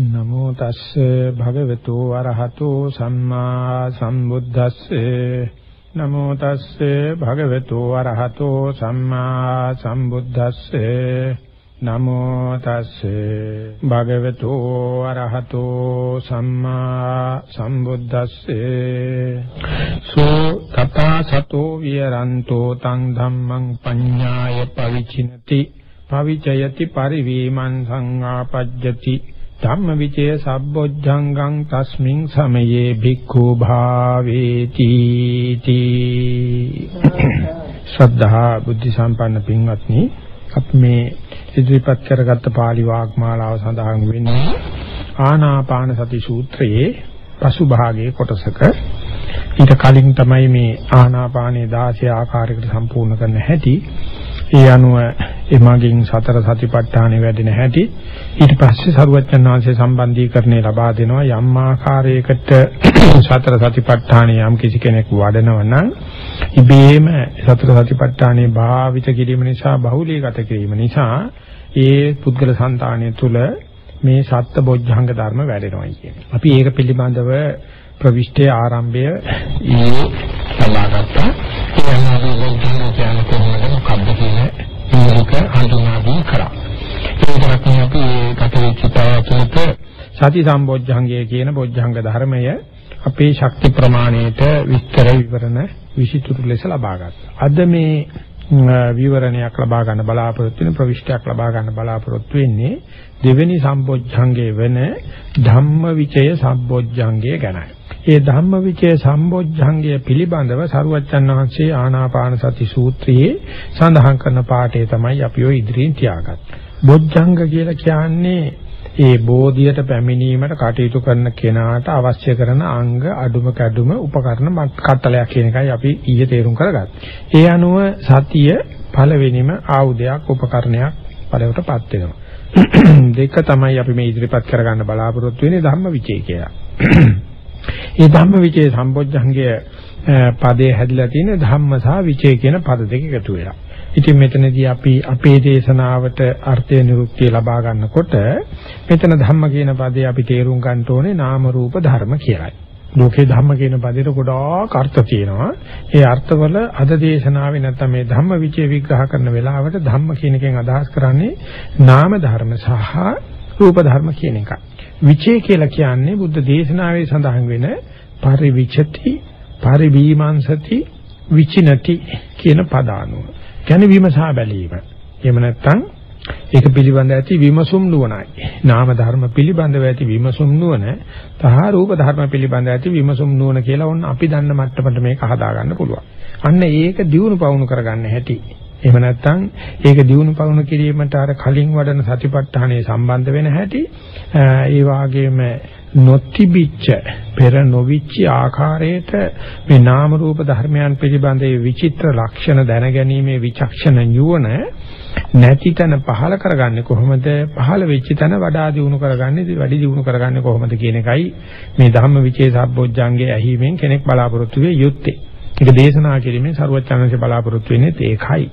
නමෝ තස්සේ භගවතු වරහතෝ සම්මා සම්බුද්දස්සේ නමෝ තස්සේ භගවතු වරහතෝ සම්මා සම්බුද්දස්සේ නමෝ තස්සේ භගවතු වරහතෝ සම්මා සම්බුද්දස්සේ සෝ තථා සතෝ විරන්තෝ තං ධම්මං පඤ්ඤාය පවිචිනති පවිචයති පරිවීමං සංආපජ්ජති ධම්ම විචේ සබ්බොජ්ජංගං තස්මින් සමයේ භික්ඛු භාවේති තී. ශ්‍රද්ධා බුද්ධ සම්පන්න පින්වත්නි, අපි මේ ඉදිරිපත් කරගත් පාළි වාග්මාලාව සඳහන් වෙන්නේ ආනාපාන සති සූත්‍රයේ පසුභාගයේ කොටසක. ඊට කලින් තමයි මේ ආනාපානයේ 16 ආකාරයකට සම්පූර්ණ කරන්න හැටි, ඒ අනුව එමගින් සතර සතිපට්ඨානෙ වැඩෙන හැටි, ඊට පස්සේ සරුවච්චන් වහන්සේ සම්බන්ධීකරණය ලබා දෙනවා. යම් ආකාරයකට සතර සතිපට්ඨානෙ යම් කිසි කෙනෙක් වඩනවා නම් ඉබේම සතර සතිපට්ඨානෙ භාවිත කිරීම නිසා, බහුලීගත කිරීම නිසා ඒ පුද්ගල సంతාණය තුල මේ සත්බොධ්‍යංග ධර්ම වැඩෙනවා කියන්නේ. අපි ඒක පිළිබඳව ප්‍රවිෂ්ඨයේ ආරම්භය ඊයේ සමාගත්තා. සති සම්බොජ්ජංගය කියන බොජ්ජංග ධර්මය අපේ ශක්ති ප්‍රමාණයට විස්තර විවරණ විසිතුරු ලෙස ලබා ගන්නවා. අද මේ විවරණයක් ලබා ගන්න බලාපොරොත්තු වෙන, ප්‍රවිෂ්ඨයක් ලබා ගන්න බලාපොරොත්තු වෙන්නේ දෙවෙනි සම්බොජ්ජංගය වෙන ධම්මවිචය සම්බොජ්ජංගය ගැනයි. ඒ ධම්මවිචේ සම්බොජ්ජංගය පිළිබඳව සරුවච්චන් වහන්සේ ආනාපාන සති සූත්‍රයේ සඳහන් කරන පාඩේ තමයි අපි ඔය ඉදිරියෙන් තියාගත්තේ. බොජ්ජංග කියලා කියන්නේ ඒ බෝධියට පැමිණීමට කටයුතු කරන කෙනාට අවශ්‍ය කරන අංග අඩුම කැඩුම උපකරණ කට්ටලයක් කියන එකයි අපි ඊයේ තේරුම් කරගත්තේ. ඒ අනුව සතිය පළවෙනිම ආයුධයක්, උපකරණයක් බලවටපත් වෙනවා. දෙක තමයි අපි මේ ඉදිරිපත් කරගන්න බලාපොරොත්තු වෙන්නේ ධම්මවිචේ කියලා. ඒ ධම්මවිචේ සම්බොජ්ජංගයේ පදේ හැදිලා තියෙන ධම්ම සහ විචේ කියන පද දෙක එකතු වෙලා. ඉතින් මෙතනදී අපි අපේ දේශනාවට අර්ථය නිරුක්තිය ලබා ගන්නකොට මෙතන ධම්ම කියන පදේ අපි තේරුම් ගන්න ඕනේ නාම රූප ධර්ම කියලායි. ලෝකේ ධම්ම කියන පදේට ගොඩාක් අර්ථ තියෙනවා. ඒ අර්ථවල අද දේශනාවේ නැත්නම් මේ ධම්ම විචේ විග්‍රහ කරන වෙලාවට ධම්ම කියන එකෙන් අදහස් කරන්නේ නාම ධර්ම සහ රූප ධර්ම කියන එකයි. විචේ කියලා කියන්නේ බුද්ධ දේශනාවේ සඳහන් වෙන පරිවිචති පරිවිමාංශති විචිනති කියන පදානුව. කියන්නේ විමසා බැලීම. එහෙම නැත්නම් ඒක පිළිබඳ ඇති විමසුම් නුවණයි. නාම ධර්ම පිළිබඳව ඇති විමසුම් නුවණ සහ රූප ධර්ම පිළිබඳ ඇති විමසුම් නුවණ කියලා ඕන අපි දන්න මට්ටමට මේක හදා ගන්න පුළුවන්. අන්න ඒක දියුණු පවුණු කරගන්න හැටි. එහෙම නැත්නම් ඒක දියුණු පවුණු කිරීමට අර කලින් වඩන සතිපට්ඨානයේ සම්බන්ධ වෙන හැටි, ඒ වගේම නොතිබිච්ච පෙර නොවිච්ච ආකාරයට මේ නාම රූප ධර්මයන් පිළිබඳ ඒ විචිත්‍ර ලක්ෂණ දැනගැනීමේ විචක්ෂණ ඥාන නැති තැන පහල කරගන්නේ කොහොමද, පහල වෙච්ච තැන වඩා දියුණු කරගන්නේ, වැඩි දියුණු කරගන්නේ කොහොමද කියන එකයි මේ ධම්මවිචේ සම්බොජ්ජංගයේ ඇහිවීමෙන් කෙනෙක් බලාපොරොත්තු වෙ යුත්තේ. ඒක දේශනා කිරීමෙන් සරුවචනංශේ බලාපොරොත්තු වෙන්නේ ඒකයි.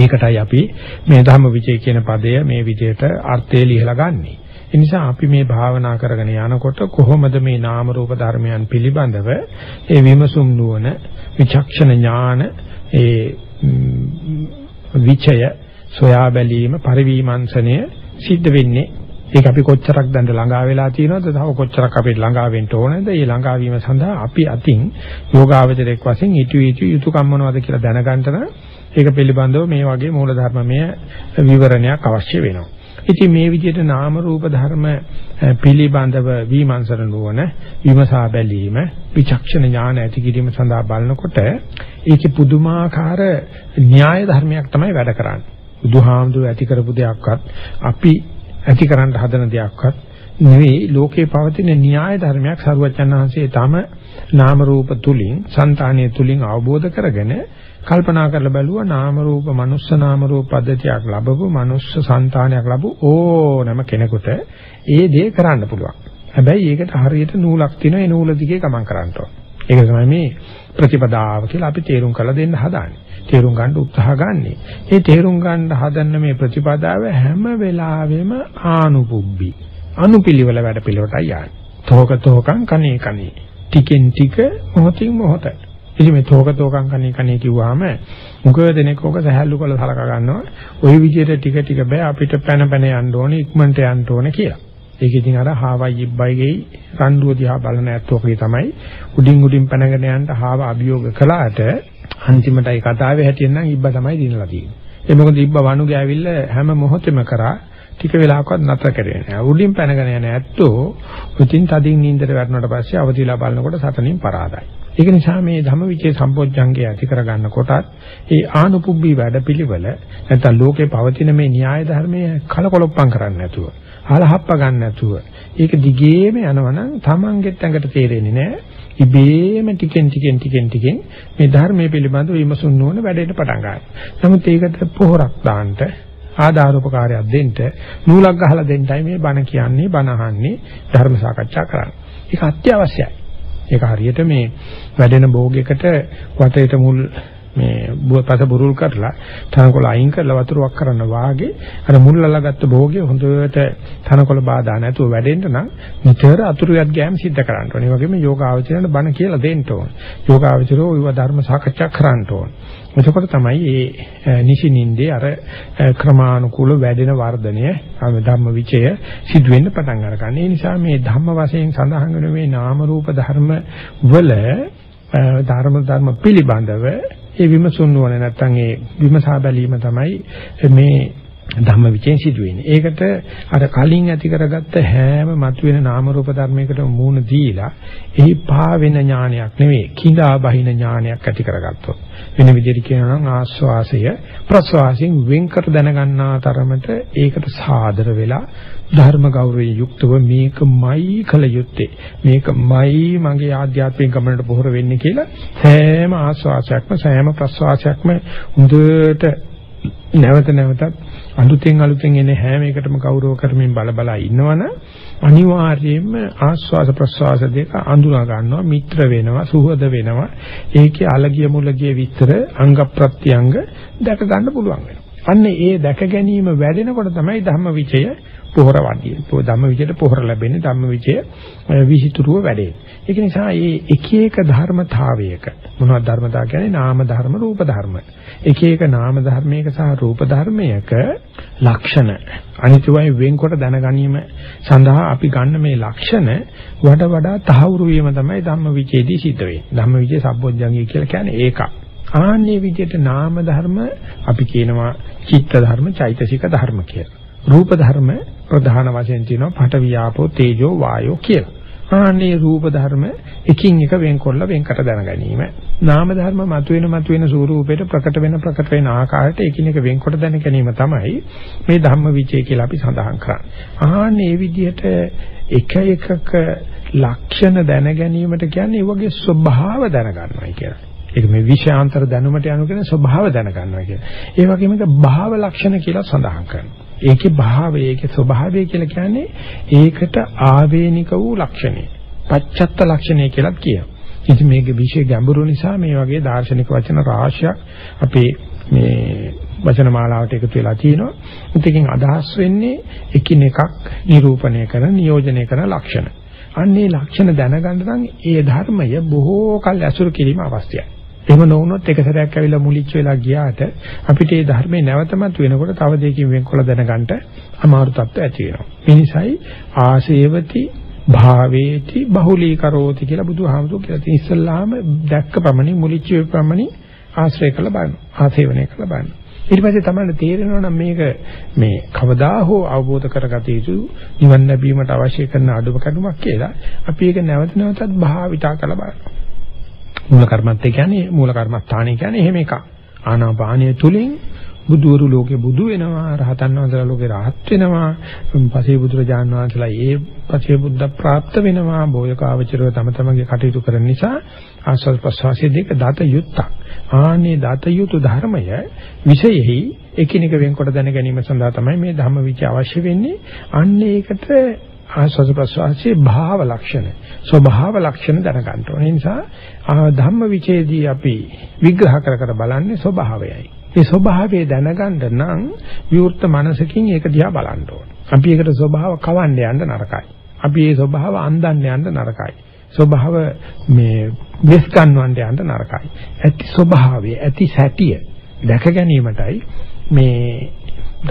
ඒකටයි අපි මේ ධම්මවිචේ කියන පදය මේ විදිහට අර්ථය ලියලා ගන්නෙ. ඒ නිසා අපි මේ භාවනා කරගෙන යනකොට කොහොමද මේ නාම රූප ධර්මයන් පිළිබඳව ඒ විමසුම් නුවණ, විචක්ෂණ ඥාන, ඒ විචය සොයා බැලීම, පරිවිමර්ශනය සිද්ධ වෙන්නේ. ඒක අපි කොච්චරක් දැන් ළඟා වෙලා තියෙනවද, තව කොච්චරක් අපිට ළඟා වෙන්න ඕනද, ඒ ළඟා වීම සඳහා අපි අතින් යෝගාවචරයක් වශයෙන් යුතුයකම් මොනවද කියලා දැනගන්න නම් ඒක පිළිබඳව මේ වගේ මූලධර්මමය විවරණයක් අවශ්‍ය වෙනවා. ඉතින් මේ විදිහට නාම රූප ධර්ම පිළිබඳව විමර්ශන නුවණ, විමසා බැලීම, විචක්ෂණ ඥාන ඇති කිරීම සඳහා බලනකොට ඒකේ පුදුමාකාර න්‍යාය ධර්මයක් තමයි වැඩ කරන්නේ. බුදුහාමුදුරුවෝ ඇති කරපු දෙයක්වත් අපි ඇති කරන්න හදන දෙයක්වත් නෙවෙයි, ලෝකේ පවතින න්‍යාය ධර්මයක් සරුවචන් වහන්සේ තම නාම රූප තුලින්, సంతානිය තුලින් අවබෝධ කරගෙන කල්පනා කරලා බැලුවා නාම රූප, මනුස්ස නාම රූප පද්ධතියක් ලැබපු මනුස්ස సంతානයක් ලැබු ඕනම කෙනෙකුට ඒ දේ කරන්න පුළුවන්. හැබැයි ඒකට හරියට නූලක් තියෙනවා, ඒ නූල දිගේ ගමන් කරන්න ඕන. ඒක තමයි මේ ප්‍රතිපදාව කියලා අපි තේරුම් කරලා දෙන්න හදාන්නේ. තේරුම් ගන්න උත්සාහ ගන්නෙ. මේ තේරුම් ගන්න හදන්න මේ ප්‍රතිපදාව හැම වෙලාවෙම ආනුභුබ්බි. අනුපිළිවෙල වැඩ පිළිවෙලටයි යන්නේ. තෝක තෝකං කණේ කණේ. ටිකෙන් ටික මොහොතින් මොහොත. ඉතින් මේ තෝක තෝකං කණේ කණේ කිව්වහම මුගව දෙනෙක් ඕක සහැල්ලු කරලා හලක ගන්නවා. ওই විදිහට ටික ටික බෑ අපිට පැන පැන යන්න ඕනේ ඉක්මනට යන්න ඕනේ කියලා. ඒක ඉතින් අර හාවයි ඉබ්බයිගේ රණ්ඩුව දිහා බලන ඇත්තෝකේ තමයි උඩින් උඩින් පැනගෙන යන්න හාව අභියෝග කළාට අන්තිමටයි කතාවේ හැටියෙන් නම් ඉබ්බා තමයි දිනලා තියෙන්නේ. ඒ මොකද ඉබ්බා වණු ගෑවිල්ල හැම මොහොතෙම කරා ටික වෙලාවකවත් නැතර කරේ නෑ. උඩින් පැනගෙන යන ඇත්තෝ උඩින් තදින් නින්දට වැටුණාට පස්සේ අවදිලා බලනකොට සතනින් පරාදයි. ඒක නිසා මේ ධම්මවිචේ සම්පෝඥංගය ඇති කරගන්න කොටත් ඒ ආනුපුබ්බී වැඩපිළිවෙල නැත්නම් ලෝකේ පවතින මේ න්‍යාය ධර්මයේ කලකොලොප්පම් කරන්නේ නැතුව, හලහප්ප ගන්න නැතුව, ඒක දිගේම යනවනම් තමන්ගෙත් ඇඟට තේරෙන්නේ නෑ. ඉබේම ටිකෙන් ටිකෙන් මේ ධර්මයේ පිළිබඳව විමසුම් නොවන වැඩේට පටන් ගන්නවා. නමුත් ඒකට පොහොරක් දාන්න, ආධාරෝපකාරයක් දෙන්න, නූලක් ගහලා දෙන්නයි මේ බණ කියන්නේ, බණ අහන්නේ, ධර්ම සාකච්ඡා කරන්නේ. ඒක අත්‍යවශ්‍යයි. ඒක හරියට මේ වැඩෙන භෝගයකට වටේට මුල් මේ පස බුරුල් කරලා තනකොළ අයින් කරලා වතුරක් කරන්න වාගේ අර මුල් අල්ලගත්ත භෝගය හොඳට තනකොළ බාධා නැතුව වැඩෙන්න නම් නිතර අතුරුයක් ගෑම සිද්ධ කරන්න ඕනේ. ඒ වගේම යෝගාවචරයට බණ කියලා දෙන්න ඕනේ. යෝගාවචරෝ ඊව ධර්ම සාකච්ඡා කරන්න ඕනේ. එතකොට තමයි මේ නිසි නින්දේ අර ක්‍රමානුකූල වැඩෙන වර්ධනය ධම්මවිචය සිදු වෙන්න පටන් අරගන්නේ. ඒ නිසා මේ ධම්ම වශයෙන් සඳහන් වෙන මේ නාම රූප ධර්ම වල ධර්ම පිළිබඳව ඒ විමසුම් නොවන නැත්නම් ඒ විමසා බැලීම තමයි මේ ධම්මවිචයෙන් සිදු වෙන්නේ. ඒකට අර කලින් ඇති කරගත්ත හැම මතුවෙන නාම රූප ධර්මයකටම මූණ දීලා එහි පාවෙන ඥානයක් නෙවෙයි කිඳා බහින ඥානයක් ඇති කරගත්තොත්. වෙන විදිහට කියනවා නම් ආස්වාසය ප්‍රස්වාසයෙන් වෙන්කර දැනගන්නා තරමට ඒකට සාදර වෙලා ධර්ම ගෞරවයෙන් යුක්තව මේකමයි කල යුත්තේ, මේකමයි මගේ ආධ්‍යාත්මික ගමනට පොහොර වෙන්නේ කියලා සෑම ආස්වාසයක්ම සෑම ප්‍රස්වාසයක්ම හොඳට නැවතත් අලුතෙන් එන හැම එකටම ගෞරව කරමින් බලබලා ඉන්නවනම් අනිවාර්යයෙන්ම ආස්වාස ප්‍රස්වාස දෙක අඳුනා ගන්නවා, මිත්‍ර වෙනවා, සුහද වෙනවා. ඒකේ අලගිය මුලගිය විතර අංග ප්‍රත්‍යංග දැක ගන්න පුළුවන් වෙනවා. අන්න ඒ දැක ගැනීම වැඩෙනකොට තමයි ධම්මවිචය පොහොර වඩින්නේ. ධම්මවිචයට පොහොර ලැබෙන්නේ ධම්මවිචය විහිතුරුව වැඩේ. ඒක නිසා මේ එක එක ධර්මතාවයක මොනවද ධර්මතාව කියන්නේ? නාම ධර්ම, රූප ධර්ම. එක එක නාම ධර්මයක සහ රූප ධර්මයක ලක්ෂණ අනිත්‍යයෙන් වෙන්කොට දැනගැනීම සඳහා අපි ගන්න මේ ලක්ෂණ වඩා වඩා තහවුරු වීම තමයි ධම්මවිචයේදී සිද්ධ වෙන්නේ. ධම්මවිචය සම්බොජ්ජංගය කියලා කියන්නේ ඒකක්. ආන්නේ විදිහට නාම ධර්ම අපි කියනවා චිත්ත ධර්ම, චෛතසික ධර්ම කියලා. රූප ධර්ම ප්‍රධාන වශයෙන් තියෙනවා පඨවි ආපෝ තේජෝ වායෝ කියලා. ආන්නේ රූප ධර්ම එකින් එක වෙන්කොල්ල වෙන්කට දැනගැනීම. නාම ධර්ම මතුවෙන ස්වරූපයට ප්‍රකට වෙන ආකාරයට එකින් එක වෙන්කොට දැනගැනීම තමයි මේ ධම්මවිචය කියලා අපි සඳහන් කරන්නේ. ආන්නේ විදිහට එක එකක ලක්ෂණ දැනගැනීමට කියන්නේ ඒ වගේ ස්වභාව දැනගන්නවයි කියන්නේ. ඒක මේ විෂාන්තර දැනුමට යනු කියන ස්වභාව දැනගන්නවා කියලා. ඒ වගේම ඒක භාව ලක්ෂණ කියලා සඳහන් කරනවා. ඒකේ භාවය, ඒකේ ස්වභාවය කියලා කියන්නේ ඒකට ආවේනික වූ ලක්ෂණය. පච්චත්ත ලක්ෂණය කියලාත් කියනවා. ඉතින් මේක විශේෂ ගැඹුරු නිසා මේ වගේ දාර්ශනික වචන රාශියක් අපේ මේ වචන මාලාවට එකතු වෙලා තියෙනවා. ඒකකින් අදහස් වෙන්නේ එකිනෙකක් නිරූපණය කරන, නියෝජනය කරන ලක්ෂණ. අන්නේ ලක්ෂණ දැනගන්න නම් ඒ ධර්මය බොහෝ කල් ඇසුරු කිරීම අවශ්‍යයි. එහෙම නොවුනොත් එක සැරයක් ඇවිල්ලා මුලිච්ච වෙලා ගියාට අපිට මේ ධර්මයේ නැවතමත් වෙනකොට තව දෙකකින් වෙන්කොලා දැනගන්න අමාරු තත්ත්වයක් ඇති වෙනවා. ඒ නිසායි ආසේවති භාවේති බහුලීකරෝති කියලා බුදුහාමුදුරුවෝ කියලා තියෙන ඉස්සල්ලාම දැක්ක ප්‍රමණින් මුලිච්ච වේ ප්‍රමණින් ආශ්‍රය කළ බලන්න, ආසේවනය කළ බලන්න. ඊට පස්සේ තමයි තේරෙනවා නම් මේක මේ කවදා හෝ අවබෝධ කරගත යුතු නිවන් ලැබීමට අවශ්‍ය කරන අඩුම කණුමක් කියලා අපි ඒක නැවත නැවතත් භාවිතා කළ බලනවා. මූල කර්මස්ථානය කියන්නේ එහෙම එකක්. ආනාපානය තුලින් බුදුවරු ලෝකේ බුදු වෙනවා, රහතන් වහන්සේලා ලෝකේ රහත් වෙනවා, පසේ බුදුරජාණන් වහන්සේලා ඒ පසේ බුද්ධ ප්‍රාප්ත වෙනවා. බෝධිකාවචරව තම තමගේ කටයුතු කරන නිසා ආස්වාද ප්‍රසවාසයේ දෙක දත යුත්තක්. ආනේ දත යුතු ධර්මය විශේෂයි එකිනෙක වෙන්කොට දැන ගැනීම සඳහා තමයි මේ ධම්මවිචය අවශ්‍ය වෙන්නේ. අන්නේ ඒකට ආස්වාද ප්‍රසවාසයේ භාව ලක්ෂණ, ස්වභාව ලක්ෂණ දැනගන්න ඕනේ. ඒ නිසා ධම්මවිචයේදී අපි විග්‍රහ කර බලන්නේ ස්වභාවයයි. ඒ ස්වභාවය දැනගන්න නම් විවෘත මනසකින් ඒක දිහා බලන්න ඕනේ. අපි ඒකට ස්වභාව කවන්න යන්න නරකයි. අපි ඒ ස්වභාව අඳන්න යන්න නරකයි. ස්වභාව මේ වෙස් ගන්නවන්න යන්න නරකයි. ඇති ස්වභාවය, ඇති සැටිය දැක ගැනීමටයි මේ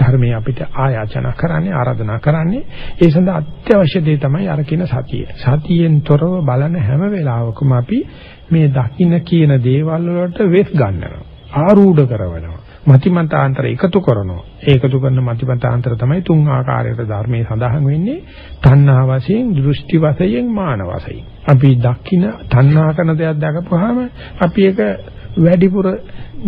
ධර්මයේ අපිට ආයාචනා කරන්නේ, ආරාධනා කරන්නේ. ඒ සඳහා අත්‍යවශ්‍ය දේ තමයි අර කියන සතිය. සතියෙන් තොරව බලන හැම වෙලාවකම අපි මේ දකින්න කියන දේවල් වලට වෙස් ගන්නවා, ආරූඪ කරවනවා, මතිමතාන්තර එකතු කරනවා. ඒකතු කරන මතිමතාන්තර තමයි තුන් ආකාරයකට ධර්මයේ සඳහන් වෙන්නේ. තණ්හා වශයෙන්, දෘෂ්ටි වශයෙන්, මාන වශයෙන්. අපි දකින්න තණ්හා කරන දෙයක් දැකපුවාම අපි ඒක වැඩිපුර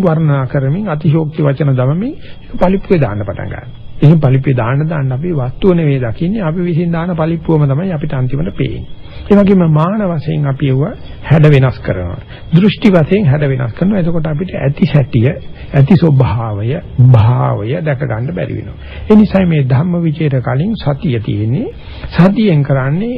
වර්ණනා කරමින් අතිශෝක්ති වචන දමමින් ඒක පලිප්පුවේ දාන්න පටන් ගන්නවා. එහෙනම් පලිප්පුවේ දාන්න අපි වස්තුව නෙවෙයි දකින්නේ, අපි විසින් දාන පලිප්පුවම තමයි අපිට අන්තිමට පේන්නේ. ඒ වගේම මාන වශයෙන් අපි ඒව හැඩ වෙනස් කරනවා. දෘෂ්ටි වශයෙන් හැඩ වෙනස් කරනවා. එතකොට අපිට ඇති සැටිය, ඇති ස්වභාවය, භාවය දැක ගන්න බැරි වෙනවා. ඒ නිසා මේ ධම්මවිචේත කලින් සතිය තියෙන්නේ. සතියෙන් කරන්නේ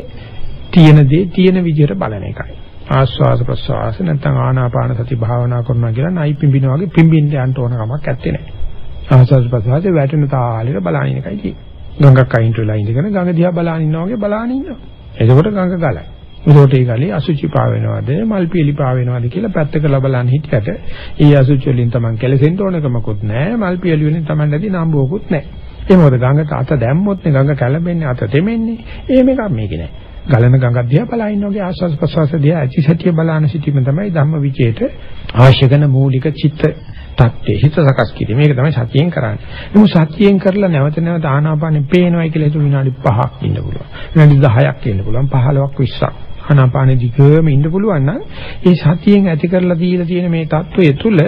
තියෙන දේ තියෙන විදිහට බලන එකයි. ආස්වාද ප්‍රසවාස නැත්නම් ආනාපාන සති භාවනා කරනවා කියලා නයි පිඹින වගේ පිඹින්න යන්න ඕන කමක් ඇත්තේ නැහැ. ආස්වාද ප්‍රසවාසයේ වැටෙන තාලෙට බලන එකයි තියෙන්නේ. ගඟක් අයින්ට වෙලා ඉඳගෙන ගඟ දිහා බලන ඉන්නවා වගේ බලන ඉන්නවා. එතකොට ගඟ ගලයි. උඩට ඒ ගලේ අසුචි පා වෙනවද, මල් පිලි පා වෙනවද කියලා පැත්තකලා බලන් හිටියට ඒ අසුචි වලින් Taman කැලෙසෙන්න ඕනකමකුත් නැහැ, මල් පිලි වලින් Taman නැති නම්බුවකුත් නැහැ. ඒ මොකද ගඟට අත දැම්මොත් නේ ගඟ කැළඹෙන්නේ, අත දෙමෙන්නේ. මේක මේක නෑ. ගලන ගඟක් දිහා බලා ඉන්නෝගේ ආස්වාද ප්‍රසවාස දිහා ඇති සැටිය බලාන සිටීම තමයි ධම්මවිචේත අවශ්‍ය කරන මූලික චිත්ත tattve හිත සකස් කිරීම. මේක තමයි සතියෙන් කරන්නේ. නමුත් සතියෙන් කරලා නැවත නැවත ආනාපානෙ පේනවයි කියලා හිතුව විනාඩි 5ක් ඉන්න පුළුවන්. විනාඩි 10ක් ඉන්න පුළුවන්. 15ක් 20ක් ආනාපානෙ දිගම ඉන්න පුළුවන් නම් ඒ සතියෙන් ඇති කරලා දීලා තියෙන මේ tattve තුළ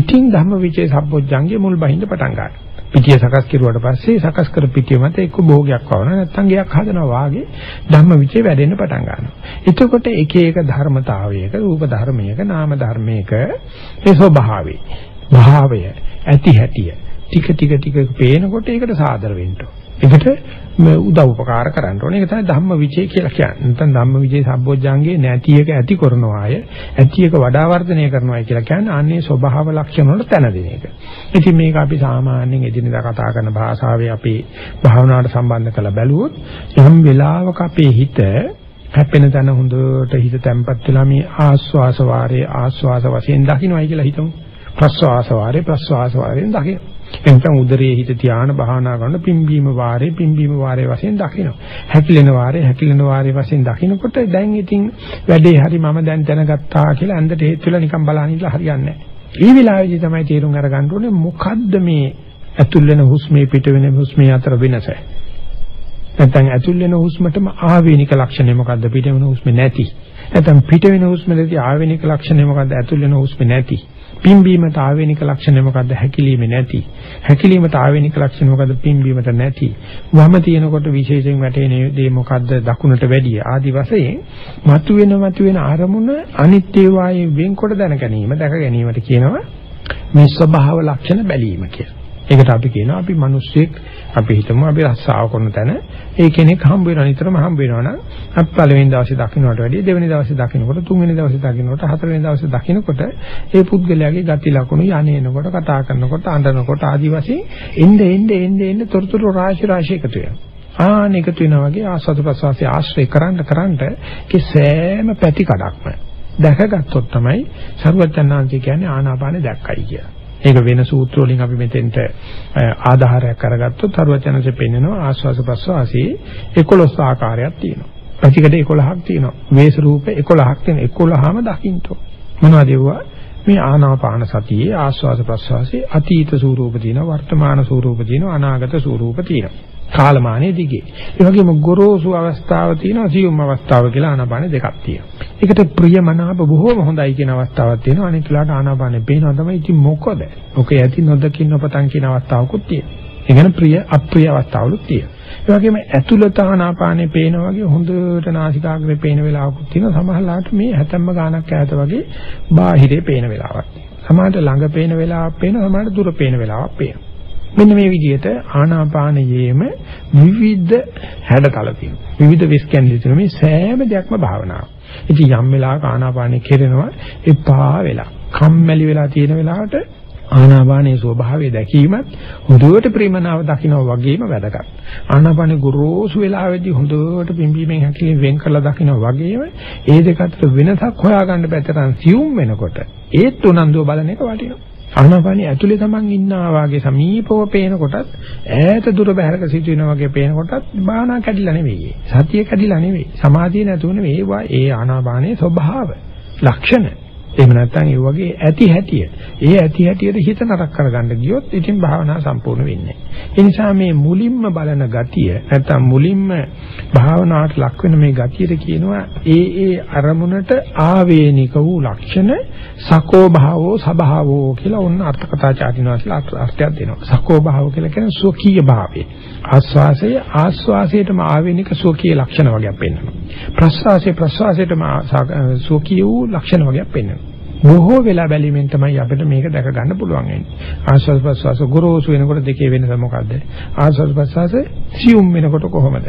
ඉතින් ධම්මවිචේත සම්බොජ්ජංගේ මුල් බහිඳ පටන් ගන්නවා. පිටිය සකස් කෙරුවට පස්සේ සකස් කර පිටිය මත එක්ක භෝගයක් වවන නැත්නම් ගයක් හදනවා වාගේ ධම්මවිචේ වැඩෙන්න පටන් ගන්නවා. එතකොට එක එක ධර්මතාවයක රූප ධර්මයක නාම ධර්මයක ඒ ස්වභාවේ භාවය ඇති හැටිය ටික ටික පේනකොට ඒකට සාදර වෙන්න ඕනේ. ඒකට උදව් උපකාර කරන්න ඕනේ. ඒක තමයි ධම්මවිචේ කියලා කියන්නේ. නැත්නම් ධම්මවිචේ සම්බොජ්ජංගේ නැති එක ඇති කරනවා අය, ඇති එක වඩා වර්ධනය කරනවා අය කියලා කියන්නේ අනේ ස්වභාව ලක්ෂණ වල තැන දෙන එක. ඉතින් මේක අපි සාමාන්‍යයෙන් එදිනෙදා කතා කරන භාෂාවේ අපි භාවනාවට සම්බන්ධ කරලා බැලුවොත් යම් වෙලාවක අපේ හිත හැපෙන තැන හොඳට හිත තැම්පත් වෙලා මේ ආස්වාස වාරයේ ආස්වාස වශයෙන් දකින්නයි කියලා හිතමු. ප්‍රස්වාස වාරයේ ප්‍රස්වාස වශයෙන් දකින්න. එතන උදරයේ හිත ධානා භාවනා කරන පිම්බීම වාරයේ වශයෙන් දකින්න. හැකිලෙන වාරයේ වශයෙන් දකින්නකොට දැන් ඉතින් වැඩේ හරි මම දැන් දැනගත්තා කියලා ඇඳට හේතු වෙලා නිකන් බලහන් ඉඳලා හරියන්නේ නැහැ. මේ වෙලාවේදී තමයි තේරුම් අරගන්න ඕනේ මොකද්ද මේ ඇතුල් වෙන හුස්මේ පිට වෙන හුස්මේ අතර වෙනස. නැත්නම් ඇතුල් වෙන හුස්මටම ආවේනික ලක්ෂණය මොකද්ද, පිට වෙන හුස්මේ නැති. නැත්නම් පිට වෙන හුස්මේදී ආවේනික ලක්ෂණය මොකද්ද, ඇතුල් වෙන හුස්මේ නැති. පිම්බීමට ආවේනික ලක්ෂණය මොකද්ද, හැකිලීමේ නැති. හැකිලීමට ආවේනික ලක්ෂණ මොකද්ද, පිම්බීමට නැති. වම තියෙනකොට විශේෂයෙන් වැටෙන දේ මොකද්ද, දකුණට වැඩිය ආදි වශයෙන් මතුවෙන අරමුණ අනිත් ඒවායේ වෙන්කොට දැන ගැනීම, දැක ගැනීමට කියනවා මේ ස්වභාව ලක්ෂණ බැලීම කියලා. ඒකට අපි කියනවා අපි මිනිස්සෙක් අපි හිතමු අපි රස්සාව කරන තැන ඒ කෙනෙක් හම්බ වෙනවා, නිතරම හම්බ වෙනවනම් අපි පළවෙනි දවසේ දකින්නට වැඩිය දෙවෙනි දවසේ දකින්නකොට තුන්වෙනි දවසේ දකින්නකොට හතරවෙනි දවසේ දකින්නකොට ඒ පුද්ගලයාගේ ගති ලක්ෂණ යන්නේනකොට කතා කරනකොට අඬනකොට ආදී වශයෙන් එnde තොරතුරු රාශි එකතු වෙනවා. එකතු වෙනා වගේ ආස්වාද ප්‍රසවාසය ආශ්‍රය කරන්න කි සෑම පැති කඩක්ම දැකගත්තොත් තමයි සර්වඥාන්ති කියන්නේ ආනාපානෙ දැක්කයි කියලා. ඒක වෙන සූත්‍ර වලින් අපි මෙතෙන්ට ආධාරයක් අරගත්තොත් සර්වඥාන්සේ පෙන්නනවා ආස්වාස ප්‍රස්වාසයේ 11 ආකාරයක් තියෙනවා. ප්‍රතිකට 11ක් තියෙනවා. වේස රූප 11ක් තියෙන 11ම දකින්නතෝ. මොනවද ඒවා? මේ ආනාපාන සතියේ ආස්වාස ප්‍රස්වාසයේ අතීත ස්වරූප තියෙනවා, වර්තමාන ස්වරූප තියෙනවා, අනාගත ස්වරූප තියෙනවා. කාලමානයේ දිගේ. ඒ වගේම ගොරෝසු අවස්ථාව තියෙනවා, සියුම් අවස්ථාව කියලා ආනාපාන දෙකක් තියෙනවා. ඒකට ප්‍රියමනාප බොහෝම හොඳයි කියන අවස්ථාවක් තියෙනවා. අනිත් වෙලාවට ආනාපානෙ පේනවා තමයි. ඉතින් මොකද? ඔකේ ඇති නොදකින්න පතන් කියන අවස්ථාවකුත් තියෙනවා. ඒ කියන්නේ ප්‍රිය අප්‍රිය අවස්ථාවලුත් තියෙනවා. ඒ වගේම ඇතුළත ආනාපානෙ පේනවා වගේ හොඳට නාසිකාග්‍රේ පේන වෙලාවකුත් තියෙනවා. සමහරලාට මේ හැතැම්ම ගානක් ඈත වගේ බාහිරේ පේන වෙලාවක් තියෙනවා. සමහරට ළඟ පේන වෙලාවක් පේනවා, සමහරට දුර පේන වෙලාවක් පේනවා. මෙන්න මේ විදිහට ආනාපානයේම විවිධ හැඩතල තියෙනවා. විවිධ විස්කන්ධ තියෙනවා. මේ සෑම දෙයක්ම භාවනාව. ඉතින් යම් වෙලාවක ආනාපානය කෙරෙනවා එපා වෙලා, කම්මැලි වෙලා තියෙන වෙලාවට ආනාපානයේ ස්වභාවය දැකීමත් හොඳට ප්‍රේමනාව දකින්න වගේම වැදගත්. ආනාපානයේ ගොරෝසු වෙලාවේදී හොඳට පිම්බීමෙන් හැකිලෙන් වෙන් කරලා දකින්න වගේම ඒ දෙක අතර වෙනසක් හොයාගන්න බැතරන් සියුම් වෙනකොට ඒත් උනන්දුව බලන එක වටිනවා. ආනාපානයේ ඇතුලේ තමන් ඉන්නා වාගේ සමීපව පේනකොටත් ඈත දුර බැහැරක සිටිනා වගේ පේනකොටත් භාවනා කැඩිලා නෙවෙයි. සතිය කැඩිලා නෙවෙයි. සමාධිය නැතුව නෙවෙයි. ඒ ආනාපානයේ ස්වභාව ලක්ෂණ එහෙම නැත්නම් ඒ වගේ ඇති හැටිය. ඒ ඇති හැටියට හිත නරක කරගන්න ගියොත් ඉතින් භාවනාව සම්පූර්ණ වෙන්නේ නැහැ. ඒ නිසා මේ මුලින්ම බලන ගතිය නැත්නම් මුලින්ම භාවනාවට ලක් වෙන මේ ගතියට කියනවා ඒ අරමුණට ආවේනික වූ ලක්ෂණ සකෝ භාවෝ සබාවෝ කියලා උන් අර්ථකථාචාරිනවාසලා අර්ථයක් දෙනවා. සකෝ භාව කියලා කියන්නේ ස්වකීය භාවය. ආස්වාසය ආස්වාසයටම ආවේනික ස්වකීය ලක්ෂණ වගේක් පෙන්වනවා. ප්‍රස්වාසය ප්‍රස්වාසයටම ස්වකීය වූ ලක්ෂණ වගේක් පෙන්වනවා. බොහෝ වෙලා බැලීමෙන් තමයි අපිට මේක දැක ගන්න පුළුවන් වෙන්නේ. ආස්වාද ප්‍රසවාස ගොරෝසු වෙනකොට දෙකේ වෙනස මොකද්ද? ආස්වාද ප්‍රසවාස සියුම් වෙනකොට කොහොමද?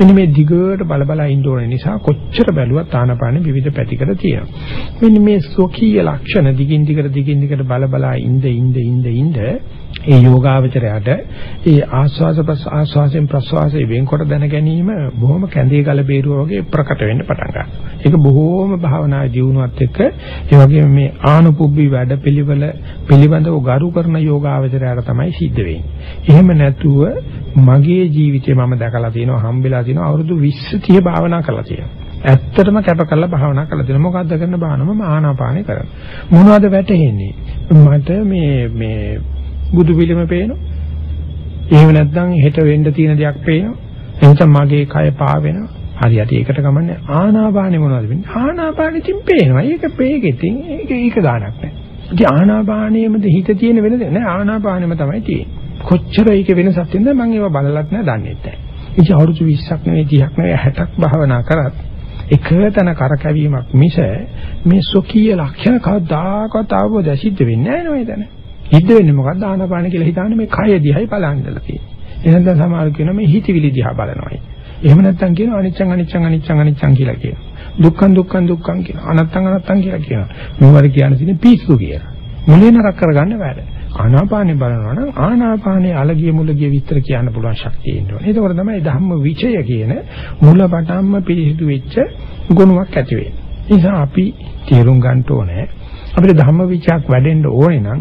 මෙන්න මේ දිගට බලබලා ඉන්න ඕන නිසා කොච්චර බැලුවත් ආනාපානෙ විවිධ පැතිකඩ තියෙනවා. මෙන්න මේ ස්වකීය ලක්ෂණ දිගින් දිගට බලබලා ඉඳ ඒ යෝගාවචරයට ඒ ආස්වාද ප්‍රසවාසයෙන් ප්‍රසවාසයේ වෙන්කොට දැන ගැනීම බොහොම කැඳේ ගල බේරුවා වගේ ප්‍රකට වෙන්න පටන් ගන්නවා. ඒක බොහොම භාවනා ජීවුණත් එක්ක ඒ වගේම මේ ආනුපුබ්බි වැඩපිළිවෙල පිළිබඳව ගරු කරන යෝගාවචරයට තමයි සිද්ධ වෙන්නේ. එහෙම නැතුව මගේ ජීවිතේ මම දැකලා තියෙනවා හම්බෙලා තියෙනවා අවුරුදු 20 30 භාවනා කරලා තියෙනවා. ඇත්තටම කැප කරලා භාවනා කරලා දෙන මොකද්ද කරන බානම ආනාපානේ කරනවා. මොනවද වැටෙන්නේ? මට මේ බුදු පිළිම පේනවා. එහෙම නැත්නම් හෙට වෙන්න තියෙන දෙයක් පේනවා. එහෙනම් මගේ කය පා වෙනවා. හරියට ඒකට ගමන්නේ ආනාපානෙ මොනවද වෙන්නේ? ආනාපානෙකින් පේනවා. ඒක ගානක් නැහැ. ඉතින් ආනාපානෙමද හිත තියෙන වෙනද නෑ ආනාපානෙම තමයි තියෙන්නේ. කොච්චර ඒක වෙනසක් තියෙනද මම ඒව බලලත් නෑ දන්නෙත් නෑ. ඉතින් අවුරුදු 20ක් නෙවෙයි 30ක් නෙවෙයි 60ක් භාවනා කරත් එකතන කරකැවීමක් මිස මේ සෝකීය ලක්ෂණ කවදාකවත් ආවොද සිද්ධ වෙන්නේ නෑ නේද? හිත වෙන්නේ මොකද්ද ආනාපාන කියලා හිතාන මේ කය දිහායි බලන්නලා තියෙන්නේ. එහෙනම් දැන් සමහර කියනවා මේ හිතවිලි දිහා බලනවායි. එහෙම නැත්නම් කියනවා අනිච්චං කියලා කියනවා. දුක්ඛං කියනවා. අනත්තං කියලා කියනවා. මෙවර කියන දේ පිස්සු කියලා. මුලේ නරක කරගන්න වැඩ. ආනාපානේ බලනවා නම් ආනාපානේ අලගිය මුලගිය විස්තර කියන්න පුළුවන් ශක්තිය ඉන්නවා. ඒකවල තමයි ධම්ම විචය කියන මූලපටම්ම පිළිසිදු වෙච්ච ගුණයක් ඇති වෙන්නේ. ඒ නිසා අපි තේරුම් ගන්න ඕනේ අපිට ධම්ම විචයක් වැඩෙන්න ඕනේ නම්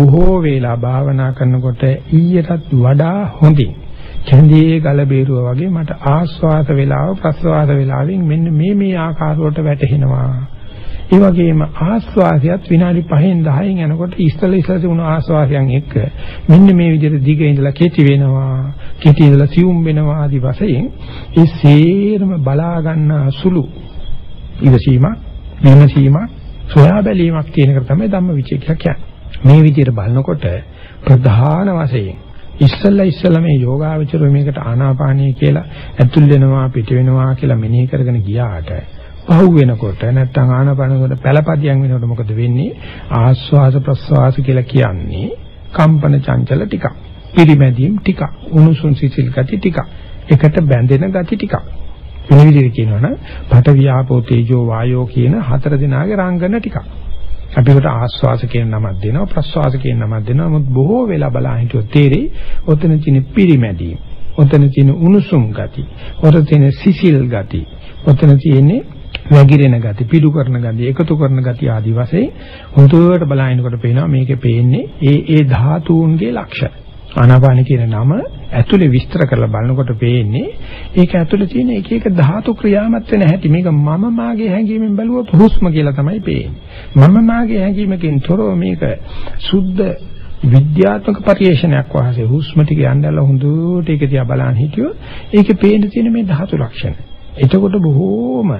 බොහෝ වෙලා භාවනා කරනකොට ඊටත් වඩා හොඳින් ඡන්දේ ගල බේරුවා වගේ මට ආස්වාද වේලාව ප්‍රස්වාද වේලාවෙන් මෙන්න මේ ආකාරවලට වැටෙනවා. ඒ වගේම ආස්වාදයත් විනාඩි 5න් 10න් යනකොට ඉස්සල තිබුණු ආස්වාදයන් එක්ක මෙන්න මේ විදිහට දිග ඉඳලා කෙටි වෙනවා, කෙටි ඉඳලා සියුම් වෙනවා ආදී වශයෙන් ඒ සේරම බලා ගන්න සුළු ඉවසීමක්, විමසීමක් සොයා බැලීමක් කියන එක තමයි ධම්ම විචය කියන්නේ. මේ විදිහට බලනකොට ප්‍රධාන වශයෙන් ඉස්සල්ලා මේ යෝගාවචරය මේකට ආනාපානිය කියලා ඇතුල් වෙනවා පිට වෙනවා කියලා මෙනෙහි කරගෙන ගියාට පහු වෙනකොට නැත්තම් ආනාපානකට පළපදියම් වෙනකොට මොකද වෙන්නේ? ආස්වාස ප්‍රස්වාස කියලා කියන්නේ කම්පන චංචල ටිකක්, පිරිමැදීම් ටිකක්, උණුසුම් සිසිල් ගති ටිකක්, එකට බැඳෙන ගති ටිකක්. මේ විදිහට කියනවනම් පඨ වියාපෝ තේජෝ වායෝ කියන හතර දෙනාගේ රංගන ටිකක්. අපිට ආස්වාස කියන නමක් දෙනවා, ප්‍රස්වාස කියන නමක් දෙනවා. නමුත් බොහෝ වෙලා බලා හිටියොත් තේරෙයි ඔතන තියෙන පිරිමැදීම, ඔතන තියෙන උණුසුම් ගති, ඔතන තියෙන සිසිල් ගති, ඔතන තියෙන්නේ වැගිරෙන ගති, පිඩු කරන ගති, එකතු කරන ගති ආදී වශයෙන් හොඳට බලා හිනකොට පේනවා මේකේ පේන්නේ ඒ ධාතුන්ගේ ලක්ෂණ. ආනාපාන කියන නම ඇතුලේ විස්තර කරලා බලනකොට පේන්නේ ඒක ඇතුලේ තියෙන එක එක ධාතු ක්‍රියාත්මක වෙන හැටි. මේක මම මාගේ හැඟීමෙන් බැලුවොත් හුස්ම කියලා තමයි පේන්නේ. මම මාගේ හැඟීමකින් තොරව මේක සුද්ධ විද්‍යාත්මක පරිශනාවක් වාසේ හුස්ම ටික යන්නලා හොඳට ඒක දිහා බලන් හිටියොත් ඒකේ පේන්න තියෙන මේ ධාතු ලක්ෂණ. එතකොට බොහෝම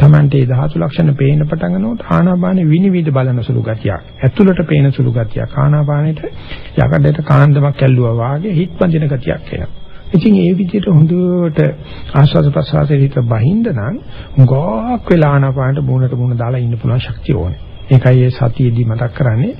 Tamante ධාතු ලක්ෂණ පේන්න පටන් ගන්නකොට ආනාපානෙ විනිවිද බලන සුළු ගතියක්, ඇතුළට පේන සුළු ගතියක්, ආනාපානෙට යකඩට කාන්දමක් ඇල්ලුවා වාගේ හිත බඳින ගතියක් එනවා. ඉතින් ඒ විදිහට හොඳට ආස්වාද ප්‍රසආසයේ හිත බහින්ද නම් ගොක් වෙලා ආනාපානෙට මුණට දාලා ඉන්න පුළුවන් ශක්තිය ඕනේ. ඒකයි ඒ සතියේදී මතක් කරන්නේ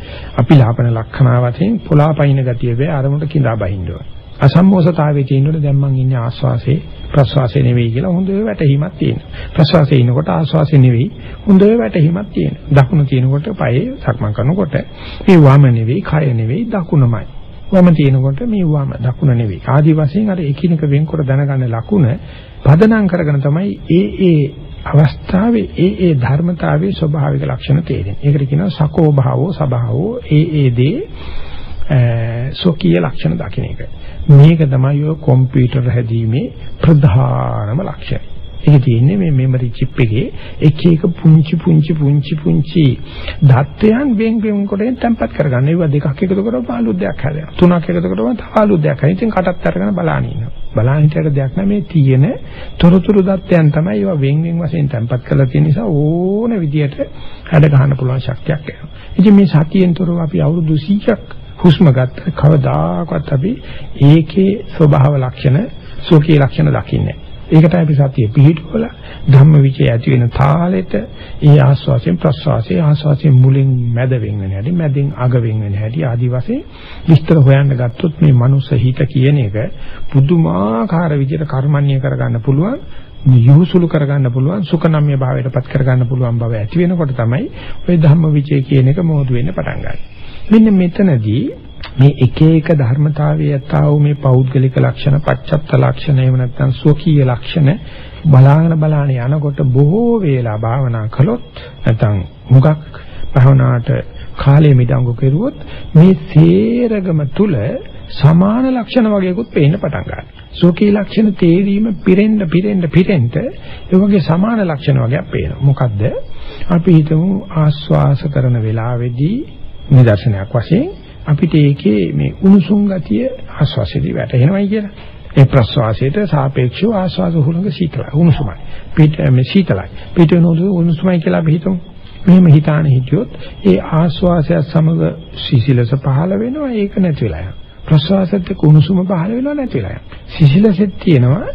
අපි ලාපන ලක්ෂණ වශයෙන් පොළාපයින් ගතිය වේ අරමුණට කිඳා බහින්න ඕනේ. අසම්මෝසතාවයේ තියෙනකොට දැන් මං ඉන්නේ ආස්වාසේ ප්‍රස්වාසේ නෙවෙයි කියලා හොඳ වැටහීමක් තියෙනවා. ප්‍රස්වාසේ ඉනකොට ආස්වාසේ නෙවෙයි හොඳ වැටහීමක් තියෙනවා. දකුණ තියෙනකොට පයේ සක්මන් කරනකොට මේ වම නෙවෙයි කය නෙවෙයි දකුණමයි. වම තියෙනකොට මේ වම දකුණ නෙවෙයි. ආදි වශයෙන් අර එකිනෙක වෙන්කර දැනගන්න ලකුණ පදනම් කරගෙන තමයි ඒ අවස්ථාවේ ඒ ධර්මතාවයේ ස්වභාවික ලක්ෂණ තේරෙන්නේ. ඒකට කියනවා සකෝ භාවෝ සබාවෝ ඒ දේ සෝකීය ලක්ෂණ දකින්න එක. මේක තමයි ඔය කම්පියුටර් හැදීමේ ප්‍රධානම ලක්ෂණය. ඒක තියෙන්නේ මේ මෙමරි චිප් එකේ එක එක පුංචි ධාත්වයන් වෙන් කොටෙන් තැම්පත් කරගන්න. ඒවා දෙකක් එකතු කරලා පහළොත් දෙයක් හැදෙනවා. තුනක් එකතු කරලා පහළොත් දෙයක් හැදෙනවා. ඉතින් කටත් අරගෙන බලාගෙන ඉන්නවා. බලාගෙන හිටියට දෙයක් නෑ. මේ තියෙන තොරතුරු ධාත්වයන් තමයි ඒවා වෙන් වශයෙන් තැම්පත් කරලා තියෙන නිසා ඕන විදියට හැඩ ගන්න පුළුවන් ශක්තියක් එනවා. ඉතින් මේ සතියෙන් තොරව අපි අවුරුදු 100ක් හුස්ම ගන්න කවදාකවත් අපි ඒකේ ස්වභාව ලක්ෂණ සෝකී ලක්ෂණ දකින්නේ. ඒකට අපි සතිය පිළිපොළ ධම්මවිචය ඇති වෙන තාලෙට ඒ ආස්වාසයෙන් ප්‍රස්වාසයේ ආස්වාසයෙන් මුලින් මැද වෙන වෙන හැටි මැදින් අග වෙන වෙන හැටි ආදි වශයෙන් විස්තර හොයන්න ගත්තොත් මේ මනුස්ස හිත කියන එක පුදුමාකාර විදිහට කර්මන්‍ය කරගන්න පුළුවන්, යොහුසුළු කරගන්න පුළුවන්, සුඛනම්ය භාවයටපත් කරගන්න පුළුවන් බව ඇති වෙනකොට තමයි ওই ධම්මවිචය කියන එක මොහොදු වෙන්න පටන් ගන්නේ. මෙන්න මෙතනදී මේ එක එක ධර්මතාවයේ යථාව මේ පෞද්ගලික ලක්ෂණ, පච්චත්ත ලක්ෂණ, එහෙම නැත්නම් සෝකීය ලක්ෂණ බලාගෙන යනකොට බොහෝ වේලා භාවනා කළොත් නැත්නම් මුගක් භාවනාට කාලය මිඩංගු කෙරුවොත් මේ සේරගම තුල සමාන ලක්ෂණ වගේකුත් පේන්න පටන් ගන්නවා. සෝකීය ලක්ෂණ තේරීම පිරෙන්න ඒ වගේ සමාන ලක්ෂණ වගේක් පේනවා. මොකද්ද? අපි හිතමු ආස්වාස කරන වෙලාවේදී නිදර්ශනයක් වශයෙන් අපිට ඒකේ මේ උණුසුම් ගතිය ආස්වාසයේදී වැටෙනවයි කියලා. ඒ ප්‍රස්වාසයට සාපේක්ෂව ආස්වාස හුලඟ සීතලයි, උණුසුමයි. පිට මේ සීතලයි. පිට නෝදු උණුසුමයි කියලා අපි හිතමු. මෙහෙම හිතාන හිටියොත් ඒ ආස්වාසයත් සමග සිසිලස පහළ වෙනවා, ඒක නැති වෙලා යනවා. ප්‍රස්වාසයත් එක්ක උණුසුම පහළ වෙනවා, නැති වෙලා යනවා. සිසිලසෙත් තියෙනවා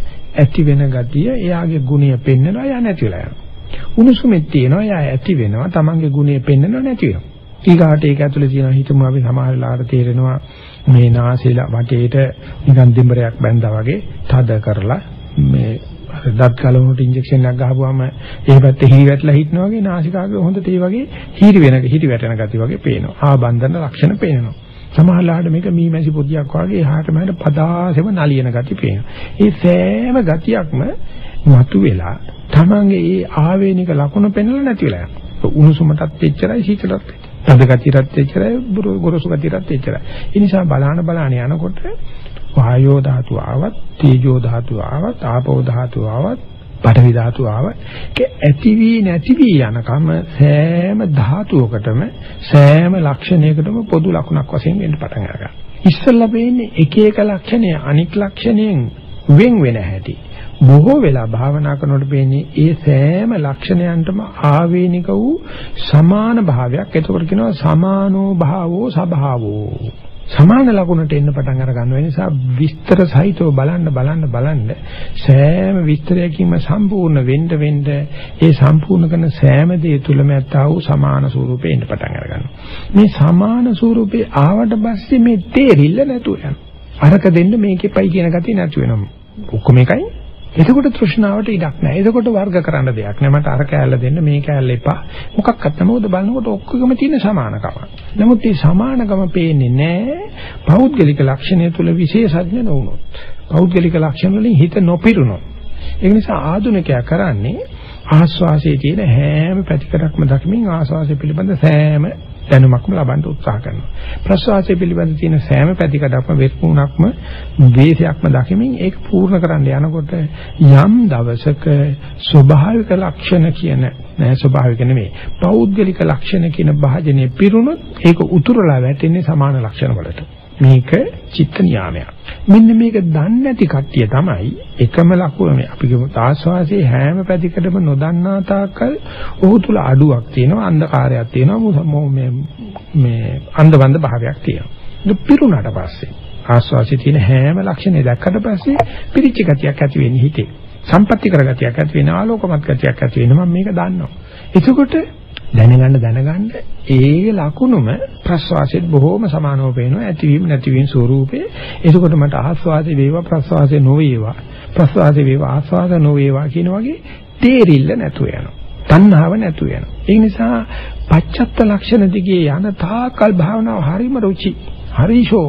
ඇති වෙන ගතිය, එයාගේ ගුණය පෙන්නනවා, එයා නැති වෙලා යනවා. උණුසුමෙත් තියෙනවා, එයා ඇති වෙනවා, තමන්ගේ ගුණය පෙන්නනවා, නැති වෙනවා. ඊගාට ඒක ඇතුලේ තියෙන හිතම අපි සමාහලාට තේරෙනවා මේ නාසයලා වටේට නිකන් දෙඹරයක් බැඳා වගේ තද කරලා මේ දත් කලවුණට ඉන්ජෙක්ෂන් එකක් ගහපුවාම ඒ පැත්තේ හිරි වැටලා හිටනවා වගේ නාසිකාගේ හොඳ තේ වගේ හිරි වැටෙන ගතිය වගේ පේනවා. ආබන්ධන ලක්ෂණ පේනවා. සමාහලාට මේක මීමැසි පොදියක් වගේ එහාට මෙහාට පදාසෙම නලියන ගතිය පේනවා. ඒ සෑම ගතියක්ම මතුවෙලා තමන්ගේ ඒ ආවේනික ලක්ෂණ පෙන්වලා නැතිලා යනවා. උණුසුමටත් එච්චරයි සීතලටත් එච්චරයි. අදගතිරත් එච්චරයි, ගොරසුගතිරත් එච්චරයි. ඒ නිසා බලාන යනකොට වායෝ ධාතුව ආවත්, තේජෝ ධාතුව ආවත්, ආපෝ ධාතුව ආවත්, පඨවි ධාතුව ආවත්, ඒක ඇති වී නැති වී යනකම සෑම ධාතුවකටම සෑම ලක්ෂණයකටම පොදු ලක්ෂණක් වශයෙන් වෙන්න පටන් ගන්නවා. ඉස්සෙල්ලා වෙන්නේ එක එක ලක්ෂණය අනික් ලක්ෂණයෙන් වෙන් වෙන හැටි. බොහෝ වෙලා භාවනා කරනකොට වෙන්නේ ඒ සෑම ලක්ෂණයන්ටම ආවේනික වූ සමාන භාවයක්. ඒකට කියනවා සමානෝ භාවෝ සබාවෝ. සමාන ලකුණට එන්න පටන් අර ගන්න වෙන නිසා විස්තර සහිතව බලන්න සෑම විස්තරයකින්ම සම්පූර්ණ වෙන්න ඒ සම්පූර්ණ කරන සෑම දේ තුළම ඇත්තා වූ සමාන ස්වරූපේ එන්න පටන් අර ගන්නවා. මේ සමාන ස්වරූපේ ආවට පස්සේ මේ තේරිල්ල නැතුව යනවා. අරක දෙන්න මේකෙපයි කියන ගතිය නැතු වෙනවා. ඔක්කොම එකයි. එතකොට තෘෂ්ණාවට ඉඩක් නැහැ. එතකොට වර්ග කරන්න දෙයක් නැහැ. මට අර කෑල්ල දෙන්න, මේ කෑල්ල එපා. මොකක්වත් නැමෝද බලනකොට ඔක්කොම තියෙන සමානකම. නමුත් මේ සමානකම පේන්නේ නැහැ පෞද්ගලික ලක්ෂණය තුළ විශේෂඥ නොවුනොත්. පෞද්ගලික ලක්ෂණ වලින් හිත නොපිරුණොත්. ඒ නිසා ආධුනිකයා කරන්නේ ආස්වාසයේ තියෙන හැම පැතිකඩක්ම දක්මින් ආස්වාසය පිළිබඳ සෑම දැනුමක්ම ලබන්න උත්සාහ කරනවා. ප්‍රසවාසය පිළිබඳ තියෙන සෑම පැතිකඩක්ම වෙස්මුණක්ම වේශයක්ම දකිමින් ඒක පූර්ණ කරන්න යනකොට යම් දවසක ස්වභාවික ලක්ෂණ කියන නෑ ස්වභාවික නෙමෙයි පෞද්ගලික ලක්ෂණ කියන භාජනයේ පිරුණොත් ඒක උතුරලා වැටෙන්නේ සමාන ලක්ෂණ වලට. මේක චිත්ත නියාමයක්. මෙන්න මේක දන්නේ නැති කට්ටිය තමයි එකම ලකුණ මේ අපි කියමු ආස්වාසේ හැම පැතිකඩම නොදන්නා තාක්කල් ඔහු තුල අඩුවක් තියෙනවා, අන්ධකාරයක් තියෙනවා, මේ අන්ධබන්ධ භාවයක් තියෙනවා. ඒක පිරුණාට පස්සේ ආස්වාසේ තියෙන හැම ලක්ෂණේ දැක්කට පස්සේ පිරිච්ච ගතියක් ඇති වෙන්නේ හිතේ. සම්පත්‍ති කරගතියක් ඇති වෙනවා, ආලෝකමත් ගතියක් ඇති වෙනවා. මම මේක දන්නවා. එතකොට දැනගන්න ඒ ලකුණුම ප්‍රස්වාසයේත් බොහොම සමානව පේනවා ඇතිවීම නැතිවීම ස්වරූපේ. එතකොට මට ආස්වාදේ වේවා ප්‍රස්වාසයේ නොවේවා ප්‍රස්වාසයේ වේවා ආස්වාද නොවේවා කියන වගේ තේරිල්ල නැතු වෙනවා. තණ්හාව නැතු වෙනවා. ඒ නිසා පච්චත්ත ලක්ෂණ දිගේ යන තාකල් භාවනාව හරීම රුචි. හරිෂෝ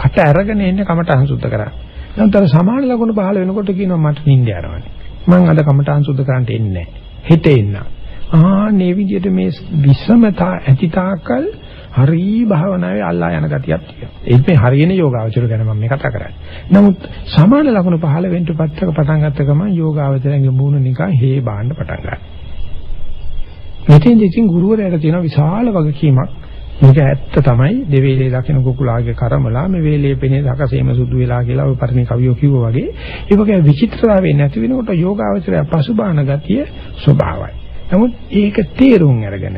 කට අරගෙන ඉන්න කමටහන් සුද්ධ කරා. නැත්නම් සමාන ලකුණු පහල වෙනකොට කියනවා මට නිින්ද යනවා. මං අද කමටහන් සුද්ධ කරන්න එන්නේ නැහැ. හෙට එන්නම්. ආනේ විදියට මේ විසමතා ඇති තාකල් හරි භාවනාවේ අල්ලා යන ගතියක් තියෙනවා. ඒත් මේ හරියන යෝගාවචර ගැන මම මේ කතා කරන්නේ. නමුත් සමාන ලක්ෂණ 15 වෙනි පත්තක පටන් ගත්ත ගමන් යෝගාවචරයන්ගේ මූණ නිකන් හේ බාන්න පටන් ගන්නවා. මෙතෙන්දී ඉතින් ගුරුවරයාට තියෙන විශාල වගකීමක්. මේක ඇත්ත තමයි දෙවේලේ දකින්න කුකුලාගේ කරමලා මේ වේලේ පෙනේ දකසේම සුදු වෙලා කියලා ඔය පරිණි කවියෝ කිව්වා වගේ. ඒ වගේ විචිත්‍රතාවය නැති වෙනකොට යෝගාවචරය පසුබාහන ගතිය ස්වභාවයි. නමුත් ඒක තේරුම් අරගෙන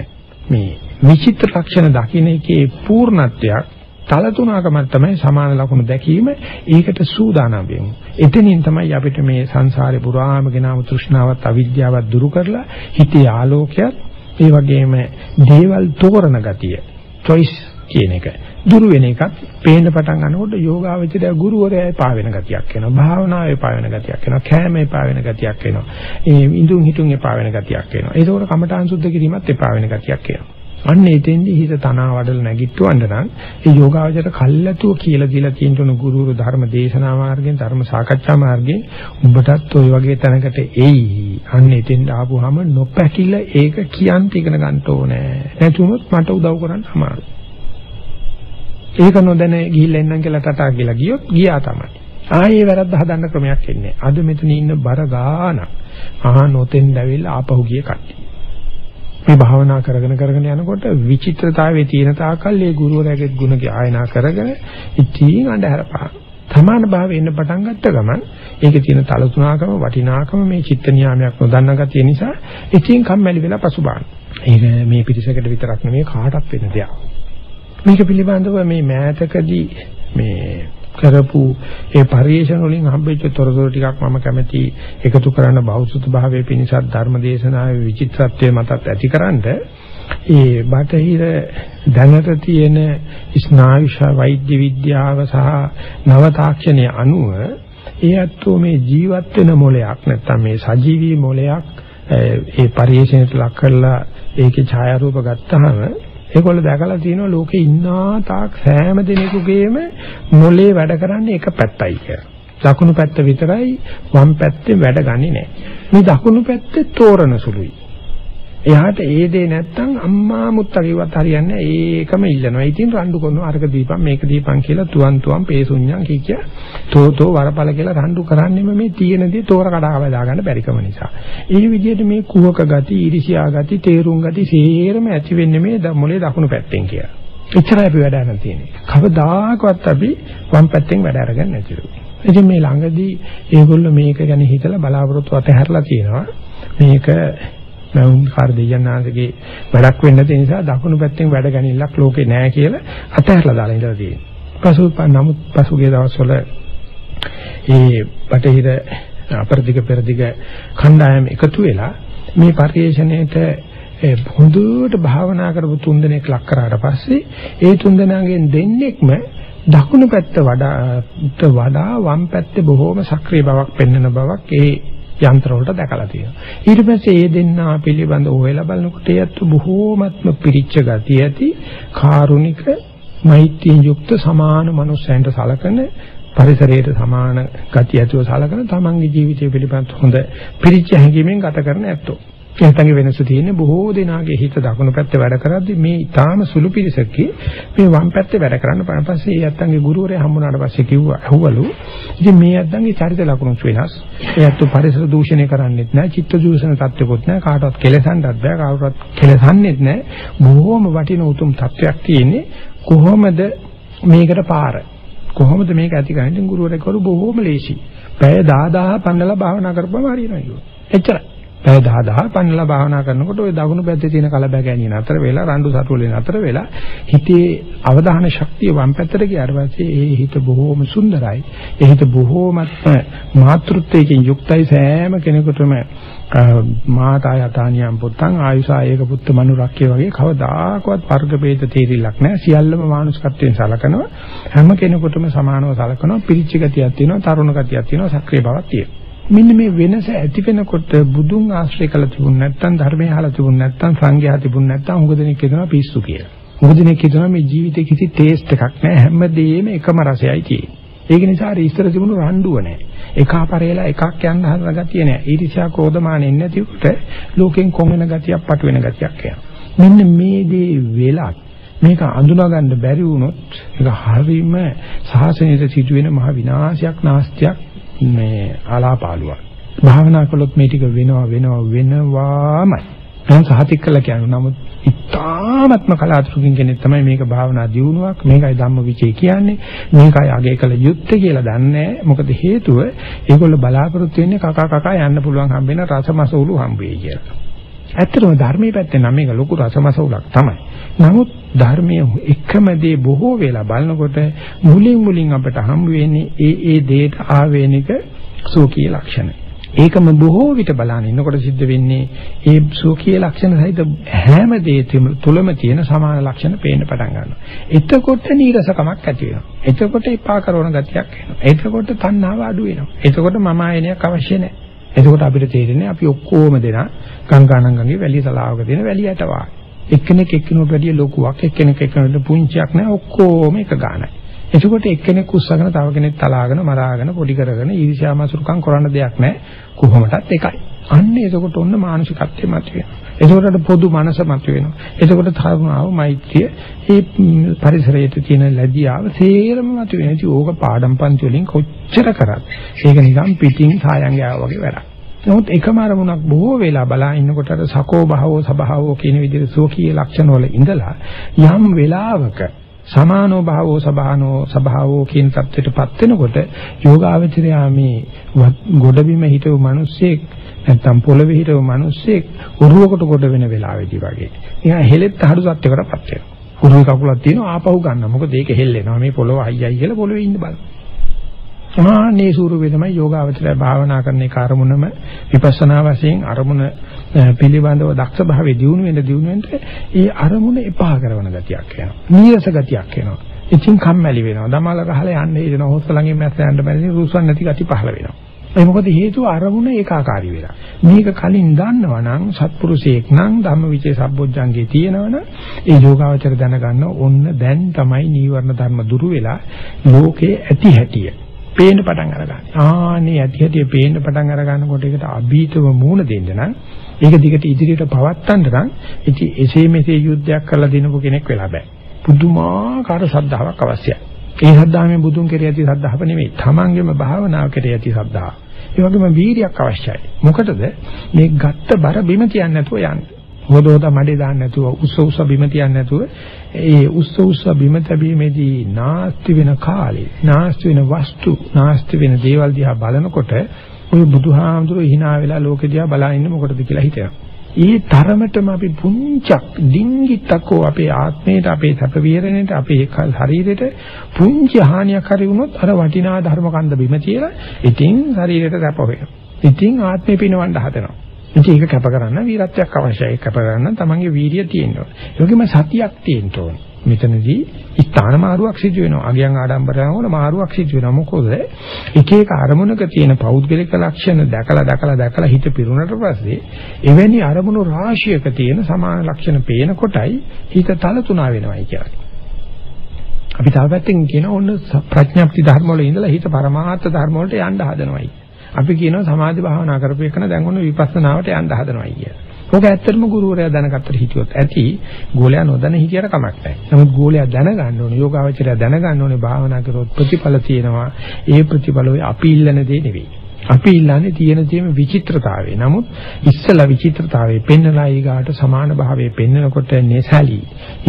මේ විචිත්‍ර ලක්ෂණ දකින්න එකේ පූර්ණත්වයක් තල තුනකම තමයි සමාන ලක්ෂණ දැකීම. ඒකට සූදානම් වෙමු. එතනින් තමයි අපිට මේ සංසාරේ පුරාම ගෙනාම තෘෂ්ණාවත් අවිද්‍යාවත් දුරු කරලා හිතේ ආලෝකයක් ඒ වගේම දේවල් තෝරන ගතිය choice කියන එක දුරු වෙන එකක් පේන්න පටන් ගන්නකොට යෝගාවචරය ගුරුවරයා එපා වෙන ගතියක් එනවා භාවනාවේ එපා වෙන ගතියක් එනවා කෑමේ එපා වෙන ගතියක් එනවා ඒ ඉඳුන් හිටුන් එපා වෙන ගතියක් එනවා ඒකෝර කමඨාන් සුද්ධ කිරීමත් එපා වෙන ගතියක් එනවා අන්න එතෙන්දී හිත තනවා වඩල නැගිට්ටවන්න නම් ඒ යෝගාවචරය කල්ැතුව කියලා දීලා තියෙන උණු ගුරුවරු ධර්ම දේශනා මාර්ගයෙන් ධර්ම සාකච්ඡා මාර්ගයෙන් උඹටත් ওই වගේ තැනකට එයි අන්න එතෙන් ආපුවාම නොපැකිල ඒක කියන්ට ඉගෙන ගන්න ඕනේ නැතුනොත් මට උදව් කරන්න අමාරුයි ඒක නොදැන ගිහිල්ලා එන්නම් කියලා ටටා කියලා ගියොත් ගියා තමයි. ආයේ වැරද්ද හදන්න ක්‍රමයක් ඉන්නේ. අද මෙතන ඉන්න බර ගානක්. ආහ නොතෙන් දැවිලා ආපහු ගිය කට්ටිය. මේ භාවනා කරගෙන යනකොට විචිත්‍රතාවයේ තියෙන තාකල් ඒ ගුරුවරයාගේ ගුණ ගායනා කරගෙන ඉතින් අඳුර පාන. සමාන භාවයේ ඉන්න පටන් ගත්ත ගමන් ඒකේ තියෙන තලතුණකම වටිනාකම මේ චිත්ත නියාමයක් නොදන්න ගැතිය නිසා ඉතින් කම්මැලි වෙලා පසුබාන. ඒක මේ පිටිසකට විතරක් නෙමෙයි කාටත් වෙන දෙයක්. මේක පිළිබඳව මේ මෑතකදී මේ කරපු ඒ පරිශන වලින් හම්බෙච්ච තොරතුරු ටිකක් මම කැමැති එකතු කරන්න බෞද්ධ භාවයේ පිණිසත් ධර්මදේශනාවේ විචිත්‍රත්වය මතත් ඇතිකරනද ඒ බටහිර දැනට තියෙන ස්නායු වෛද්‍ය විද්‍යාව සහ නව තාක්ෂණයේ අනුව ඒ අතෝ මේ ජීවත් වෙන මොලයක් නැත්තම් මේ සජීවී මොලයක් ඒ පරිශනයට ලක් කරලා ඒකේ ඡායාරූප ගත්තහම ඒගොල්ලෝ දැකලා තියෙනවා ලෝකේ ඉන්නා තාක් සෑම දිනෙකගේම මොලේ වැඩ කරන්නේ එක පැත්තයි කියලා. දකුණු පැත්ත විතරයි වම් පැත්තේ වැඩ ගන්නේ නැහැ. මේ දකුණු පැත්තේ තෝරන සුළුයි. එයාට ඒ දේ නැත්තම් අම්මා මුත්තා කිව්වත් හරියන්නේ නැහැ. ඒකම ඉල්ලනවා. ඉතින් රණ්ඩු කරනවා අරක දීපන් මේක දීපන් කියලා තුවන්තුවම් පේසුඤ්ඤම් කිය තෝතෝ වරපල කියලා රණ්ඩු කරන්නේම මේ තියෙන දේ තෝර කඩාව දාගන්න බැරිකම නිසා. ඒ විදිහට මේ කුහක ගති, ඊර්ෂ්‍යා ගති, තේරුම් ගති සේරම ඇති වෙන්නේ මේ මොලේ දකුණු පැත්තෙන් කියලා. එච්චරයි අපි වැඩ කරන්න තියෙන්නේ. කවදාකවත් අපි වම් පැත්තෙන් වැඩ අරගන්නේ නැතිලු. ඉතින් මේ ළඟදී ඒගොල්ලෝ මේක ගැන හිතලා බලාපොරොත්තු අතහැරලා තියෙනවා. මේක මම කාර් දෙයන්නාගේ වැඩක් වෙන්න තියෙන නිසා දකුණු පැත්තෙන් වැඩ ගැනීමක් ලෝකේ නැහැ කියලා අතහැරලා දාලා ඉඳලා තියෙනවා. නමුත් පසුගිය දවස්වල මේ බටහිර අපරදිග පෙරදිග කණ්ඩායම එකතු වෙලා මේ පරිශ්‍රණයට හොඳට භාවනා කරපු තුන් දෙනෙක් ලක් කරාට පස්සේ ඒ තුන් දෙනාගෙන් දෙන්නෙක්ම දකුණු පැත්ත වඩා වම් පැත්තේ බොහෝම සක්‍රීය බවක් පෙන්වන බවක් ඒ යන්ත්‍ර වලට දැකලා තියෙනවා. ඊට පස්සේ මේ දෙන්නා පිළිබඳ හොයලා බලනකොට ඒත් බොහෝමත්ම පිරිච්ච ගතිය ඇති කාරුණික මෛත්‍රියෙන් යුක්ත සමාන මනුස්සයන්ට සලකන පරිසරයට සමාන ගතිය ඇතුව සලකන තමන්ගේ ජීවිතය පිළිබඳ හොඳ පිරිච්ච හැඟීමෙන් ගත කරන ඇත්තෝ. ඒකටගේ වෙනස තියෙන්නේ බොහෝ දෙනාගේ හිත දකුණු පැත්තේ වැඩ කරද්දී මේ ඊටාම සුළු පිරිසකේ මේ වම් පැත්තේ වැඩ කරන්න පටන් පස්සේ ඒ අත්තන්ගේ ගුරුවරයා හම්බුනාට පස්සේ කිව්වා "හුවලු ඉතින් මේ අත්තන්ගේ චරිත ලක්ෂණ වෙනස්. ඒ අත්තු පරිසර දූෂණය කරන්නේත් නැහැ, චිත්ත දූෂණ තත්ත්වෙකුත් නැහැ, කාටවත් කෙලසන්නත් බෑ, කාටවත් කෙලසන්නේත් නැහැ. බොහොම වටින උතුම් තත්ත්වයක් තියෙන්නේ. කොහොමද මේකට පාර? කොහොමද මේක ඇති කරන්නේ?" ගුරුවරයා කරු බොහොම ලේසි. පැය 10000 පන්නලා භාවනා කරපුවාම හරියනවා. එච්චරයි. පැය 10 පන්නලා භාවනා කරනකොට ওই දකුණු පැත්තේ තියෙන කලබගෑනිය නතර වෙලා රණ්ඩු සතුලේ නතර වෙලා හිතේ අවධාන ශක්තිය වම් පැත්තට ගියාට පස්සේ ඒ හිත බොහොම සුන්දරයි. ඒ හිත බොහොමත්ම මාතෘත්වයෙන් යුක්තයි. සෑම කෙනෙකුටම මාතා යතානියම් පුත්තන් ආයුසායක පුත්ත මනුරක්කේ වගේ කවදාකවත් වර්ගභේද තීරිලක් නැහැ. සියල්ලම මානුෂිකත්වයෙන් සලකනවා. හැම කෙනෙකුටම සමානව සලකනවා. පිරිච්ච ගතියක් තියෙනවා, තරුණ ගතියක් තියෙනවා, සක්‍රීය බවක් තියෙනවා. මෙන්න මේ වෙනස ඇති වෙනකොට බුදුන් ආශ්‍රය කළ තිබුණ නැත්නම් ධර්මය අහලා තිබුණ නැත්නම් සංඝයා තිබුණ නැත්නම් හුඟ දෙනෙක් කියනවා පිස්සු කියලා. හුඟ දෙනෙක් කියනවා මේ ජීවිතේ කිසි ටේස්ට් එකක් නැහැ, හැමදේම එකම රසයයි තියෙන්නේ. ඒක නිසා අර ඉස්සර තිබුණු රණ්ඩුව නැහැ. එකපාරේලා එකක් යන්න හදන ගතිය නැහැ. ඊර්ෂ්‍යා ක්‍රෝධමානෙ නැතිවට ලෝකෙන් කොන් වෙන ගතියක් පටු වෙන ගතියක් යනවා. මෙන්න මේ දේ වෙලක් මේක අඳුනා ගන්න බැරි වුණොත් ඒක හරීම සාසනීය සිදුවෙන මහ විනාශයක් නාස්තියක්. මේ ආලාපාලුවා භාවනා කළොත් මේ ටික වෙනවාමයි මම සාහිත කළා කියන්නේ. නමුත් ඉතාමත්ම කලාතුරකින් කෙනෙක් තමයි මේක භාවනා දියුණුවක්, මේකයි ධම්ම විචේ කියන්නේ, මේකයි අගය කළ යුත්තේ කියලා දන්නේ. මොකද හේතුව ඒගොල්ලෝ බලාපොරොත්තු වෙන්නේ කකා යන්න පුළුවන් හම්බෙන රසමසවුලු හම්බෙයි කියලා. ඇත්තටම ධර්මයේ පැත්තේ නම් මේක ලොකු රසමසවුලක් තමයි. නමුත් ධර්මයේ එකම දේ බොහෝ වෙලා බලනකොට මුලින් අපට හම් වෙන්නේ ඒ දේට ආවේනික සෝකී ලක්ෂණ. ඒකම බොහෝ විට බලන ඉන්නකොට සිද්ධ වෙන්නේ ඒ සෝකී ලක්ෂණ සහිත හැම දේ තුලම තියෙන සමාන ලක්ෂණ පේන්න පටන් ගන්නවා. එතකොට නීරසකමක් ඇති වෙනවා. එතකොට එපා කරන ගතියක් එනවා. එතකොට තණ්හාව අඩු වෙනවා. එතකොට මම ආයෙනයක් අවශ්‍ය නැහැ. එතකොට අපිට තේරෙන්නේ අපි ඔක්කොම දෙනා ගංගානංගගේ වැලිය සලාවක දෙන වැලියට වාගේ. එක්කෙනෙක් එක්කෙනාට වැඩිය ලොකුවක්, එක්කෙනෙක් එක්කෙනාට පුංචියක් නෑ, ඔක්කොම එක ගානයි. එතකොට එක්කෙනෙක් උස්සගෙන තව කෙනෙක් තලාගෙන මරාගෙන පොඩි කරගෙන ඊර්ෂ්‍යා මාසුරුකම් කරන්න දෙයක් නෑ, කොහොමදත් එකයි. අන්න එතකොට ඔන්න මානසිකත්වයේ මතුවේ. එතකොට පොදු මනස මතුවෙනවා. එතකොට තරුණාව, මෛත්‍රිය, මේ පරිසරයේ තියෙන ලැබියාව සේරම මතුවේ. ඉතින් ඕක පාඩම් පන්ති වලින් කොච්චර කරත් ඒක නිකන් පිටින් සායන් ගාව වගේ වැඩක්. නමුත් එකම අරමුණක් බොහෝ වෙලා බලා ඉන්නකොට අර සකෝ භාවෝ සබහාවෝ කියන විදිහට සෝකී ලක්ෂණවල ඉඳලා යම් වෙලාවක සමානෝ භාවෝ සබහානෝ සබහාවෝ කියන තත්ත්වයටපත් වෙනකොට යෝගාවචරයා මේ ගොඩබිම හිටව මිනිස්සෙක් නැත්නම් පොළවේ හිටව මිනිස්සෙක් උරුවකට කොට වෙන වෙලාවෙදී වගේ එයා හෙලෙත් අහඩු සත්‍යකටපත් වෙනවා. උරුවේ කකුලක් තියෙනවා ආපහු ගන්න. මොකද ඒක හෙල්ලෙනවා. මේ පොළව අයියයි කියලා පොළවේ ඉන්න බලන්න. සමානේ ස්වරූපේ තමයි යෝගාවචරය භාවනා කරන්නේ. කාර්මුණම විපස්සනා වශයෙන් අරමුණ පිළිබඳව දක්ෂ භාවයේ දියුණු වෙන්න ඒ අරමුණ එපා කරන ගතියක් එනවා. නීරස ගතියක් එනවා. ඉතින් කම්මැලි වෙනවා. දමල ගහලා යන්න හේදෙනවා. හොස්ස ළඟින් මැස්ස යන්න බැරි රුසුවන් නැති ගති පහළ වෙනවා. ඒ මොකද හේතුව අරමුණ ඒකාකාරී වෙලා. මේක කලින් දන්නවා නම් සත්පුරුෂයෙක් නම් ධම්මවිචේ සම්බොජ්ජංගේ තියෙනවනේ ඒ යෝගාවචරය දැනගන්න ඕන්න. දැන් තමයි නීවරණ ධර්ම දුරු වෙලා ලෝකේ ඇති හැටිය පේන්න පටන් අරගන්න. ආනේ ඇති පේන්න පටන් අරගන්නකොට ඒකට අභීතව මූණ දෙන්න නම් ඒක දිගට ඉදිරියට පවත්තන්න නම් ඉතින් එසේ මෙසේ යුද්ධයක් කරලා දිනපු කෙනෙක් වෙලා බෑ. පුදුමාකාර ශ්‍රද්ධාවක් අවශ්‍යයි. ඒ ශ්‍රද්ධාවෙන් බුදුන් කෙරෙහි ඇති ශ්‍රද්ධාව නෙමෙයි, තමන්ගේම භාවනාව කෙරෙහි ඇති ශ්‍රද්ධාව. ඒ වගේම වීරියක් අවශ්‍යයි. මොකටද මේ ගත්ත බර බිම තියන්නේ නැතුව යන්නේ. හොදෝත මඩේ දාන්න නැතුව උස බිම තියන්නේ නැතුව ඒ උස බිම තැබීමේදී නාස්ති වෙන කාලේ නාස්ති වෙන වස්තු නාස්ති වෙන දේවල් දිහා බලනකොට ඔය බුදුහාමුදුරුවෝ hina වෙලා ලෝකෙ දිහා බලා ඉන්න මොකටද කියලා හිතනවා. ඒ තරමටම අපි පුංචක් ඩිංගිටකෝ අපේ ආත්මයට, අපේ සැප විහරණයට, අපේ ශරීරයට පුංචි හානියක් හරි වුණොත් අර වටිනා ධර්ම කන්ද බිම තියලා ඉතින් ශරීරයට සැප වෙනවා. ඉතින් ආත්මේ පිනවන්න හදනවා. ඉතින් ඒක කැප කරන්න වීරත්වයක් අවශ්‍යයි. කැප කරන්න තමන්ගේ වීරිය තියෙන්න ඕනේ. ඒකෙම සතියක් තියෙන්න ඕනේ. මෙතනදී ස්ථාන මාරුවක් සිදු වෙනවා. අගයන් ආඩම්බරයන් වල මාරුවක් සිදු වෙනවා. මොකද එක එක අරමුණක තියෙන පෞද්ගලික ලක්ෂණ දැකලා හිත පිරුණට පස්සේ එවැනි අරමුණු රාශියක තියෙන සමාන ලක්ෂණ පේන කොටයි හිත තලතුණා වෙනවයි කියන්නේ. අපි තව පැත්තකින් කියන ඕන ප්‍රඥාප්ති ධර්ම වල ඉඳලා හිත පරමාර්ථ ධර්ම වලට යන්න හදනවයි. අපි කියනවා සමාධි භාවනා කරපේකන දැන් ඔන්න විපස්සනාවට යන්න හදනවා කියලා. මොකද ඇත්තටම ගුරුවරයා දැනගත්තට හිතුවත් ඇති ගෝලයා නොදැන හිතියට කමක් නැහැ. නමුත් ගෝලයා දැනගන්න ඕනේ, යෝගාවචරය දැනගන්න ඕනේ භාවනා කරොත් ප්‍රතිඵල තියෙනවා. ඒ ප්‍රතිඵලෝයි අපි ඉල්ලන දේ නෙවෙයි. අපි ඉල්ලන්නේ තියෙන විචිත්‍රතාවය. නමුත් ඉස්සලා විචිත්‍රතාවය පෙන්නලා ඊගාට සමාන භාවයේ පෙන්නකොට නැසලී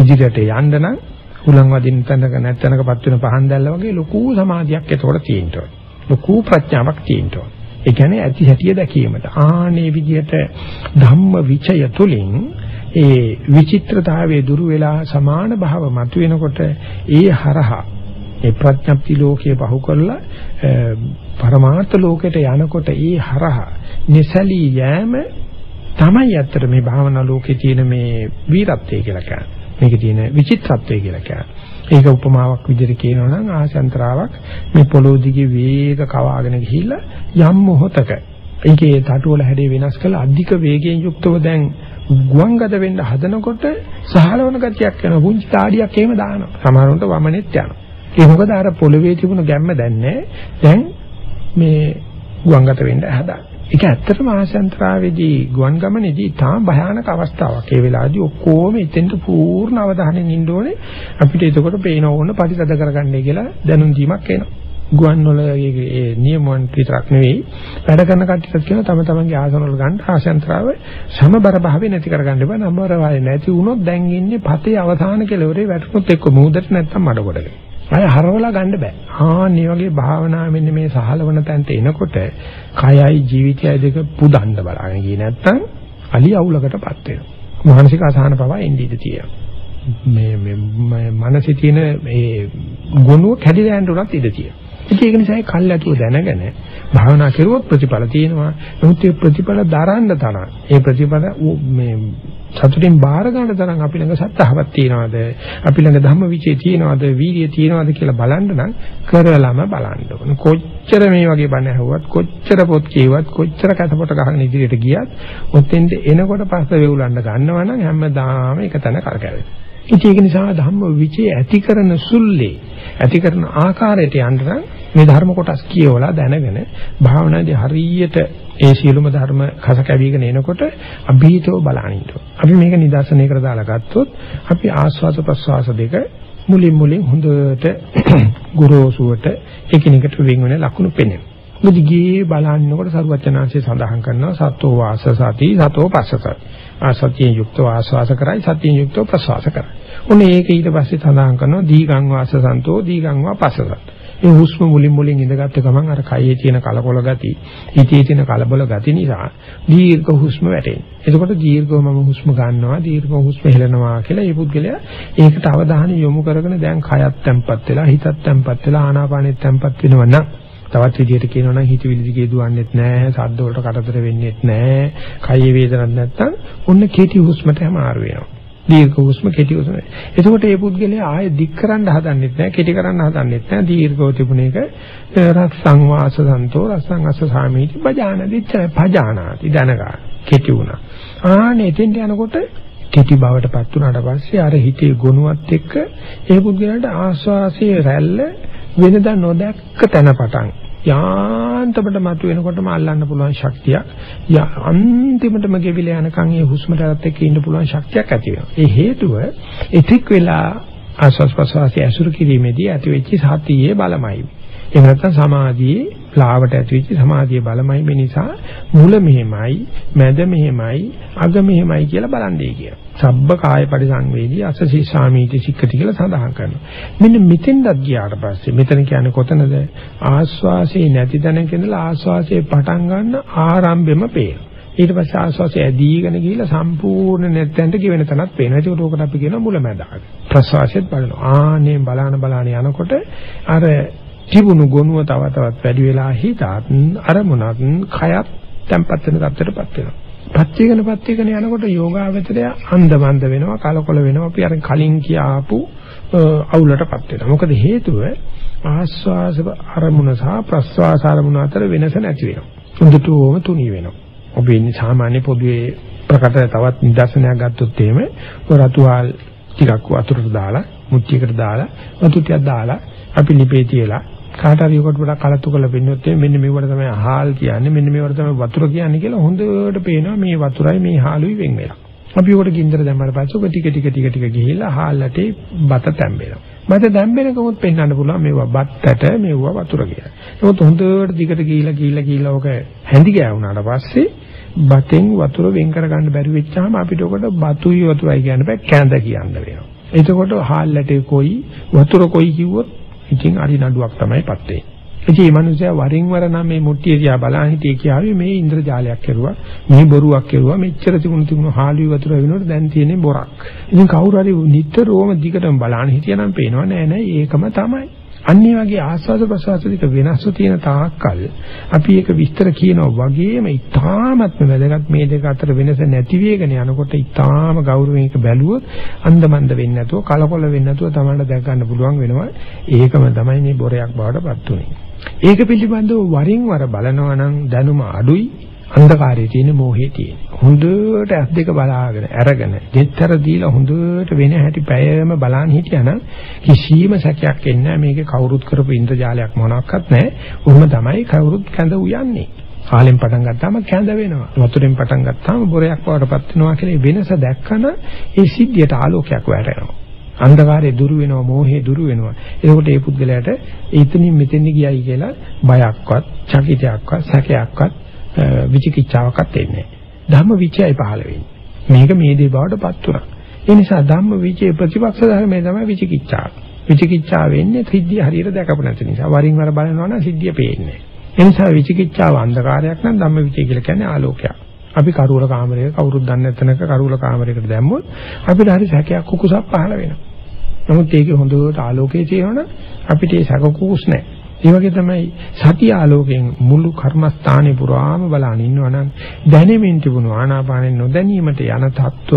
ඉදිරියට යන්න නම් උලන් වදින්න තැනක නැත්තනකපත් වෙන පහන් දැල්ල වගේ ලොකු සමාධියක් ඒතකොට තියෙන්න ඕනේ. ලොකු ප්‍රඥාවක් තියෙන්න ඕනේ. ඒ කියන්නේ ඇති හැටිය දැකීමට. ආනේ විදිහට ධම්ම විචය තුලින් ඒ විචිත්‍රතාවයේ දුරු වෙලා සමාන භාව මතුවෙනකොට ඒ හරහා ඒ ප්‍රඥප්ති ලෝකයේ බහු කරලා පරමාර්ථ ලෝකයට යනකොට ඒ හරහා නිසලී යෑම තමයි අතර මේ භාවනා ලෝකයේ තියෙන මේ වීරත්වය කියලා කියන්නේ. මේකේ තියෙන විචිත්‍රත්වය කියලා කියන්නේ. ඒක උපමාවක් විදිහට කියනවා නම් ආසන්තරාවක් මේ පොළොව දිගේ වේග කවාගෙන ගිහිල්ලා යම් මොහොතක ඒකේ තටුවල හැඩය වෙනස් කරලා අධික වේගයෙන් යුක්තව දැන් ගුවන්ගත වෙන්න හදනකොට සහලවන ගතියක් වෙනවා. පුංචි තාඩියක් එහෙම දානවා. සමහරවිට වමනෙත් යනවා. ඒ මොකද අර පොළවේ තිබුණ ගැම්ම දැන්නේ දැන් මේ ගුවන්ගත වෙන්න හදනවා. ඒක ඇත්තටම ආසන්තරාවේදී ගුවන් ගමනේදී තාම භයානක අවස්ථාවක්. ඒ වෙලාවේදී ඔක්කොම ඉතින්ට පූර්ණ අවධානයෙන් ඉන්න ඕනේ. අපිට එතකොට පේන ඕන පරිසද කරගන්නයි කියලා දැනුම් දීමක් එනවා. ගුවන් වල ඒ නියමයන් පිටක් නෙවෙයි. වැඩ කරන කට්ටියත් කියන තම තමන්ගේ ආසන වල ගන්න ආසන්තරාව සමබර භාවයේ නැති කරගන්න බෑ. නම්බර වල නැති වුණොත් දැන් ඉන්නේ පතේ අවසාන කෙළවරේ වැටුනොත් එක්ක මූදට නැත්තම් මඩ කොටගෙන. අය හරවලා ගන්න බෑ. මේ වගේ භාවනා මෙන්න මේ සහලවන තැනට එනකොට කයයි ජීවිතයයි දෙක පුදන්න බලන්නේ. ඒ නැත්තම් අලි අවුලකටපත් වෙනවා. මානසික අසහන පවා එන්නේ ඉඳී තියෙනවා. මේ මනසේ තියෙන මේ ගුණුව කැඩිලා යන්න උනත් ඉඳී තියෙනවා. ඒක නිසා ඒ කල්ලාතුව දැනගෙන භාවනා කරුවොත් ප්‍රතිඵල තියෙනවා. නමුත් ඒ ප්‍රතිඵල දරන්න තරම් ඒ ප්‍රතිඵල මේ සතුටින් බාර ගන්න තරම් අපි ළඟ සත්‍තාවක් තියනවාද, අපි ළඟ ධම්ම විචේ තියනවාද, වීර්ය තියනවාද කියලා බලන්න නම් කරලම බලන්න ඕන. කොච්චර මේ වගේ බණ ඇහුවත්, කොච්චර පොත් කියවත්, කොච්චර කතපොත ගහන ඉදිරියට ගියත් ඔතෙන්ද එනකොට පස්ස වේවුලන්න ගන්නවා නම් හැමදාම එක තැන කරකැවෙන. ඒක නිසා ධම්ම විචේ ඇති කරන සුල්ලේ ඇති කරන ආකාරයට යන්න නම් මේ ධර්ම කොටස් කියවලා දැනගෙන භාවනාදී හරියට ඒ සියලුම ධර්ම කස කැවිගෙන එනකොට අභීතෝ බලනින්නවා. අපි මේක නිදර්ශනයකට දාලා ගත්තොත් අපි ආස්වාද ප්‍රස්වාස දෙක මුලින් හොඳට ගුරුසුවට එකිනෙකට වෙන් වෙන ලක්ෂණ පෙනෙනවා. මුදිගේ බලන්නකොට සරුවචනාංශය සඳහන් කරනවා සතෝ වාස සති සතෝ පස්සසති. ආසතියෙන් යුක්තව ආස්වාස කරයි, සතියෙන් යුක්තව ප්‍රස්වාස කරයි. උනේ ඒක ඊට පස්සේ සඳහන් කරනවා දීගං වාස සන්තෝ දීගං වා පස්සසති. ඒ හුස්ම මුලින් ඉඳගත්ත ගමන් අර කයේ තියෙන කලකොල ගති, හිතේ තියෙන කලබල ගති නිසා දීර්ඝ හුස්ම වැටෙනවා. එතකොට දීර්ඝවම හුස්ම ගන්නවා, දීර්ඝ හුස්ම හෙලනවා කියලා මේ පුද්ගලයා ඒකට අවධානය යොමු කරගෙන දැන් කයත් තැම්පත් වෙලා, හිතත් තැම්පත් වෙලා, ආනාපානෙත් තැම්පත් වෙනවා නම් තවත් විදිහට කියනවා නම් හිතවිලි දිගේ දුවන්නේත් නැහැ, ශබ්ද වලට කටතර වෙන්නේත් නැහැ, කයේ වේදනක් නැත්තම් ඔන්න කෙටි හුස්මටම ආර වෙනවා. දීර්ඝ හුස්ම කෙටි හුස්ම. එතකොට මේ පුද්ගලයා ආයෙ දික් කරන්න හදන්නෙත් නැහැ, කෙටි කරන්න හදන්නෙත් නැහැ. දීර්ඝව තිබුණ එක රස සංවාස සන්තෝ රසං අස්ස සාමීති බජාන දිච්ච පජානාති දනගා කෙටි වුණා. ආනේ එතෙන්ට යනකොට කෙටි බවටපත් වුණාට පස්සේ අර හිතේ ගුණවත් එක්ක මේ පුද්ගලයාට ආස්වාසිය රැල්ල වෙනදා නොදැක්ක තැන පටන් යාන්තමට මතුවෙනකොටම අල්ලන්න පුළුවන් ශක්තියක් අන්තිමටම ගෙවිල යනකම් ඒ හුස්ම දරත් එක්ක ඉන්න පුළුවන් ශක්තියක් ඇති වෙනවා. ඒ හේතුව ඉතික් වෙලා ආස්වාස් ප්‍රස්වාසය අසුරු කිරීමේදී ඇතිවෙච්ච සතියේ බලමයි. එහෙම නැත්නම් සමාධියේ ලාවට ඇතිවෙච්ච සමාධියේ බලමයි. මේ නිසා මුල මෙහෙමයි, මැද මෙහෙමයි, අග මෙහෙමයි කියලා බලන්නේ කියලා. සබ්බ කාය පරිසංවේදී අසසී සාමීති සික්කති කියලා සඳහන් කරනවා. මෙන්න මෙතෙන්දත් ගියාට පස්සේ මෙතන කියන්නේ කොතනද? ආස්වාසේ නැති තැනක ඉඳලා ආස්වාසේ පටන් ගන්න ආරම්භෙම පේනවා. ඊට පස්සේ ආස්වාසේ ඇදීගෙන ගිහිලා සම්පූර්ණ නැත්තන්ට ගෙවෙන තැනක් පේනවා. ඒක උඩට අපි කියනවා මුලමැදාග. ප්‍රස්වාසයත් බලනවා. ආනේ බලාන යනකොට අර තිබුණු ගොනුව තව වැඩි වෙලා හිතත් අරමුණත් කයත් තැම්පත් වෙන තත්ත්වයටපත් වෙනවා. පත්‍යගෙන යනකොට යෝගාවචරය අන්ධබන්ද වෙනවා, කලකොල වෙනවා. අපි අර කලින් කියාපු අවුලටපත් වෙනවා. මොකද හේතුව ආස්වාස අරමුණ සහ ප්‍රස්වාස අරමුණ අතර වෙනස නැති වෙනවා. හුදුටුවම තුනී වෙනවා. අපි සාමාන්‍ය පොදුවේ ප්‍රකට තවත් නිදර්ශනයක් ගත්තොත් එහෙම රතුහාල් ටිකක් වතුරට දාලා, මුට්ටියකට දාලා, වතුර ටිකක් දාලා අපි ලිපේ තියලා කාට හරි උකට වඩා කලතු කරලා පෙන්නුවොත් මෙන්න මේවට තමයි හාල් කියන්නේ, මෙන්න මේවට තමයි වතුර කියන්නේ කියලා හොඳට පේනවා. මේ වතුරයි මේ හාලුයි වෙන් වෙලා. අපි උකට ගින්දර දැම්මට පස්සේ ඔබ ටික ටික ගිහිල්ලා හාල්ලටේ බත තැම්බෙනවා. බත දැම්බෙනකොත් පෙන්වන්න පුළුවන් මේවා බත්තට, මේවා වතුර කියලා. ඒකත් හොඳට දිගට ගිහිල්ලා ඔක හැඳි ගෑවුනාට පස්සේ බතෙන් වතුර වෙන් කරගන්න බැරි වෙච්චාම අපිට ඔකට බතුයි වතුරයි කියන්න බෑ, කැඳ කියන්න වෙනවා. එතකොට හාල්ලටේ කොයි වතුර කොයි කිව්වොත් ඉතින් අරි නඩුවක් තමයිපත් වෙන්නේ. ඉතින් මේ මිනිස්සයා වරින් වර නම් මේ මුට්ටිය දිහා බලන් හිටියේ කියාවේ මේ ඉන්ද්‍රජාලයක් කෙරුවා, මේ බොරුවක් කෙරුවා, මෙච්චර තිබුණු හාලුවේ වතුර වෙනකොට දැන් තියෙන්නේ බොරක්. ඉතින් කවුරු හරි නිතරම දිගටම බලන් හිටියනම් පේනවා නෑ නෑ ඒකම තමයි. අන්න ඒ වගේ ආස්වාද ප්‍රසවාස දෙක වෙනස්ව තියෙන තාක්කල් අපි ඒක විස්තර කියනවා වගේම ඉතාමත්ම වැදගත් මේ දෙක අතර වෙනස නැති වෙගෙන යනකොට ඉතාම ගෞරවයෙන් ඒක බැලුවොත් අන්දමන්ද වෙන්නේ නැතුව කලකොල වෙන්නේ නැතුව තමයි දැක ගන්න පුළුවන් වෙනවා. ඒකම තමයි මේ බොරයක් බවට පත් වෙන්නේ. ඒක පිළිබඳව වරින් වර බලනවා නම් දැනුම අඩුයි, අන්ධකාරයේ තියෙන මොහේ තියෙන. හොඳට ඇස් දෙක බලාගෙන අරගෙන දෙතර දීලා හොඳට වෙන හැටි පැයම බලන් හිටියානම් කිසිම සැකයක් එන්නේ නැහැ. මේකේ කවුරුත් කරපු ඉන්ද්‍රජාලයක් මොනක්වත් නැහැ. උන්ම තමයි කවුරුත් කැඳ උයන්නේ. කාලෙන් පටන් ගත්තාම කැඳ වෙනවා. වතුරෙන් පටන් ගත්තාම බොරයක් වඩපත් වෙනවා කියලා වෙනස දැක්කම ඒ සිද්ධියට ආලෝකයක් වැටෙනවා. අන්ධකාරය දුරු වෙනවා, මෝහය දුරු වෙනවා. එතකොට මේ පුද්ගලයාට එතනින් මෙතෙන් ගියයි කියලා බයක්වත්, චකිතයක්වත්, සැකයක්වත්, විචිකිච්ඡාවක්වත් එන්නේ නැහැ. ධම්ම විචයයි පහළ වෙන්නේ. මේක මේ දේ බවටපත් උනා. ඒ නිසා ධම්ම විචේ ප්‍රතිපක්ෂ ධර්මයේ තමයි විචිකිච්ඡාව. විචිකිච්ඡාව වෙන්නේ සිද්ධිය හරියට දැකපු නැති නිසා. වරින් වර බලනවා නම් සිද්ධිය පේන්නේ නැහැ. ඒ නිසා විචිකිච්ඡාව අන්ධකාරයක් නම් ධම්ම විචේ කියලා කියන්නේ ආලෝකයක්. අපි කරුවල කාමරයක කවුරුත් දන්නේ නැතනක කරුවල කාමරයකට දැම්මොත් අපිට හරි සැකයක් කුකුසක් පහළ වෙනවා. නමුත් ඒකේ හොඳට ආලෝකයේ තියෙනවනම් අපිට ඒ සැක කුකුස් නැහැ. ඒ වගේ තමයි සති ආලෝකයෙන් මුළු කර්මස්ථානේ පුරාම බලන ඉන්නවනම් දැනෙමින් තිබුණු ආනාපානෙ නොදැනීමට යන තත්ත්ව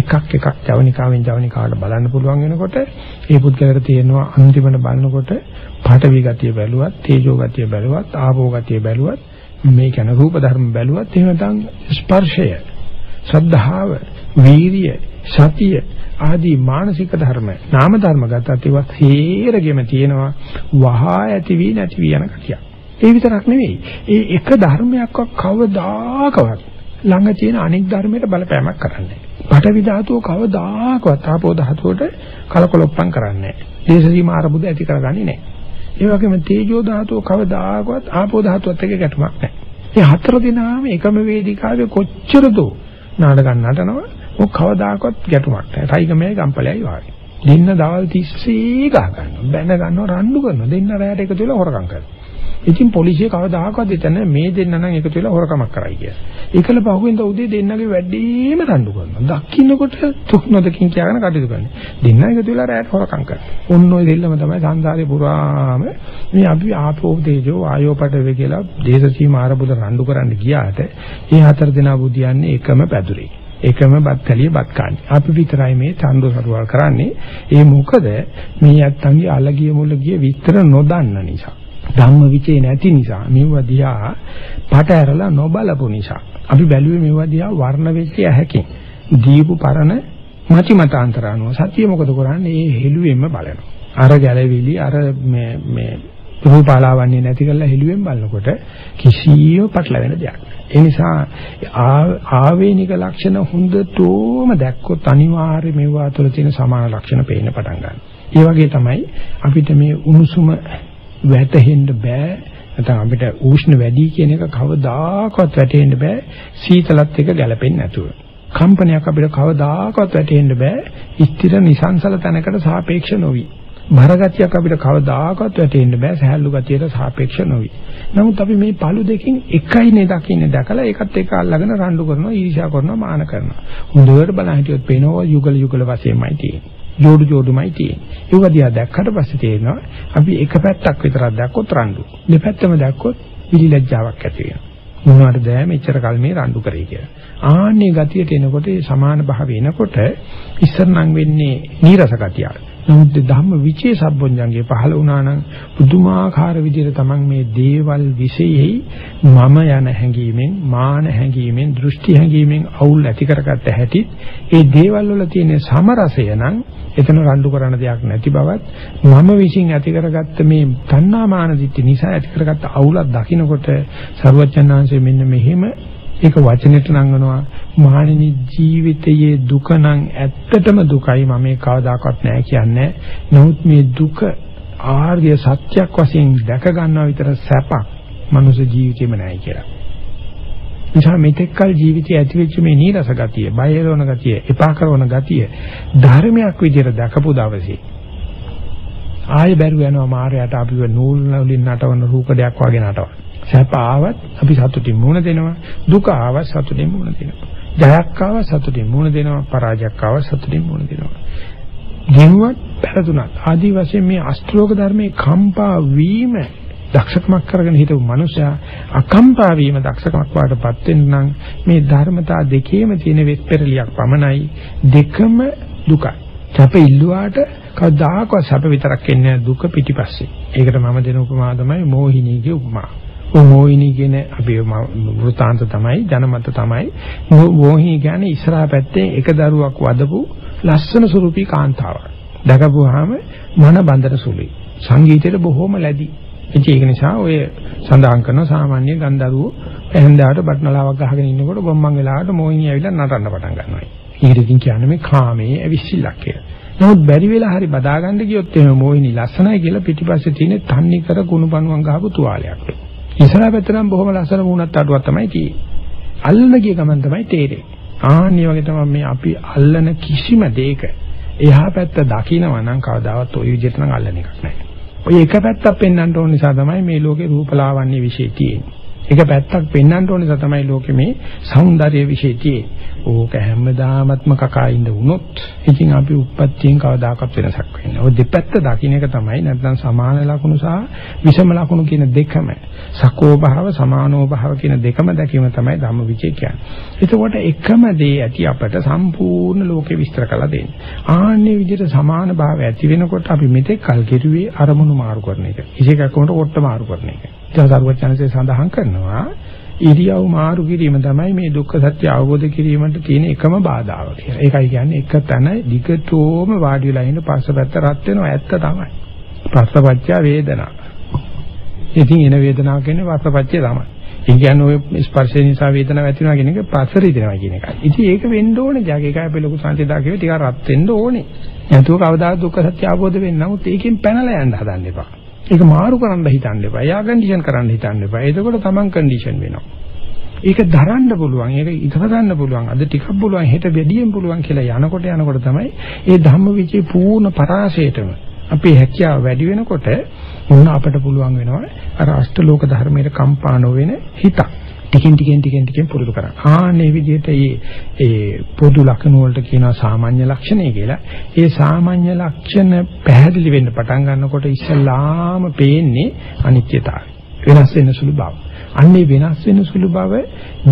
එකක් එකක් ජවනිකාවෙන් ජවනිකාවට බලන්න පුළුවන් වෙනකොට ඒ පුද්ගලයාට තියෙනවා අන්තිමට බලනකොට පාඨවි ගතිය බැලුවත්, තේජෝ ගතිය බැලුවත්, ආපෝ ගතිය බැලුවත් මේ කියන රූප ධර්ම බැලුවත් එහෙම නැත්නම් ස්පර්ශය, ශ්‍රද්ධාව, වීර්ය, සතිය ආදී මානසික ධර්ම, නාම ධර්ම ගත්තත් ඒවා හේරගෙම තියෙනවා වහා ඇති වී නැති වී යන කතියක්. ඒ විතරක් නෙවෙයි. ඒ එක ධර්මයක්ව කවදාකවත් ළඟ තියෙන අනෙක් ධර්මයට බලපෑමක් කරන්නේ නැහැ. පඨවි ධාතුව කවදාකවත් ආපෝ ධාතුවට කලකොලොප්පම් කරන්නේ නැහැ. දේශී මාරබුද ඇති කරගන්නේ නැහැ. ඒ වගේම තේජෝ ධාතුව කවදාකවත් ආපෝ ධාතුවත් එක්ක ගැටුමක් නැහැ. මේ හතර දිනාම එකම වේදිකාවේ කොච්චර දෝ නාඩගම් නටනවා ඔය කවදාකවත් ගැටුමක් නැහැ. රයිගමයි ගම්පලයි වාගේ. දෙන්න දවල් 30 ගහ ගන්නවා, බැන ගන්නවා, රණ්ඩු කරනවා. දෙන්න රැයට එකතු වෙලා හොරකම් කරනවා. ඉතින් පොලිසිය කවදාකවත් එතන මේ දෙන්න නම් එකතු වෙලා හොරකමක් කරයි කියලා. ඒකල පහුවෙන්ද උදේ දෙන්නගේ වැඩිම රණ්ඩු කරනවා. දකින්නකොට තුක් නොදකින් කියාගෙන කටයුතු කරනවා. දෙන්න එකතු වෙලා රැයට හොරකම් කරනවා. ඔන්න ඔය දෙල්ලම තමයි සංසාරේ පුරාම මේ අපි ආපෝ තේජෝ ආයෝපට වේ කියලා දේශ සීමා ආරබුද රණ්ඩු කරන්න ගියාට මේ හතර දෙනා බුදියන්නේ එකම පැදුරේ. එකම බත්කලිය බත් කාන්නේ. අපි විතරයි මේ ඡන්ද සරුවල් කරන්නේ. ඒ මොකද මේ යත්තන්ගේ අලගිය මුලගිය විතර නොදන්න නිසා. ධම්ම විචේ නැති නිසා. මේවා දිහා පාට ඇරලා නොබලපු නිසා. අපි බැලුවේ මේවා දිහා වර්ණ වෙච්ච ඇහැකින්. දීපු පරණ මති මතාන්තර අනුව සතිය මොකද කරන්නේ? ඒ හෙළුවෙම බලනවා. අර ගැලවිලි අර මේ රූපාලාවන්‍ය නැති කරලා හෙළුවෙන් බලනකොට කිසියම් පටලැවෙන දෙයක් නෑ. ඒ නිසා ආවේනික ලක්ෂණ හොඳටම දැක්කොත් අනිවාර්යයෙන්ම ඒවා තුළ තියෙන සමාන ලක්ෂණ පේන්න පටන් ගන්නවා. ඒ වගේ තමයි අපිට මේ උණුසුම වැටෙන්න බෑ. නැත්නම් අපිට උෂ්ණ වැඩි කියන එක කවදාකවත් වැටෙන්න බෑ. සීතලත් එක්ක ගැලපෙන්නේ නැතුව. කම්පනයක් අපිට කවදාකවත් වැටෙන්න බෑ. ස්ථිර නිසංසල තැනකට සාපේක්ෂ නොවි. භරගතියක් අපිට කවදාකවත් වැටෙන්න බෑ, සහැල්ලු ගතියට සාපේක්ෂ නොවි. නමුත් අපි මේ පළු දෙකෙන් එකයිනේ දකින්නේ. දැකලා ඒකත් එක්ක අල්ලගෙන රණ්ඩු කරනවා, ඊර්ෂ්‍යා කරනවා, මාන කරනවා. හොඳට බලන හිටියොත් පේනවා යුගල වශයෙන්මයි තියෙන්නේ. ජෝඩුමයි තියෙන්නේ. ඒ වගේ දැක්කට පස්සේ තේරෙනවා අපි එක පැත්තක් විතරක් දැක්කොත් රණ්ඩු. දෙපැත්තම දැක්කොත් විලිලැජ්ජාවක් ඇති වෙනවා. මොනවටද මෙච්චර කල් මේ රණ්ඩු කරේ කියලා. ආන්නේ ගතියට එනකොට ඒ සමාන භාවය එනකොට ඉස්සරනම් වෙන්නේ නීරස ගතියක්. නමුත් ධම්ම විචේ සම්බොන්ජංගේ පහළ වුණා නම් පුදුමාකාර විදිහට තමන් මේ දේවල් විශේෂයි මම යන හැඟීමෙන්, මාන හැඟීමෙන්, දෘෂ්ටි හැඟීමෙන් අවුල් ඇති කරගත්ත හැටිත් ඒ දේවල් වල තියෙන සමරසය නම් එතන රණ්ඩු කරන දෙයක් නැති බවත් මම විශ්ින් ඇති කරගත්ත මේ තණ්හා මාන දිට්ඨි නිසා ඇති කරගත්ත අවුලක් දකිනකොට සරුවචන් ආංශයේ මෙන්න මෙහෙම ඒක වචනෙට නංගනවා මහණෙනි ජීවිතයේ දුක නම් ඇත්තටම දුකයි මම මේ කවදාකවත් නෑ කියන්නේ. නමුත් මේ දුක ආර්ය සත්‍යයක් වශයෙන් දැක ගන්නවා විතර සැපක් මනුස්ස ජීවිතේම නෑ කියලා. නිසා මෙතෙක්කල් ජීවිතයේ ඇතිවෙච්ච මේ නීරස ගතිය, බය වෙන ගතිය, එපා කරන ගතිය ධර්මයක් විදියට දැකපු දවසේ ආයෙ බැරුව යනවා මායයට අපිව නූල් වලින් නටවන රූප දෙයක් වගේ නටවන. සැප ආවත් අපි සතුටින් මුණ දෙනවා. දුක ආවත් සතුටින් මුණ දෙනවා. ජයක් ආවත් සතුටින් මුණ දෙනවා. පරාජයක් ආවත් සතුටින් මුණ දෙනවා. ජීවත් පෙරතුණත් ආදී වශයෙන් මේ අෂ්ටෝක ධර්මයේ කම්පා වීම දක්ෂකමක් කරගෙන හිටපු මනුෂයා අකම්පා වීම දක්ෂකමක් වඩපත් වෙන්න නම් මේ ධර්මතා දෙකේම තියෙන වෙස් පෙරලියක් පමණයි. දෙකම දුකයි. සැප ඉල්ලුවාට කවදාකවත් සැප විතරක් එන්නේ දුක පිටිපස්සේ. ඒකට මම දෙන උපමා තමයි මොහිනීගේ උපමා. මොහිනී කියන්නේ අපි වෘතාන්ත තමයි ජනමත තමයි. මොහිනී කියන්නේ ඉස්සරහා පැත්තේ එක දරුවක් වදපු ලස්සන ස්වරූපී කාන්තාවක්. දකපුවාම මන බඳන සුළුයි. සංගීතයට බොහොම ලැබි. ඒක නිසා ඔය සඳහන් කරන සාමාන්‍ය ගන්ධරුවෝ එහෙන්දාට බටනලාවක් ගහගෙන ඉන්නකොට ගොම්මන් වෙලාවට මොහිනී ඇවිල්ලා නටන්න පටන් ගන්නවා. ඊටකින් කියන්නේ මේ කාමයේ ඇවිස්සිල්ලක් කියලා. නමුත් බැරි වෙලා හරි බදාගන්න ගියොත් එහෙම මොහිනී ලස්සනයි කියලා පිටිපස්සේ තියෙන තන්නේ කර ගුණපණුවන් ගහපු තුවාලයක්. ඉස්සරහ පැත්තට නම් බොහොම ලස්සන වුණත් අඩුවක් තමයි තියෙන්නේ. අල්ලන ගිය ගමන් තමයි තේරෙන්නේ. ආන්නේ වගේ තමයි මේ අපි අල්ලන කිසිම දෙයක එහා පැත්ත දකින්නවා නම් කවදාවත් ওই විදිහට නම් අල්ලන එකක් නැහැ. ඔය එක පැත්තක් පෙන්වන්න ඕන නිසා තමයි මේ ලෝකේ රූපලාවන්‍ය විශ්ේ තියෙන්නේ. එක පැත්තක් පෙන්වන්න ඕන නිසා තමයි ලෝකේ මේ సౌందර්ය විශ්ේ තියෙන්නේ. ඕක හැමදාමත්ම කකා ඉඳ වුණොත් ඉතින් අපි උප්පත්තියෙන් කවදාකවත් වෙනසක් වෙන්නේ නැහැ. ඔය දෙපැත්ත දකින්න එක තමයි නැත්නම් සමාන ලක්ෂණ සහ විෂම ලක්ෂණ කියන දෙකම සකෝ භාව සමානෝ භාව කියන දෙකම දැකීම තමයි ධම්ම විචේ කියන්නේ. ඒකෝට එකම දේ ඇති අපට සම්පූර්ණ ලෝකෙ විස්තර කළ දෙන්නේ. ආන්නේ විදිහට සමාන භාව ඇති වෙනකොට අපි මෙතෙක් කල් කෙරුවේ අරමුණු මාරු කරන එක. ඉසේකක් වුණොත් ඔට්ට මාරු කරන එක. සාරවත්ඥානසේ සඳහන් කරනවා ඉරියව් මාරු කිරීම තමයි මේ දුක්ඛ සත්‍ය අවබෝධ කිරීමට තියෙන එකම බාධාව කියලා. ඒකයි කියන්නේ එක තැන දිගටම වාඩි වෙලා ඉන්න පස්සපැත්ත රත් වෙනවා. ඇත්ත තමයි. පස්සපච්චා වේදනා. ඉතින් එන වේදනාව කියන්නේ පස්සපච්චේ තමයි. ඒ කියන්නේ ඔය ස්පර්ශය නිසා වේදනාවක් ඇති වෙනවා කියන එක පස්සරිදෙනවා කියන එකයි. ඉතින් ඒක වෙන්න ඕනේ. ඒකයි අපි ලොකු සංසිඳා කිව්වේ ටිකක් රත් වෙන්න ඕනේ. නැතුව කවදාද දුක්ඛ සත්‍ය අවබෝධ වෙන්නේ? නමුත් ඒකෙන් පැනලා යන්න හදන්න එපා. ඒක මාරු කරන්න හිතන්න එපා. එයා කන්ඩිෂන් කරන්න හිතන්න එපා. එතකොට තමන් කන්ඩිෂන් වෙනවා. ඒක දරන්න පුළුවන්. ඒක ඉතර ගන්න පුළුවන්. අද ටිකක් පුළුවන්. හෙට වැඩියෙන් පුළුවන් කියලා යනකොට තමයි මේ ධම්මවිචේ පූර්ණ පරාසයටම අපේ හැකියාව වැඩි වෙනකොට මොන අපට පුළුවන් වෙනවා අර අෂ්ටලෝක ධර්මයේ කම්පා නොවෙන හිතක් ටිකෙන් ටිකෙන් පුරුදු කරන්න. ආනේ විදිහට මේ පොදු ලක්ෂණ වලට කියනවා සාමාන්‍ය ලක්ෂණය කියලා. ඒ සාමාන්‍ය ලක්ෂණ පැහැදිලි වෙන්න පටන් ගන්නකොට ඉස්සලාම පේන්නේ අනිත්‍යතාවය. වෙනස් වෙන සුළු බව. අන්නේ වෙනස් වෙන සුළු බව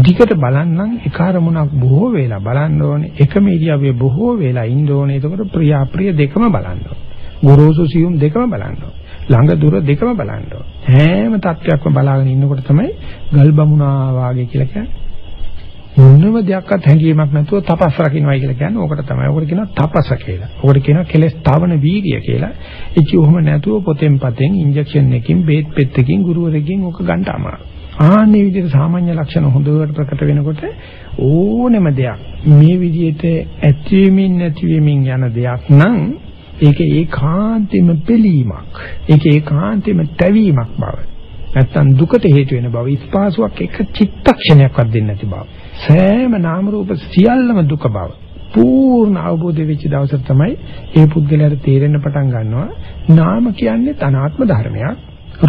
දිගට බලන්නම් එක අරමුණක් බොහෝ වෙලා බලන්න ඕනේ. එකම ඉරියව්වේ බොහෝ වෙලා ඉන්න ඕනේ. ඒකට ප්‍රිය අප්‍රිය දෙකම බලන්න ඕනේ. ගොරෝසු සියුම් දෙකම බලන්න ඕනේ. ළඟ දුර දෙකම බලන්න ඕන. හැම තත්වයක්ම බලාගෙන ඉන්නකොට තමයි ගල් බමුණා වාගේ කියලා කියන්නේ. මොනම දෙයක්වත් හැංගීමක් නැතුව තපස් රකින්නයි කියලා කියන්නේ. ඕකට තමයි. ඕකට කියනවා තපස කියලා. ඕකට කියනවා කෙලස් තවන වීර්ය කියලා. ඒක උවම නැතුව පොතෙන් පතෙන් ඉන්ජෙක්ෂන් එකකින් බේත් පෙත්තකින් ගුරුවරයෙක්ගෙන් ඕක ගන්න අමාරු. ආන්නේ විදිහට සාමාන්‍ය ලක්ෂණ හොඳට ප්‍රකට වෙනකොට ඕනෙම දෙයක් මේ විදිහට ඇතිවීමින් නැතිවීමින් යන දෙයක් නම් ඒක ඒකාන්තෙම පිළීමක්. ඒක ඒකාන්තෙම තැවීමක් බව. නැත්තම් දුකට හේතු වෙන බව. ස්පාසුවක් එක චිත්තක්ෂණයක්වත් දෙන්නේ නැති බව. සෑම නාම රූප සියල්ලම දුක බව. පූර්ණ අවබෝධය වෙච්ච දවසට තමයි ඒ පුද්ගලයාට තේරෙන්න පටන් ගන්නවා. නාම කියන්නේ අනාත්ම ධර්මයක්.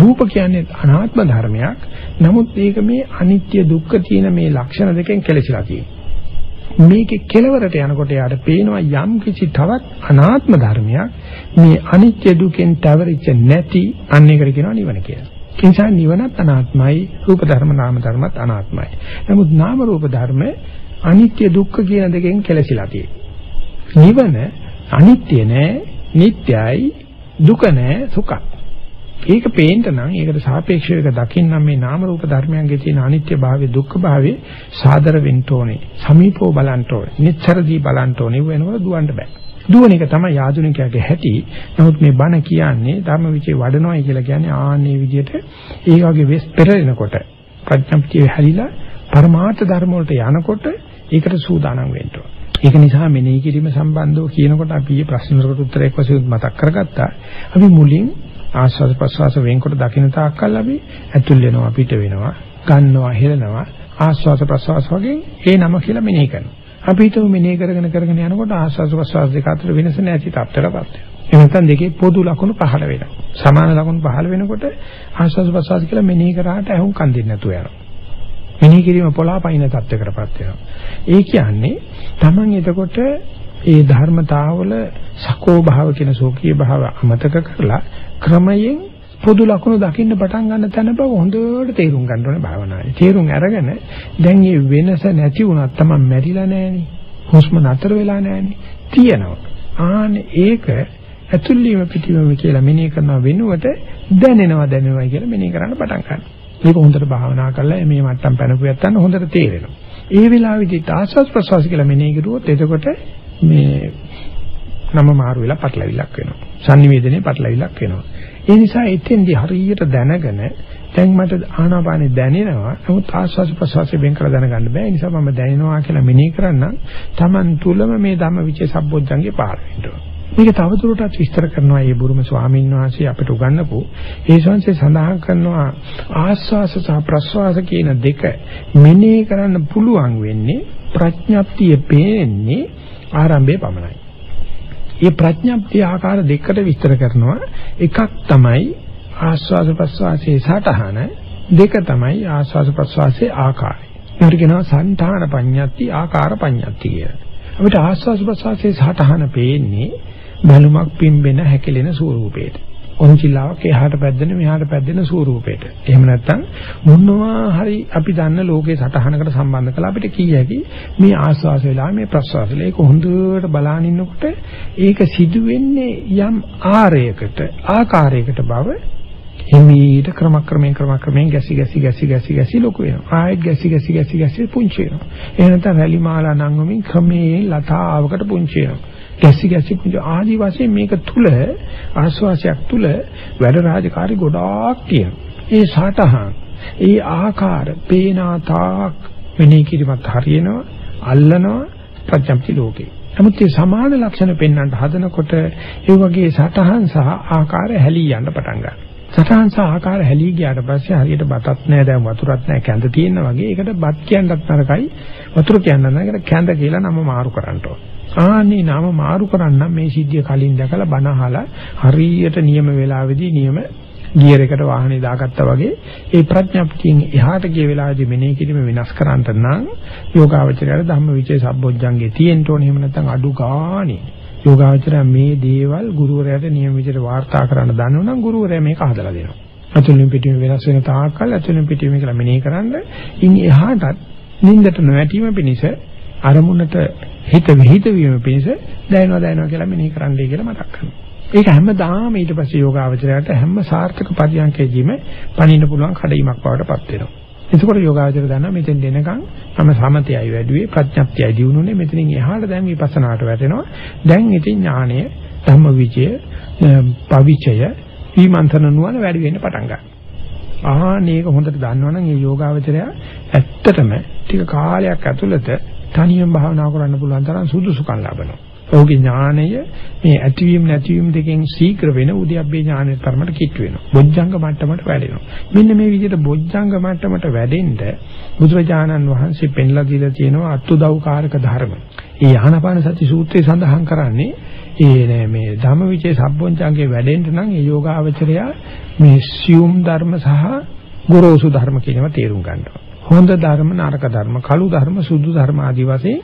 රූප කියන්නේ අනාත්ම ධර්මයක්. නමුත් ඒක මේ අනිත්‍ය දුක්ඛ තියෙන මේ ලක්ෂණ දෙකෙන් කෙලෙසිලා තියෙනවා. මේකේ කෙලවරට යනකොට යාට පේනවා යම් කිසි තවත් අනාත්ම ධර්මයක් මේ අනිත්‍ය දුකෙන් තවරිච්ච නැති අන්නේකට කියනවා නිවන කියලා. ඒ නිසා නිවනත් අනාත්මයි, රූප ධර්ම නාම ධර්මත් අනාත්මයි. නමුත් නාම රූප ධර්ම අනිත්‍ය දුක්ඛ කියන දෙකෙන් කෙලසිලා තියෙනවා. නිවන අනිත්‍ය නෑ, නිට්ටයයි, දුක නෑ, සුඛයි. ඒක පේන්න නම් ඒකට සාපේක්ෂව එක දකින්න මේ නාම රූප ධර්මයන්ගේ තියෙන අනිත්‍ය භාවය දුක්ඛ භාවය සාදර වෙන්න ඕනේ. සමීපව බලන්න ඕනේ. නිච්චරදී බලන්න ඕනේ. වෙනවල දුවන්න බෑ. දුවන එක තමයි ආධුනිකයාගේ හැටි. නමුත් මේ බණ කියන්නේ ධර්මවිචේ වඩනවායි කියලා කියන්නේ ආන්නේ විදියට ඒ වගේ වෙස් පෙරලෙනකොට ප්‍රඥප්තිය හැලිලා පරමාර්ථ ධර්ම වලට යනකොට ඒකට සූදානම් වෙන්න ඕනේ. ඒක නිසා මෙනෙහි කිරීම සම්බන්ධව කියනකොට අපි මේ ප්‍රශ්න වලට උත්තරයක් වශයෙන් මතක් කරගත්තා. අපි මුලින් ආස්වාද ප්‍රසවාස වෙනකොට දකින්න තාක්කල් අපි ඇතුල් වෙනවා පිට වෙනවා ගන්නවා හෙලනවා ආස්වාද ප්‍රසවාස වගේ ඒ නම කියලා මෙනෙහි කරනවා. අපි හිතමු මෙනේ කරගෙන යනකොට ආස්වාද ප්‍රසවාස දෙක අතර වෙනස නැති තත්ත්වයකට. එහෙනම් නැත්නම් දෙකේ පොදු ලක්ෂණ පහළ වෙනවා. සමාන ලක්ෂණ පහළ වෙනකොට ආස්වාද ප්‍රසවාස කියලා මෙනේ කරාට ඇහුම් කන් දෙන්නේ නැතුව යනවා. මෙනේ කිරීම පොළාපයින් තත්ත්වයකටපත් වෙනවා. ඒ කියන්නේ Taman එතකොට ඒ ධර්මතාවල සකෝ භාව කියන සෝකී භාව අමතක කරලා ක්‍රමයෙන් පොදු ලක්ෂණ දකින්න පටන් ගන්න තැන බව හොඳට තේරුම් ගන්න ඕනේ භාවනාවේ. තේරුම් අරගෙන දැන් මේ වෙනස නැති වුණත් තමයි මැරිලා නැහෙනි. හුස්ම නතර වෙලා නැහෙනි. තියෙනවා. ආනේ ඒක ඇතුළේම පිටිවම කියලා මෙනෙහි කරන වෙනුවට දැනෙනවා කියලා මෙනෙහි කරන්න පටන් ගන්න. මේක හොඳට භාවනා කළා මේ මට්ටම් පැනපුවත් ගන්න හොඳට තේරෙනවා. ඒ වෙලාවේදී ආස්වාද ප්‍රසවාස කියලා මෙනෙහි කරුවොත් එතකොට මේ නම මාරු වෙලා පටලවිලක් වෙනවා. සංනිවේදනයේ පටලවිලක් වෙනවා. ඒ නිසා එතෙන්දී හරියට දැනගෙන දැන් මට ආනාපානෙ දැනෙනවා. නමුත් ආස්වාස ප්‍රසවාසයෙන් වෙන් කරලා දැනගන්න බෑ. ඒ නිසා මම දැනෙනවා කියලා මෙනෙහි කරන්න Taman තුලම මේ ධම්මවිචේ සම්බොධ්ජංගේ පාර වෙනවා. මේක තවදුරටත් විස්තර කරනවා මේ බුරුම ස්වාමීන් වහන්සේ අපිට උගන්වපු. ඒ සංසේ සඳහන් කරනවා ආස්වාස සහ ප්‍රසවාස කියන දෙක මෙනෙහි කරන්න පුළුවන් වෙන්නේ ප්‍රඥප්තිය පේන්නේ ආරම්භයේ පමණයි. මේ ප්‍රඥප්ති ආකාර දෙකකට විස්තර කරනවා. එකක් තමයි ආස්වාද ප්‍රස්වාසයේ සටහන, දෙක තමයි ආස්වාද ප්‍රස්වාසයේ ආකාරය. ඒකට කියනවා සංඨාන පඤ්ඤාති ආකාර පඤ්ඤාති කියලා. අපිට ආස්වාද ප්‍රස්වාසයේ සටහන පේන්නේ බැලුමක් පිම්බෙන හැකිලෙන ස්වරූපේට. ඔන්චිලාවක් එහාට පැද්දෙන මෙහාට පැද්දෙන ස්වරූපේට. එහෙම නැත්නම් මොනවා හරි අපි දන්න ලෝකේ සටහනකට සම්බන්ධ කරලා අපිට කියකි මේ ආස්වාස වෙලාවේ මේ ප්‍රස්වාස වෙලාවේ කොහොඳට බලන ඉන්නකොට ඒක සිදු වෙන්නේ යම් ආරයකට ආකාරයකට බව හිමීට ක්‍රමක්‍රමයෙන් ගැසි ලොකු වෙනවා. ආයෙත් ගැසි පුංචි වෙනවා. එහෙම නැත්නම් රැලි මාලා නංගමින් ක්‍රමයෙන් ලතාවකට පුංචි වෙනවා. ගැසි කුජ ආදි වශයෙන් මේක තුල ආස්වාසයක් තුල වැඩ රාජකාරී ගොඩාක් තියෙනවා. ඒ සටහන්, ඒ ආකාර, පේනාතාක් මෙනෙහි කිරීමත් හරියනවා, අල්ලනවා ප්‍රඥප්ති ලෝකේ. නමුත් මේ සමාන ලක්ෂණ පෙන්වන්න හදනකොට ඒ වගේ සටහන් සහ ආකාර හැලී යන්න පටන් ගන්නවා. සටහන් සහ ආකාර හැලී ගියාට පස්සේ හරියට බතක් නැහැ දැන් වතුරක් නැහැ කැඳ තියෙනවා වගේ. ඒකට බත් කියන්නත් නරකයි, වතුර කියන්න නරකයි. කැඳ කියලා නම මාරු කරන්න ඕනේ. ආනේ නම මාරු කරන්න මේ සිද්ධිය කලින් දැකලා බණ අහලා හරියට නියම වේලාවෙදී නියම ගියර් එකට වාහනේ දාගත්තා වගේ ඒ ප්‍රඥප්තියෙන් එහාට ගිය වෙලාවේදී මෙනෙහි කිරීම වෙනස් කරන්න නම් යෝගාවචරයට ධම්මවිචේ සම්බොජ්ජංගේ තියෙන්න ඕනේ. එහෙම නැත්නම් අඩු ගානේ යෝගාවචරය මේ දේවල් ගුරුවරයාට නියම විදිහට වාර්තා කරන්න දන්නවනම් ගුරුවරයා මේක හදලා දෙනවා. අතුලින් පිටින් වෙනස් වෙන තාක්කල් අතුලින් පිටින් මේක මෙනෙහි කරන්න. ඉන් එහාටත් නින්දට නොවැටීම පිණිස අරමුණට හිත විහිද වීම පිණිස දැනනවා කියලා මෙනෙහි කරන්නයි කියලා මතක් කරනවා. ඒක හැමදාම ඊට පස්සේ යෝගාවචරයට හැම සාර්ථක පරියන්කයේදීම පණින්න පුළුවන් කඩීමක් බවටපත් වෙනවා. එතකොට යෝගාවචරය දන්නා මෙතෙන් දෙනකන් තම සමතයයි වැඩිවේ ප්‍රඥප්තියයි දිනුනේ. මෙතනින් එහාට දැන් විපස්සනාට වැටෙනවා. දැන් ඉතින් ඥානය, ධම්මවිචය, පවිචය, විමන්තන නුවණ වැඩි වෙන්න පටන් ගන්නවා. මේක හොඳට දන්නවනම් මේ යෝගාවචරය ඇත්තටම ටික කාලයක් ඇතුළත තනියම භාවනා කරන්න පුළුවන් තරම් සුදුසුකම් ලැබෙනවා. ඔහුගේ ඥානය මේ ඇතිවීම නැතිවීම දෙකෙන් ශීඝ්‍ර වෙන උද්‍යප්පේ ඥානයේ තරමට කිට් වෙනවා. බොජ්ජංග මට්ටමට වැඩෙනවා. මෙන්න මේ විදිහට බොජ්ජංග මට්ටමට වැඩෙන්න බුදුරජාණන් වහන්සේ පෙන්ලා දීලා තියෙනවා අත්උදව්කාරක ධර්ම. ඒ ආනාපාන සති සූත්‍රයේ සඳහන් කරන්නේ මේ ධම්මවිචේ සම්බොජ්ජංගේ වැඩෙන්න නම් ඒ යෝගාවචරය මේ සියුම් ධර්ම සහ ගොරෝසු ධර්ම කියනවා තේරුම් ගන්නවා. හොඳ ධර්ම, නරක ධර්ම, කළු ධර්ම, සුදු ධර්ම ආදී වශයෙන්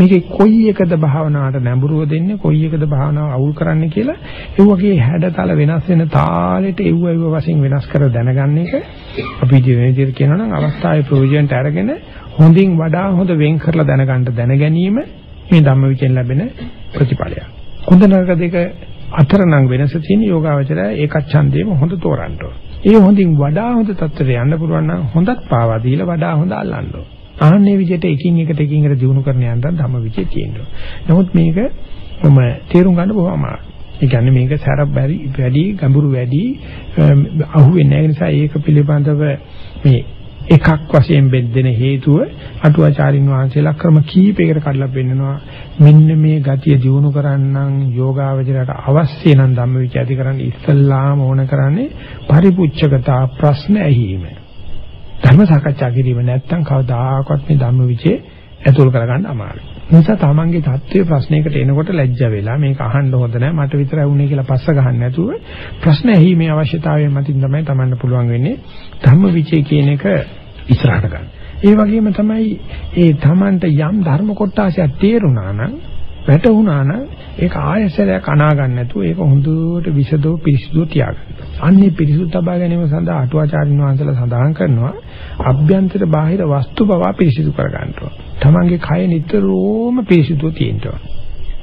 මේකේ කොයි එකද භාවනාවට නැඹුරුව දෙන්නේ, කොයි එකද භාවනාව අවුල් කරන්නේ කියලා ඒ වගේ හැඩතල වෙනස් වෙන තාලෙට ඒව වශයෙන් වෙනස් කර දැනගන්න එක අපි ජීවිතේදී කියනවා නම් අවස්ථාවේ ප්‍රොවිෂන්ට අරගෙන හොඳින් වඩා හොඳ වෙන් කරලා දැනගැනීම මේ ධම්මවිචෙන් ලැබෙන ප්‍රතිඵලයක්. හොඳ නරක දෙක අතර නම් වෙනස තියෙන යෝගාවචරය ඒකච්ඡන්දේම හොඳ තෝරන්න ඕන. ඒ හොඳින් වඩා හොඳ තත්ත්වයට යන්න පුළුවන් නම් හොඳත් පාවා දීලා වඩා හොඳ අල්ලන්න ඕන. ආන්නේ විදිහට එකින් එකට දිනු කරන යන්න ධම්මවිචේ කියනවා. නමුත් මේක මම තේරුම් ගන්න බොහොම අමාරුයි. ඒ කියන්නේ මේක සරබ වැඩි ගැඹුරු වැඩි අහුවෙන්නේ නැහැ. ඒ නිසා ඒක පිළිබඳව මේ එකක් වශයෙන් බෙදෙන හේතුව අටුවාචාරින් වහන්සේලා ක්‍රම කීපයකට කඩලා පෙන්නනවා. මෙන්න මේ ගතිය දියුණු කරන්නම් යෝගාවචරයට අවශ්‍ය නම් ධම්මවිචය ඇති කරන්න ඉස්සල්ලාම ඕන කරන්නේ පරිපුච්ඡකතා ප්‍රශ්න ඇහිීම. ධර්ම සාකච්ඡා කිරීම නැත්නම් කවදාකවත් මේ ධම්මවිචය ඇතුල් කරගන්න අමාරුයි. නිසා තමන්ගේ தત્ත්වයේ ප්‍රශ්නයකට එනකොට ලැජ්ජ වෙලා මේක අහන්න හොඳ නැහැ මට විතරයි වුනේ කියලා පස්ස ගහන්න නැතුව ප්‍රශ්න ඇහිීමේ අවශ්‍යතාවය මතින් තමයි තමන්ට පුළුවන් වෙන්නේ ධම්මවිචේ කියන එක ඉස්සරහට ගන්න. ඒ වගේම තමයි ඒ තමන්ට යම් ධර්ම කොටාසයක් තේරුණා නම් වැටුණා නම් ඒක ආයසරයක් අනා ගන්න නැතුව ඒක හොඳට විසදෝ පිරිසුදෝ තියාගන්න. අන්නේ පිරිසුදු තබා ගැනීම සඳහා අටුවාචාරින් වහන්සේලා සඳහන් කරනවා අභ්‍යන්තර බාහිර වස්තු බව පිරිසිදු කර ගන්නවා. තමන්ගේ කය නිතරම පිරිසුදුව තියෙනවා.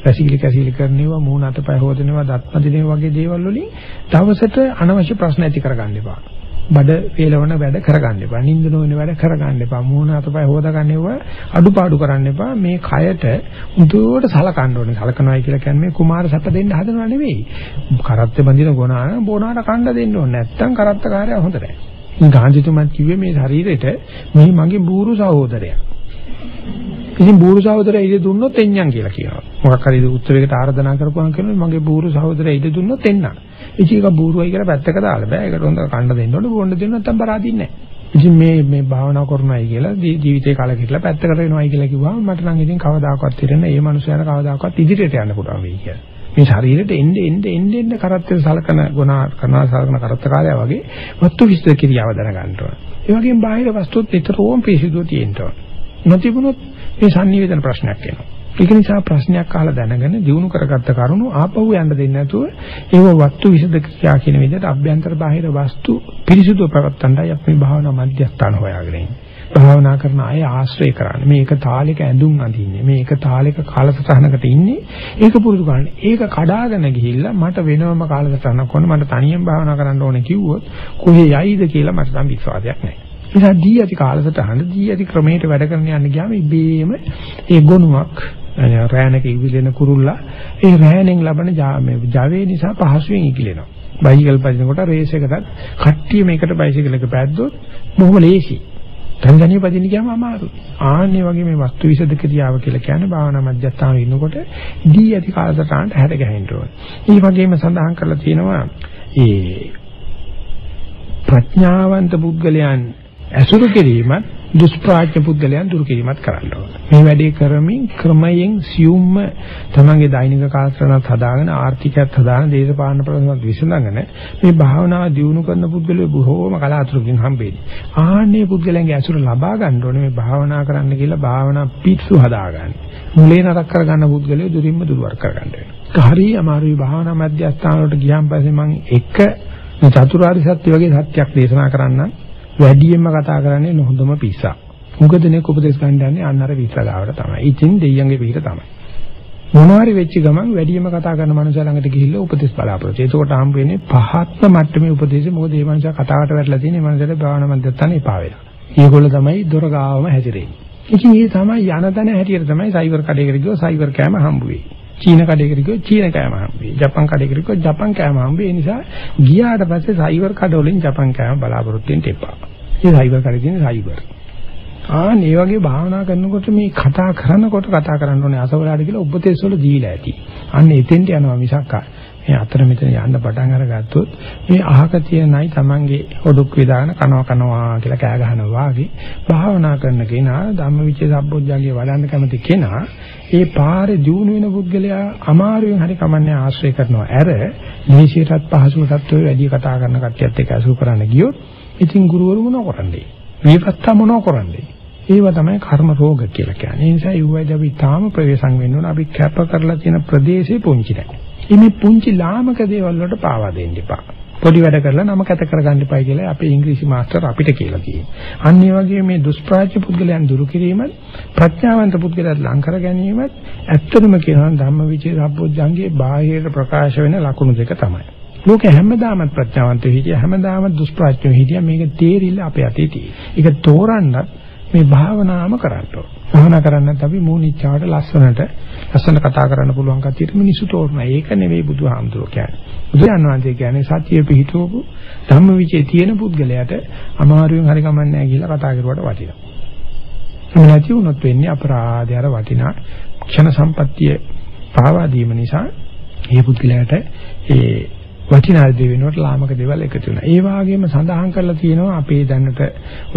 රසිකලි කැසිලි කරනවා මූණ අතපය හොදනවා දත් පදිනවා වගේ දේවල් වලින් දවසට අනවශ්‍ය ප්‍රශ්න ඇති කරගන්න එපා. බඩ වේලවන වැඩ කරගන්න එපා. නිින්ද නොවන වැඩ කරගන්න එපා. මූණ අතපය හොදාගන්නව අඩුපාඩු කරන්න එපා. මේ කයට උදුවට සලකන්න ඕනේ. සලකනවා කියලා කියන්නේ කුමාර සැප දෙන්න හදනවා නෙවෙයි. කරත්ත බඳින ගොනාන බොනාට කන්න දෙන්න ඕනේ. නැත්තම් කරත්ත කාර්යය හොඳ නැහැ. ගාන්ධිතුමා කිව්වේ මේ ශරීරෙට මේ මගේ බూరు සහෝදරයා. ඉතින් බూరు සහෝදරයා ඉද දුන්නොත් එන්නම් කියලා කියනවා. මොකක් හරි උත්සවයකට ආරාධනා කරපුවාම කියනවා මගේ බూరు සහෝදරයා ඉද දුන්නොත් එන්නම්. ඉතින් ඒක බూరుයි කියලා පැත්තක දාලා බෑ. ඒකට හොඳ කණ්ඩ දෙන්න ඕනේ. බොන්න දෙන්න නැත්නම් බරාදින්නේ නැහැ. ඉතින් මේ භාවනා කරනවායි කියලා ජීවිතේ කාලෙක හිටලා පැත්තකට වෙනවායි කියලා කිව්වම මට නම් ඉතින් කවදාකවත් හිතෙන්නේ නැහැ. මේ මනුස්සයාට කවදාකවත් ඉදිරියට යන්න පුළුවන් වෙයි කියලා. මේ ශරීරෙට එන්නේ කරත්තේ සලකන ගුණා කරනවා සලකන කරත්ත කාර්යය වගේ වස්තු විශ්ද ක්‍රියාව දැනගන්න ඕනේ. ඒ වගේම බාහිර වස්තුත් නිතරම පිරිසිදුව තියෙන්න ඕනේ. නොතිබුණොත් මේ sannivedana ප්‍රශ්නයක් එනවා. ඒක නිසා ප්‍රශ්නයක් අහලා දැනගෙන දිනු කරගත්ත කරුණු ආපහු යන්න දෙන්නේ නැතුව ඒව වස්තු විසද ක්‍රියා කියන විදිහට අභ්‍යන්තර බාහිර වස්තු පිරිසිදුව පවත්තණ්ඩයි අපි භාවනා මධ්‍යස්ථාන හොයාගෙන ඉන්නේ. භාවනා කරන අය ආශ්‍රය කරන්නේ මේක තාලෙක ඇඳුම් අඳින්නේ මේක තාලෙක කාලසටහනකට ඉන්නේ ඒක පුරුදු කරන්නේ. ඒක කඩාගෙන ගිහිල්ලා මට වෙනම කාලසටහනක් ඕන මට තනියෙන් භාවනා කරන්න ඕනේ කිව්වොත් කොහේ යයිද කියලා මට නම් විශ්වාසයක් නැහැ. ඒ නිසා දී ඇති කාලසටහන දී ඇති ක්‍රමයට වැඩ කරන්න යන්න ගියාම ඉබේම ඒ ගුණයක් අනේ රෑනක ඉවිලෙන කුරුල්ලා ඒ රෑනෙන් ලබන ජවයේ නිසා පහසුවෙන් ඉකිලෙනවා. බයිසිකල් පදිනකොට රේස් එකකට කට්ටිය මේකට බයිසිකල් එක පැද්දොත් බොහොම ලේසි. තනියම පදින්න ගියාම අමාරුයි. ආන්නේ වගේ මේ වස්තු විසද ක්‍රියාව කියලා කියන්නේ භාවනා මධ්‍යස්ථානයේ ඉන්නකොට දී ඇති කාලසටහනට හැර ගැහෙන්න ඕනේ. ඒ වගේම සඳහන් කරලා තියෙනවා ඒ ප්‍රඥාවන්ත පුද්ගලයන් ඇසුරු කිරීමත් දුෂ්ප්‍රඥ පුද්ගලයන් දුරු කිරීමත් කරන්න ඕනේ. මේ වැඩේ කරමින් ක්‍රමයෙන් සියුම්ම තමන්ගේ දෛනික කාර්යනත් හදාගෙන ආර්ථිකයත් හදාගෙන දේශපාලන ප්‍රශ්නත් විසඳගෙන මේ භාවනාව දියුණු කරන පුද්ගලයෝ බොහෝම කලාතුරකින් හම්බෙන්නේ. ආන්නේ පුද්ගලයන්ගේ ඇසුර ලබා ගන්න ඕනේ මේ භාවනා කරන්න කියලා භාවනා පිටු හදාගන්න. මුලේ නරක කරගන්න පුද්ගලයෝ දුරින්ම දුර්වර්ග කරගන්න වෙනවා. හරි අමාරුයි භාවනා මධ්‍යස්ථාන වලට ගියාන් පස්සේ මම එක චතුරාර්ය සත්‍ය වගේ සත්‍යක් දේශනා කරන්නම්. වැඩියෙන්ම කතා කරන්නේ නොහොඳම පිස්සා. මුගදෙනෙක් උපදේශ ගන්න යන්නේ අන්නර විස්සගාවට තමයි. ඉතින් දෙයියන්ගේ පිට තමයි. මොනවාරි වෙච්ච ගමන් වැඩියෙන්ම කතා කරන මනුස්සයා ළඟට ගිහිල්ලා උපදේශ බලාපොරොත්තු. ඒකට හම් වෙන්නේ පහත්ම මට්ටමේ උපදේශය. මොකද මේ මනුස්සයා කතාවට වැටලා තියෙන මේ මනුස්සයාට භාවනා මධ්‍යස්ථාන එපා වෙනවා. ඒගොල්ලෝ තමයි දොර ගාවම හැදිරෙන්නේ. ඉතින් ඒ තමයි යනතන හැටියට තමයි සයිබර් කඩේකට ගියෝ සයිබර් කෑම හම්බ වෙන්නේ. චීන කඩේකට ගියෝ චීන කෑම හම්බ වෙයි. ජපන් කඩේකට ගියෝ ජපන් කෑම හම්බ වෙයි. ඒ නිසා ගියාට පස්සේ සයිබර් කඩවලින් ජපන් කෑම බලාපොරොත්තු වෙන්න එපා. ඒ සයිබර් කඩේ තියෙන සයිබර්. මේ වගේ භාවනා කරනකොට මේ කතා කරනකොට කතා කරන්න ඕනේ අසවලාට කියලා උපදේශ වල දීලා ඇති. අන්න එතෙන්ට යනවා මිසක් මේ අතර මෙතන යන්න පටන් අරගත්තොත් මේ අහක තියෙනයි Tamange ඔඩොක් විදාන කනවා කියලා කෑ ගහනවා වගේ භාවනා කරන කෙනා ධම්මවිචේ සම්බොජ්ජංගේ වඩන්න කැමති කෙනා ඒ පාරේ දියුණු වෙන පුද්ගලයා අමාරුවෙන් හරි කමන්නේ ආශ්‍රය කරනවා. අර නිවිෂයටත් පහසුටත් ඔය වැඩි කතා කරන කට්ටියත් එක්ක අසු කරන්න ගියොත් ඉතින් ගුරුවරු මොනව කරන්නේ? මේකත් මොනව කරන්නේ? ඒවා තමයි කර්ම රෝග කියලා කියන්නේ. ඒ නිසා යුවයිද අපි තාම ප්‍රවේශම් වෙන්න ඕන. අපි කැප කරලා තියෙන ප්‍රදේශේ පුංචි නැහැ. මේ පුංචි ලාමක දේවල් වලට පාවා දෙන්න එපා. පොඩි වැඩ කරලා නම කැත කරගන්න එපා කියලා අපේ ඉංග්‍රීසි මාස්ටර් අපිට කියලා තියෙනවා. අන්න ඒ වගේ මේ දුෂ්ප්‍රාච්‍ය පුද්ගලයන් දුරු කිරීමත් ප්‍රඥාවන්ත පුද්ගලයන් ලං කර ගැනීමත් ඇත්තටම කියනවා ධම්මවිචේ සම්බොජ්ජංගේ බාහිර ප්‍රකාශ වෙන ලක්ෂණ දෙක තමයි. ලෝකේ හැමදාමත් ප්‍රඥාවන්තයෝ හිටියා හැමදාමත් දුෂ්ප්‍රාච්‍යෝ හිටියා මේක තේරිලා අපේ අතේ තියෙනවා. ඒක තෝරන්න මේ භාවනාවම කරන්න ඕන. භාවනා කරන්නත් අපි මූණිච්චාවට ලස්සන කතා කරන්න පුළුවන් කතියට මිනිසු තෝරනවා. ඒක නෙවෙයි බුදුහාමුදුරුවෝ කියන්නේ. බුදුන්වහන්සේ කියන්නේ සත්‍යය පිහිටවපු ධම්මවිචේ තියෙන පුද්ගලයාට අමාරුවෙන් හරි ගමන් නැහැ කියලා කතා කරුවාට වටිනවා. එමුණති උනොත් වෙන්නේ අපරාධය අර වටිනා ක්ෂණ සම්පත්තිය පාවා දීම නිසා මේ පුද්ගලයාට ඒ වටිනා දෙවිනොට ලාමක දේවල් එකතු වෙනවා. ඒ වගේම සඳහන් කරලා තියෙනවා අපේ දැනට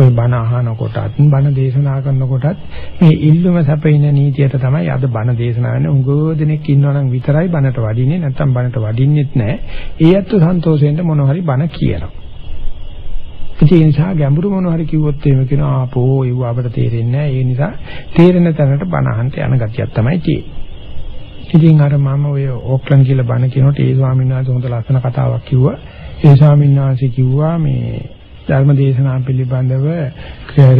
ওই බණ අහන කොටත් බණ දේශනා කරන කොටත් මේ ඉල්ලුම සැපින නීතියට තමයි අද බණ දේශනා වෙන්නේ. උගෝ දෙනෙක් ඉන්නවනම් විතරයි බණට වඩින්නේ. නැත්තම් බණට වඩින්නෙත් නැහැ. ඒ ඇත්ත සන්තෝෂයෙන්ද මොනවා හරි බණ කියනවා. ඒ නිසා ගැඹුරු මොනවා හරි කිව්වොත් එහෙම කියනවා ආපෝ ඒව අපට තේරෙන්නේ නැහැ. ඒ නිසා තේරෙන තැනට බණ අහන්න යන ගතියක් තමයි තියෙන්නේ. ඉතින් අර මම ඔය ඕක්ලන්ඩ් කියලා බණ කියනකොට ඒ ස්වාමීන් වහන්සේ හොඳ ලස්සන කතාවක් කිව්වා. ඒ ස්වාමීන් වහන්සේ කිව්වා මේ ධර්ම දේශනා පිළිබඳව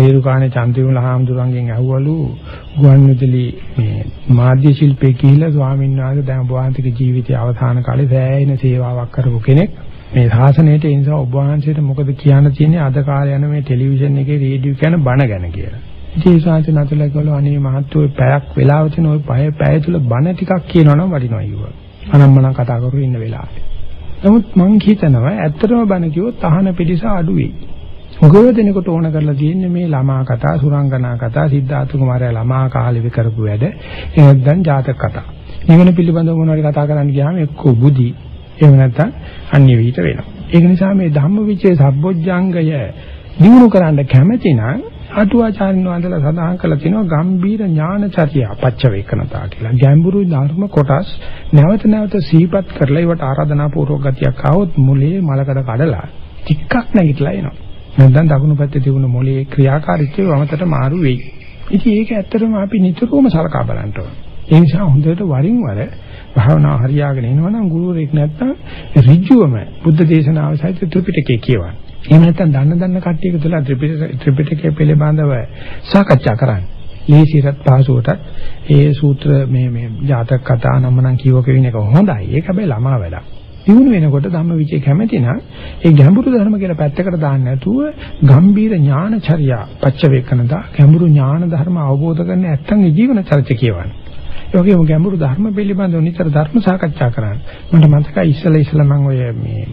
රේරුකාණේ චන්ද්‍රිමුල හාමුදුරන්ගෙන් ඇහුවලු ගුවන්විදුලි මේ මාධ්‍ය ශිල්පයේ කියලා ස්වාමීන් වහන්සේ දැන් භාන්තික ජීවිතයේ අවසාන කාලේ සෑහෙන සේවාවක් කරපු කෙනෙක්. මේ ශාසනයට ඒ නිසා ඔබ වහන්සේට මොකද කියන්න තියෙන්නේ අද කාලේ යන මේ ටෙලිවිෂන් එකේ රේඩියෝ කියන බණ ගැන කියලා. ජීසාන්ත නතුලකලෝ අනේ මහත්වෝ පැයක් වෙලාව තියෙන ওই පැය තුල බණ ටිකක් කියනවනම් වටිනවා අයියෝ. අනම්මනම් කතා කරු ඉන්න වෙලාවේ. නමුත් මං හිතනවා ඇත්තටම බණ කිව්වොත් අහන පිටිස අඩු වෙයි. මොකද දෙනකොට ඕන කරලා තියෙන්නේ මේ ළමා කතා, සුරංගනා කතා, සිද්ධාර්ථ කුමාරයා ළමා කාලේ විකරපු වැඩ, එහෙනම් දැන් ජාතක කතා. මේවන පිළිබඳව මොනවාරි කතා කරන්න ගියාම එක්කෝ බුදි, එහෙම නැත්නම් අන්‍ය විහිිත වෙනවා. ඒක නිසා මේ ධම්මවිචේ සම්බොජ්ජංගය දිනු කරන්න කැමැති නම් අටුවාචාරින් වහන්සේලා සඳහන් කළා තියෙනවා ගම්බීර ඥානචර්ය අපච්ච වේකනතා කියලා. ගැඹුරු ධර්ම කොටස් නැවත නැවත සිහිපත් කරලා ඒවට ආරාධනාපූර්වක ගතියක් આવොත් මොලේ මලකඩ කඩලා ටිකක් නැගිටලා එනවා. නැත්නම් දකුණු පැත්තේ තිබුණ මොලේ ක්‍රියාකාරීත්වය වමතට මාරු වෙයි. ඉතින් ඒක ඇත්තටම අපි නිතරම සලකා බලන්න ඕන. ඒ නිසා හොඳට වරින් වර භාවනා හරියාගෙන එනවනම් ගුරුවරයෙක් නැත්තම් ඍජුවම බුද්ධ දේශනාව සහිත ත්‍රිපිටකය කියවන්න. එහෙම නැත්තම් දන්න කට්ටියක තුලා ත්‍රිපිටකය පිළිබඳව සාකච්ඡා කරන්න. ලේසියට පහසුවට ඒ සූත්‍ර මේ ජාතක කතා නම් නම් කියව කියන එක හොඳයි. ඒක හැබැයි ළමා වැඩක්. දිනු වෙනකොට ධම්මවිචේ කැමැති නම් ඒ ගැඹුරු ධර්ම කියලා පැත්තකට දාන්න නැතුව ගම්බීර ඥානචර්යා පච්චවේකනදා ගැඹුරු ඥාන ධර්ම අවබෝධ කරගෙන නැත්තම් ජීවන චරිත කියවන්න. ඒකෙම ගැඹුරු ධර්ම පිළිබඳව නිතර ධර්ම සාකච්ඡා කරන්න. මට මතකයි ඉස්සෙල්ලා මම ඔය මේ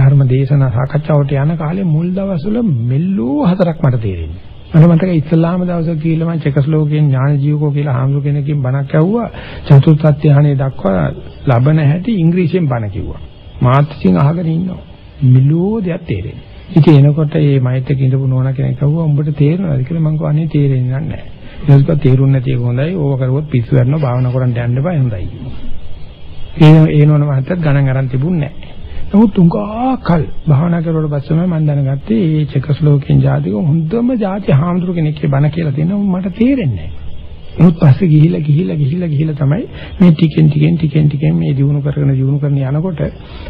ධර්ම දේශනා සාකච්ඡාවට යන කාලේ මුල් දවස්වල මෙල්ලෝ හතරක් මට තේරෙන්නේ. මට මතකයි ඉස්ලාම දවසක කියලා මම චෙකස්ලෝවකින් ඥාන ජීවකෝ කියලා හාමුදුරු කෙනකින් බණක් ඇහුවා. චතුර්ථ ධානයේ දක්වා ලබන හැටි ඉංග්‍රීසියෙන් බණ කිව්වා. මාත් ඉතින් අහගෙන ඉන්නවා. මෙල්ලෝ දෙයක් තේරෙන්නේ. ඉතින් එනකොට මේ මෛත්‍රික ඉඳපු නෝනා කෙනෙක් ඇහුවා උඹට තේරෙනවද කියලා මම කිව්වා අනේ තේරෙන්නේ නැහැ. ඒක තේරුන්නේ නැති එක හොඳයි. ඕව කරුවොත් පිස්සු වෙනවා. භාවනා කරන්න යන්න බෑ හොඳයි. ඒනවන මහත්තයත් ගණන් අරන් තිබුණේ නැහැ. නමුත් උංගා කල් භාවනා කරුවට පස්සම මම දැනගත්තේ මේ චෙකස්ලෝවකින් ජාතික හොඳම ජාති හාමුදුරු කෙනෙක්ගේ බණ කියලා දෙනවා මට තේරෙන්නේ නැහැ. උත් පස්සේ ගිහිල්ලා තමයි මේ ටිකෙන් ටිකෙන් මේ දිනු කරගෙන යනකොට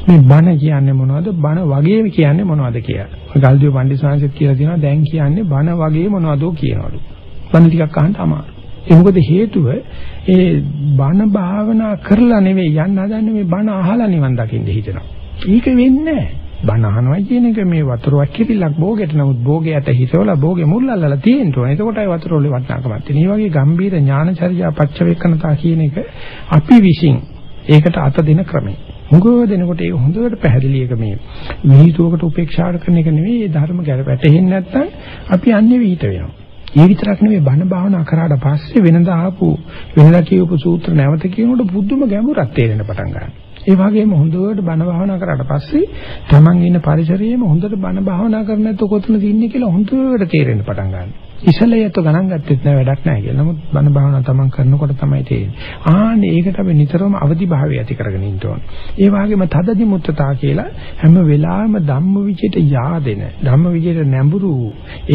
මේ බණ කියන්නේ මොනවද? බණ වගේ කියන්නේ මොනවද කියලා. ගල්දිව පණ්ඩිත සාංශිත් කියලා දෙනවා දැන් කියන්නේ බණ වගේ මොනවදෝ කියනවලු. බණ ටිකක් අහන්න අමාරු. ඒක මොකද හේතුව? ඒ බණ භාවනා කරලා නෙවෙයි යන්න හදන්නේ මේ බණ අහලා නිවන් දකින්න හිතනවා. ඒක වෙන්නේ නැහැ. බණ අහනවා කියන එක මේ වතුර වක්කිරිලක් භෝගෙට නමුත් භෝගේ යට හිතවල භෝගේ මුල්ලල්ලලා තියෙන්න ඕනේ. එතකොටයි වතුර වල වටනකමක් තියෙන්නේ. මේ වගේ ගැඹීර ඥානචර්යා පච්චවේකනතා කියන එක අපි විසින් ඒකට අත දෙන ක්‍රමය. මුගව දෙනකොට ඒක හොඳට පැහැදිලි එක මේ විහිතුවකට උපේක්ෂා කරන එක නෙවෙයි. මේ ධර්ම ගැළපෙන්නේ නැත්නම් අපි අන්නේ විහිිත වෙනවා. ඒ විතරක් නෙවෙයි බණ භාවනා කරාට පස්සේ වෙනදා කියවපු සූත්‍ර නැවත කියනකොට බුදුම ගැඹුරක් තේරෙන්න පටන් ගන්නවා. ඒ වගේම හොඳට බණ භාවනා කරාට පස්සේ තමන් ඉන්න පරිසරයේම හොඳට බණ භාවනා කරන්නේ නැත්නම් කොතනද ඉන්නේ කියලා හොඳට තේරෙන්න පටන් ගන්නවා. ඉසලයට ගණන් ගත්තෙත් නෑ වැඩක් නෑ කියලා. නමුත් බණ භාවනා තමන් කරනකොට තමයි තේරෙන්නේ. ආන්නේ ඒකට අපි නිතරම අවදිභාවය ඇති කරගෙන ඉන්න ඕන. ඒ වගේම තදදි මුත්තතා කියලා හැම වෙලාවෙම ධම්මවිචයට යාදෙන, ධම්මවිචයට නැඹුරු,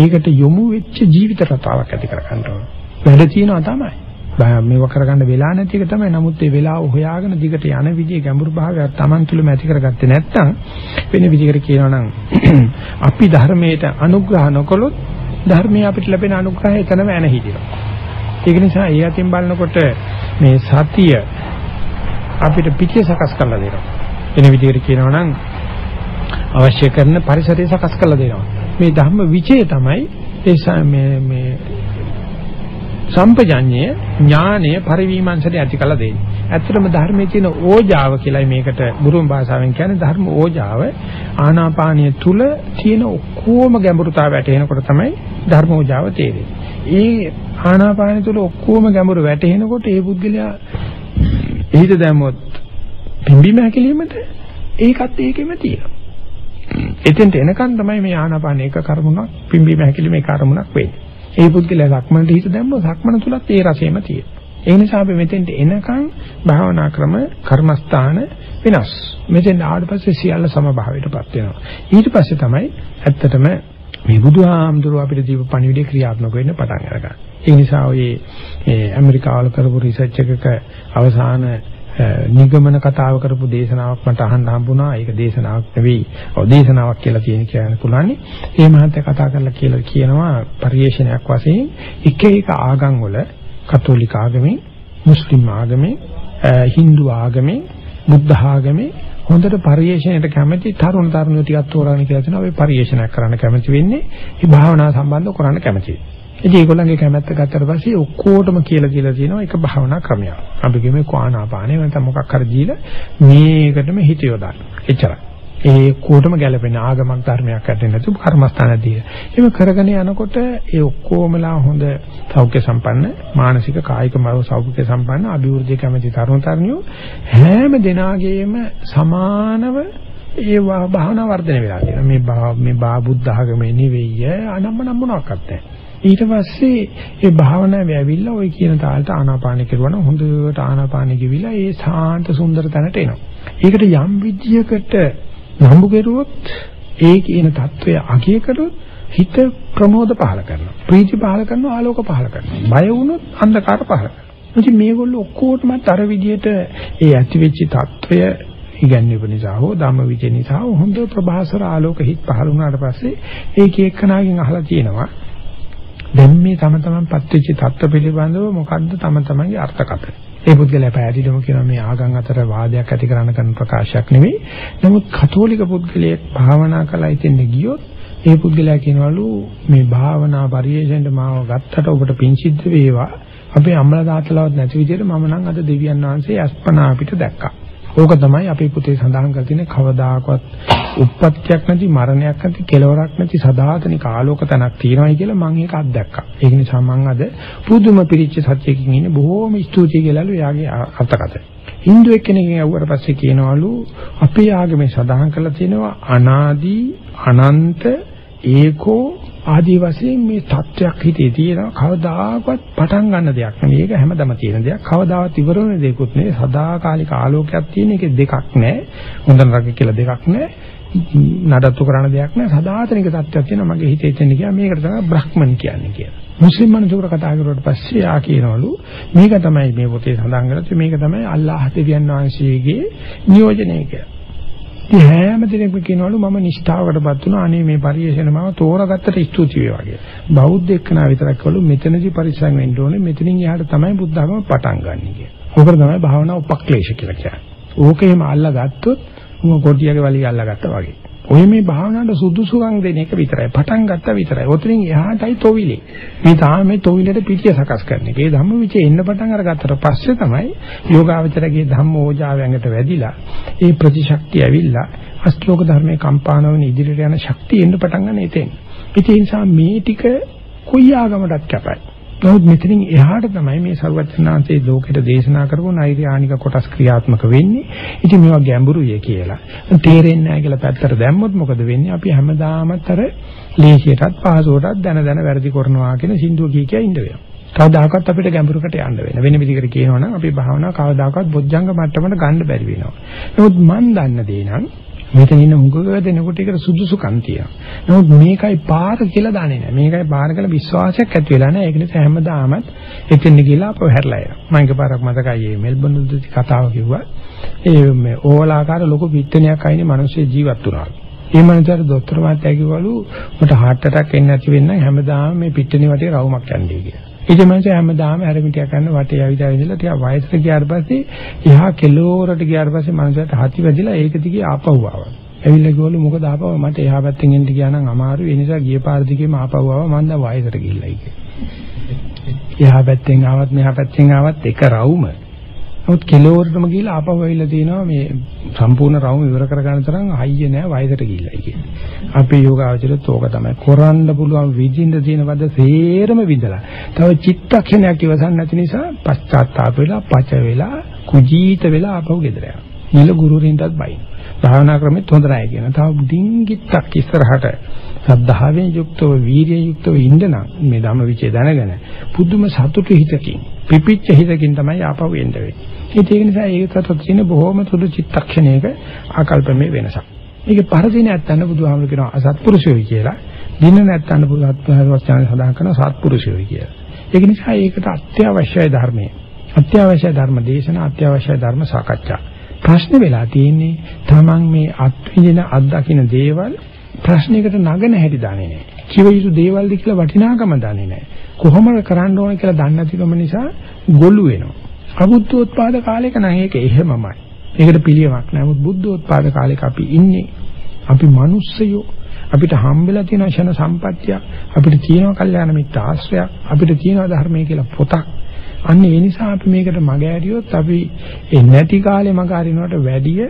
ඒකට යොමු වෙච්ච ජීවිත රටාවක් ඇති කර ගන්න ඕන. වැඩ තියනවා තමයි. මේව කරගන්න වෙලා නැති එක තමයි. නමුත් ඒ වෙලාව හොයාගෙන දිගට යන විදිය ගැඹුරු භාවයක් Taman තුලම ඇති කරගත්තේ නැත්නම් වෙන විදිහකට කියනවා නම් අපි ධර්මයට අනුග්‍රහ නොකළොත් ධර්මයේ අපිට ලැබෙන අනුග්‍රහය එතනම එන හිටිනවා. ඒක නිසා ඒ අතින් බලනකොට මේ සතිය අපිට පිටිය සකස් කරලා දෙනවා. වෙන විදිහකට කියනවා නම් අවශ්‍ය කරන පරිසරය සකස් කරලා දෙනවා. මේ ධම්ම විචේ තමයි ඒ මේ සම්පජඤ්ඤය ඥානය පරිවිමංශයට ඇති කළ දෙයි. ඇත්තටම ධර්මයේ තියෙන ඕජාව කියලායි මේකට බුරුම භාෂාවෙන් කියන්නේ ධර්ම ඕජාව. ආනාපානිය තුල තියෙන ඔක්කොම ගැඹුරුතාවය වැටෙනකොට තමයි ධර්ම ඕජාව තේරෙන්නේ. ඒ ආනාපානිය තුල ඔක්කොම ගැඹුරු වැටෙනකොට ඒ පුද්ගලයා හිත දැම්මොත් පිම්බීම හැකිලීමට ඒකත් ඒකෙම තියෙනවා. එතෙන්ට එනකන් තමයි මේ ආනාපාන එක කර්මුණක් පිම්බීම හැකිලි මේ කර්මුණක් වෙන්නේ. ඒ පුද්ගලයා ලක්මනට හිත දැම්මොත් සක්මන තුලත් ඒ රසයම තියෙනවා. ඒ නිසා අපි මෙතෙන්ට එනකන් භාවනා ක්‍රම කර්මස්ථාන වෙනස්. මෙතෙන් ආවට පස්සේ සියල්ල සමභාවයටපත් වෙනවා. ඊට පස්සේ තමයි ඇත්තටම මේ බුදුහාමුදුරුව අපිට දීප පණිවිඩේ ක්‍රියාත්මක වෙන්න පටන් අරගන්නේ. ඒ නිසා ඔය මේ ඇමරිකාවල කරපු රිසර්ච් එකක අවසාන නිගමන කතාව කරපු දේශනාවක් මට අහන්න හම්බුණා. ඒක දේශනාවක් නෙවෙයි. ඔව් දේශනාවක් කියලා කියන්න පුළුවන්. මේ මහත්තයා කතා කරලා කියලා කියනවා පරිේශනයක් වශයෙන් එක එක ආගම් වල කතෝලික ආගමේ, මුස්ලිම් ආගමේ, Hindu ආගමේ, බුද්ධ ආගමේ හොඳට පරිේශණයට කැමති තරුණ තරුණියෝ ටිකක් තෝරාගෙන කියලා තියෙනවා. අපි පරිේශනයක් කරන්න කැමති වෙන්නේ මේ භාවනා සම්බන්ධව කරන්න කැමති. ඉතින් ඒගොල්ලන්ගේ කැමැත්ත ගත්තට පස්සේ ඔක්කොටම කියලා තියෙනවා එක භාවනා ක්‍රමයක්. අපි කියන්නේ කාණාපානේ නැත්නම් මොකක් හරි දීලා මේකටම හිත යොදන්න. එච්චරයි. ඒ ඔක්කොටම ගැළපෙන ආගමක් ධර්මයක් හදන්න නැතුව කර්මස්ථානදී. ඒක කරගෙන යනකොට ඒ ඔක්කොමලා හොඳ සෞඛ්‍ය සම්පන්න මානසික කායික මනෝ සෞඛ්‍ය සම්පන්න අභිවෘද්ධිය කැමති තරුණ තරුණියෝ හැම දිනාගේම සමානව ඒ භාවනා වර්ධනය වෙලා තියෙනවා. මේ බුද්ධ ආගමේ නෙවෙයි අනම්ම නම් මොනවාක්වත් නැහැ. ඊට පස්සේ ඒ භාවනාව වැවිලා ওই කියන තාලට ආනාපානෙ කෙරුවා නම් හොඳට ආනාපානෙ ගිවිලා ඒ සාන්ත සුන්දර තැනට එනවා. ඒකට යම් විද්‍යයකට නම්බු කෙරුවොත් ඒ කියන தত্ত্বය අගය කරොත් හිත ප්‍රමෝද පහල කරනවා. ප්‍රීති පහල කරනවා, ආලෝක පහල කරනවා. බය වුණොත් අන්ධකාර පහල කරනවා. ඉතින් මේගොල්ලෝ ඔක්කොටම අර විදියට ඒ ඇතිවෙච්ච தত্ত্বය ඉගැන්වීම නිසා හෝ ධම්ම විචේ නිසා හොඳ ප්‍රභාසර ආලෝක හිත පහල වුණාට පස්සේ ඒක එක්කනාගෙන් අහලා තියෙනවා දැන් මේ තම තමන් පත්විච්ච தත්ත්ව පිළිබඳව මොකද්ද තම තමන්ගේ අර්ථකථන. ඒ පුද්ගලයා පැහැදිලිවම කියනවා මේ ආගම් අතර වාදයක් ඇති කරන්න කරන ප්‍රකාශයක් නෙවෙයි. නමුත් කතෝලික පුද්ගලයෙක් භාවනා කළා ඉතින් ගියොත් ඒ පුද්ගලයා කියනවලු මේ භාවනා පරිේශණයට මාව ගත්තට ඔබට පිං සිද්ධ වේවා. අපේ අම්මලා තාත්තලාවත් නැති විදිහට මම නම් අද දෙවියන් වහන්සේ අස්පනා අපිට දැක්කා. ඕක තමයි අපේ පුතේ සඳහන් කර තියෙන කවදාකවත් උප්පත්තියක් නැති මරණයක් නැති කෙලවරක් නැති සදාතනික ආලෝක තනක් තියෙනවායි කියලා මම ඒක අත්දැක්කා. ඒක නිසා මම අද පුදුම පිරිච්ච සත්‍යකින් ඉන්නේ. බොහෝම ස්තුතියි කියලාලු එයාගේ අර්ථකථන. Hindu එක්කෙනෙක්ගෙන් අහුවට පස්සේ කියනවලු අපේ ආගමේ සඳහන් කරලා තියෙනවා අනාදි අනන්ත ඒකෝ ආදී වශයෙන් මේ තත්වයක් හිතේ තියෙනවා. කවදාකවත් පටන් ගන්න දෙයක් නෙවෙයි. ඒක හැමදම තියෙන දෙයක්. කවදාවත් ඉවර වෙන දෙයක්වත් නෙවෙයි. සදාකාලික ආලෝකයක් තියෙන එකේ දෙකක් නැහැ. හොඳ නරක කියලා දෙකක් නැහැ. නඩත්තු කරන දෙයක් නෑ. සදාතනික තත්ත්වයක් තියෙනවා. මගේ හිතේ තියෙන කියා මේකට තමයි බ්‍රහ්මන් කියන්නේ කියලා. මුස්ලිම් මිනිසුන්ට කතා කරුවට පස්සේ ආ කියනවලු මේක තමයි මේ පොතේ සඳහන් කරලා තියෙන්නේ. මේක තමයි අල්ලාහ් දෙවියන් වහන්සේගේ නියෝජනය කියලා. ඉතින් හැම දිනෙකම කියනවලු මම නිෂ්ඨාවකටපත් වුණා. අනේ මේ පරිශ්‍රණය මම තෝරාගත්තට ස්තුති වේවා කියලා. බෞද්ධ එක්කනා විතරක් කළු මෙතනදී පරිස්සම් වෙන්න ඕනේ. මෙතනින් එහාට තමයි බුද්ධ ධර්ම පටන් ගන්න කියලා. ඕකට තමයි භාවනා උපක්ලේශ කියලා කියන්නේ. ඕකේම අල්ලා ගත්තොත් කොටියගේ වලිය අල්ලගත්තා වගේ. ඔය මේ භාවනාවට සුදුසුකම් දෙන එක විතරයි. පටන් ගත්තා විතරයි. ඔතනින් එහාටයි තොවිලේ. මේ තාම මේ තොවිලට පිටිය සකස් කරන එක. ඒ ධම්මවිචේ එන්න පටන් අරගත්තට පස්සේ තමයි යෝගාවචරගේ ධම්මෝජාවයන්ට වැඩිලා ඒ ප්‍රතිශක්තිය ඇවිල්ලා අෂ්ටෝක ධර්මයේ කම්පාණවන ඉදිරියට යන ශක්තිය එන්න පටන් ගන්න ඉතින්. ඒ නිසා මේ ටික කොයි ආගමකටත් කැපයි. නමුත් මෙතනින් එහාට තමයි මේ සර්වඥාන්සේ ලෝකෙට දේශනා කරපු නෛර්යානික කොටස් ක්‍රියාත්මක වෙන්නේ. ඉතින් මේවා ගැඹුරුය කියලා තේරෙන්නේ නැහැ කියලා පැත්තට දැම්මොත් මොකද වෙන්නේ? අපි හැමදාමත් අර ලේසියටත් පහසුවටත් දැන වැරදි කරනවා කියන සින්දුව කීකියා ඉඳ වෙනවා. කවදාකවත් අපිට ගැඹුරකට යන්න වෙන. වෙන විදිහකට කියනවා නම් අපි භාවනාව කවදාකවත් බොජ්ජංග මට්ටමකට ගන්න බැරි වෙනවා. නමුත් මන් දන්න දේ නම් මෙතන ඉන්න හුඟක දෙනෙකුට ඒකට සුදුසුකම් තියෙනවා. නමුත් මේකයි පාර කියලා දන්නේ නැහැ. මේකයි පාර කියලා විශ්වාසයක් ඇති වෙලා නැහැ. ඒක නිසා හැමදාමත් එතෙන් ගිහලා අපව හැරලා යනවා. මම එක පාරක් මතකයි මේ මෙල්බන් වලදී කතාව කිව්වා. ඒ මේ ඕලාකාර ලොකු පිටණයක් අයිනේ මිනිස්සේ ජීවත් වුණා. ඒ මනසට දොස්තර මහත්තයා කිව්වලු මට heart attack එන්නේ නැති වෙන්න හැමදාම මේ පිටණේ වටේ රවුමක් යන්නේ කියලා. ඒ මනස හැමදාම හැරමිටියක් ගන්න වටේ ආවිදා ඉඳලා ටික වයසට ගියාට පස්සේ එහා කෙලෝරට ගියාට පස්සේ මනසට හති වැදිලා ඒක දිගේ ආපහු ආවා. ඇවිල්ලා ගිහලු මොකද ආපහු මට එහා පැත්තෙන් එන්න ගියා නම් අමාරුයි. ඒ නිසා ගිය පාර දිගේම ආපහු ආවා. මම දැන් වයසට ගිහිල්ලා ඉන්නේ. එහා පැත්තෙන් ආවත් මෙහා පැත්තෙන් ආවත් එක රවුම. නමුත් කෙලෝරටම ගිහිල්ලා ආපහු ඇවිල්ලා තියෙනවා මේ සම්පූර්ණ රවුම ඉවර කරගන්න තරම් හයිය නෑ වයසට ගිහිල්ලා කියන්නේ. අපේ යෝගාවචරයත් ඕක තමයි. කොරන්න පුළුවන් විඳින්න තියෙන වද සේරම විඳලා. තව චිත්තක්ෂණයක් ඉවසන්න නැති නිසා පශ්චාත්තාප වෙලා, පච වෙලා, කුජීත වෙලා ආපහු ගෙදර යනවා. නිල ගුරුරින්ටත් බයින. භාවනා ක්‍රමෙත් හොඳ නැහැ කියන. තව ඩිංගිත්තක් ඉස්සරහට සද්ධාවෙන් යුක්තව වීර්යයෙන් යුක්තව ඉඳන මේ ධම්ම විචේ දැනගෙන පුදුම සතුටු හිතකින් පිපිච්ච හිතකින් තමයි ආපහු එන්න වෙන්නේ. ඒක නිසා ඒකට තියෙන බොහොම සුළු චිත්තක්ෂණයක ආකල්පමේ වෙනසක්. මේක පරදීන ඇත්තන බුදුහාමුදුරු කියනවා අසත්පුරුෂයෝ කියලා. දින නැත්තන බුදුහාමුදුරුවෝ සඳහන් කරනවා සත්පුරුෂයෝ කියලා. ඒක නිසා ඒකට අත්‍යවශ්‍යයි ධර්මයේ. අත්‍යවශ්‍ය ධර්ම දේශනා අත්‍යවශ්‍ය ධර්ම සාකච්ඡා. ප්‍රශ්න වෙලා තියෙන්නේ තමන් මේ අත්විඳින අත්දකින්න දේවල් ප්‍රශ්නයකට නගන හැටි දන්නේ නැහැ. කිව යුතු දේවල් ද කියලා වටිනාකම දන්නේ නැහැ. කොහොමද කරන්න ඕන කියලා දන්නේ නැතිකම නිසා ගොළු වෙනවා. අබුද්ධෝත්පාද කාලයක නම් ඒක එහෙමමයි. ඒකට පිළියමක් නැහැ. නමුත් බුද්ධෝත්පාද කාලයක අපි ඉන්නේ. අපි මිනිස්සයෝ අපිට හම්බෙලා තියෙන ශන සම්පත්තිය, අපිට තියෙන කල්යාණ මිත්‍ර ආශ්‍රය, අපිට තියෙන ධර්මයේ කියලා පොතක්. අන්න ඒ නිසා අපි මේකට මග ඇරියොත් අපි ඒ නැති කාලේ මග අරිනවට වැඩිය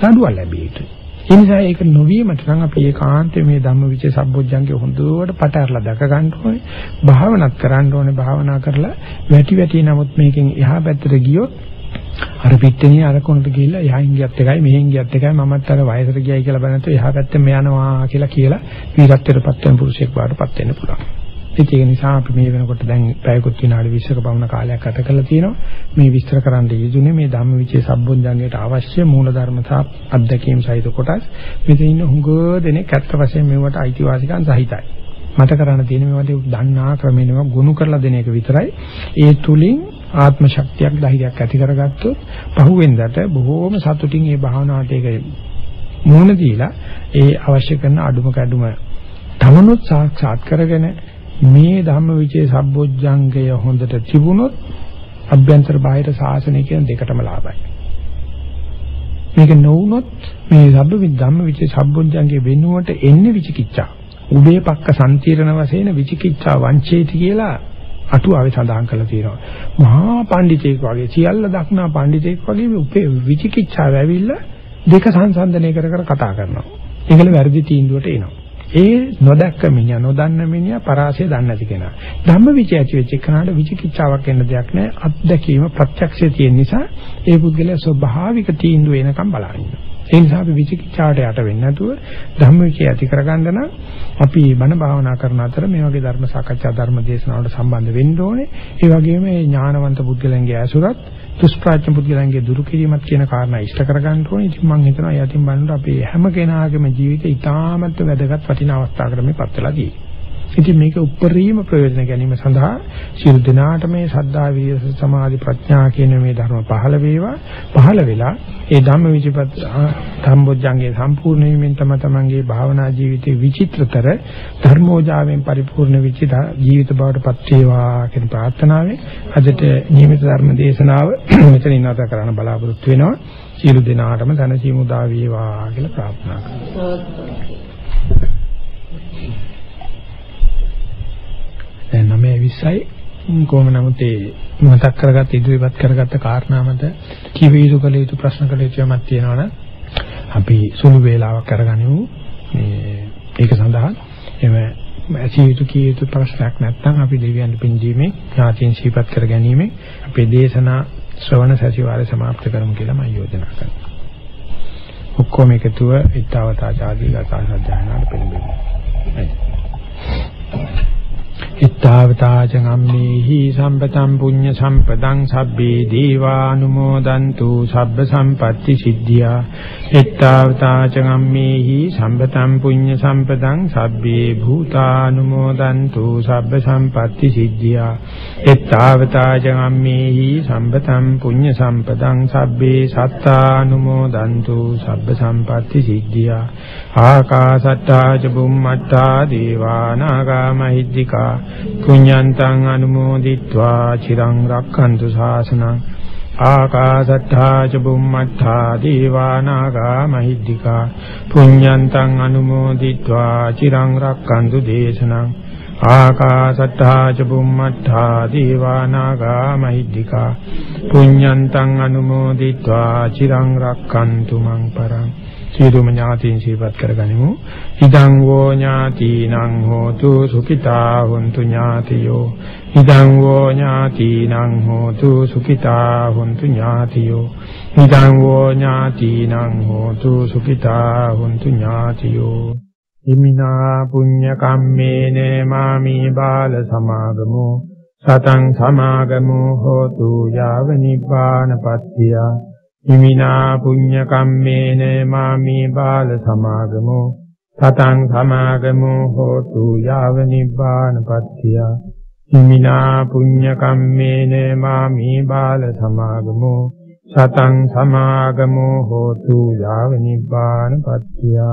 දඬුවම් ලැබිය යුතුයි. ඒ නිසා ඒක නොවීමට නම් අපි ඒකාන්තයේ මේ ධම්මවිචේ සම්බොජ්ජංගේ හොඳට පටහැරලා දැක ගන්න ඕනේ. භාවනාත් කරන්න ඕනේ. භාවනා කරලා වැටි වැටි නමුත් මේකෙන් එහා පැත්තට ගියොත් අර පිටිනේ අර කොනට ගිහිල්ලා යහින් ගියත් එකයි මෙහෙන් ගියත් එකයි මමත් අර වයසට ගියයි කියලා බලනකොට එහා පැත්තෙන් මෙ යනවා කියලා වීරත්වයටපත් වෙන පුරුෂයෙක් වඩටපත් වෙන්න පුළුවන්. ඒක නිසා අපි මේ වෙනකොට දැන් පැයකුත් විනාඩි 20ක පමණ කාලයක් ගත කරලා තියෙනවා. මේ විස්තර කරන්න යෙදුනේ මේ ධම්මවිචේ සම්බොජ්ජංගයට අවශ්‍ය මූලධර්ම සහ අධ්‍යක්ීම් සහිත කොටස්. මෙතන ඉන්න හුඟ දෙනෙක් ඇත්ත වශයෙන් මේවට අයිතිවාසිකම් සහිතයි. මට කරන්න තියෙන මේවා දන්නා ක්‍රමෙනව ගොනු කරලා දෙන එක විතරයි. ඒ තුලින් ආත්ම ශක්තියක් ධෛර්යයක් ඇති කරගත්තොත් පහුවෙන්දට බොහෝම සතුටින් මේ භාවනාවට ඒක මුහුණ දීලා ඒ අවශ්‍ය කරන අඩුම කැඩුම තමනුත් සාක්ෂාත් කරගෙන මේ ධම්මවිචේ සම්බොජ්ජංගය හොඳට තිබුණොත් අභ්‍යන්තර බාහිර ශාසනය කියන දෙකටම ලාභයි. මේක නොවුනොත් මේ ධම්මවිචේ සම්බොජ්ජංගයේ වෙනුවට එන්නේ විචිකිච්ඡා. උදේ පක්ක සම්තිරණ වශයෙන් විචිකිච්ඡා වංචේති කියලා අටුවාවේ සඳහන් කරලා තියෙනවා. මහා පඬිතෙක් වගේ සියල්ල දක්නා පඬිතෙක් වගේ උපේ විචිකිච්ඡාව ඇවිල්ලා දෙක සංසන්දනය කර කර කතා කරනවා. ඒකල වැරදි තීන්දුවට එනවා. ඒ නොදැක්ක මිනිහා නොදන්න මිනිහා පරාසය දන්නේ නැති කෙනා. ධම්මවිචේ ඇති වෙච්ච කෙනාට විචිකිච්ඡාවක් එන්න දෙයක් නැහැ. අත්දැකීම ප්‍රත්‍යක්ෂය තියෙන නිසා ඒ පුද්ගලයා ස්වභාවික තීන්දුව එනකම් බලන ඉන්නවා. ඒ නිසා අපි විචිකිච්ඡාවට යට වෙන්නේ නැතුව ධම්මවිචේ ඇති කරගන්න නම් අපි බණ භාවනා කරන අතර මේ වගේ ධර්ම සාකච්ඡා ධර්ම දේශනාවට සම්බන්ධ වෙන්න ඕනේ. ඒ වගේම මේ ඥානවන්ත පුද්ගලයන්ගේ ඇසුරත් දුෂ්ප්‍රඥ පුද්ගලයන්ගේ දුරු කිරීමත් කියන කාරණා ඉෂ්ට කරගන්න ඕනේ. ඉතින් මම හිතනවා යටින් බලනකොට අපේ හැම කෙනාගේම ජීවිතය ඉතාමත් වැදගත් වටිනා අවස්ථාවකට මේපත් වෙලා තියෙන්නේ. ඉතින් මේක උපරිම ප්‍රයෝජන ගැනීම සඳහා සියලු දෙනාට මේ ශ්‍රද්ධා විරිය සමාධි ප්‍රඥා කියන මේ ධර්ම පහළ වේවා. පහළ වෙලා ඒ ධම්මවිචේ සම්බොජ්ජංගේ සම්පූර්ණ වීමෙන් තම තමන්ගේ භාවනා ජීවිතේ විචිත්‍රතර ධර්මෝජාවෙන් පරිපූර්ණ විචිත ජීවිත බවට පත් වේවා කියන ප්‍රාර්ථනාවෙන් අදට නියමිත ධර්ම දේශනාව මෙතන ඉවත කරන්න බලාපොරොත්තු වෙනවා. සියලු දෙනාටම ධනසීම උදා වේවා කියලා ප්‍රාර්ථනා කරනවා. දැන් 9:20යි කොහොම නමුත් ඒ මතක් කරගත්ත ඉදිරිපත් කරගත්ත කාරණා මත කිවිසු කළ යුතු ප්‍රශ්න කළ යුතුමක් තියෙනවනම් අපි සුළු වේලාවක් අරගනිමු මේ ඒක සඳහා එම ඇසිය යුතු කී යුතු ප්‍රශ්නයක් නැත්නම් අපි දෙවියන් පින්දීමේ ඥාතින් ශීපත් කර ගැනීම අපේ දේශනා ශ්‍රවණ සතිවාරය સમાપ્ત කරමු කියලා මම යෝජනා කරනවා. ඔක්කොම එකතුව ඊතාවතා ආදී ගාථා සජ්ජායනාට පිළිඹෙමු. Ittavata jangammehi sampatam punya sampadam sabbe deva anumodantu sabba sampatti siddhya. Ittavata jangammehi sampatam punya sampadam sabbe bhuta anumodantu sabba sampatti siddhya. Ittavata jangammehi sampatam punya sampadam sabbe satta anumodantu sabba sampatti siddhya. Akasatta ca bummatta deva naga mahiddika පුඤ්ඤන්තං අනුමෝදිत्वा චිරං රක්ඛන්තු ශාසනං. ආකාශත්තා ච බුම්මත්තා දීවා නාග මහිද්దికා පුඤ්ඤන්තං අනුමෝදිत्वा චිරං රක්ඛන්තු දේශනං. ආකාශත්තා ච බුම්මත්තා දීවා නාග මහිද්దికා පුඤ්ඤන්තං අනුමෝදිत्वा චිරං රක්ඛන්තු මං පරං. සියලුම ඥාතීන් සිහිපත් කරගනිමු. ඉදං වෝ ඥාතීනං හෝතු සුඛිතා හොන්තු ඥාතියෝ. ඉදං වෝ ඥාතීනං හෝතු සුඛිතා හොන්තු ඥාතියෝ. ඉදං වෝ ඥාතීනං හෝතු සුඛිතා හොන්තු ඥාතියෝ. ඉමිනා පුඤ්ඤ කම්මේන මාමි බාල සමාගමෝ සතං සමාගමෝ හෝතු යාව නිපානපත්තිය. ඉමිනා පුඤ්ඤ කම්මේන මාමේ බාල සමාගමෝ සතං සමාගමෝ හෝතු යාව නිබ්බානපත්තිය. ඉමිනා පුඤ්ඤ කම්මේන මාමේ බාල සමාගමෝ සතං සමාගමෝ හෝතු යාව නිබ්බානපත්තිය.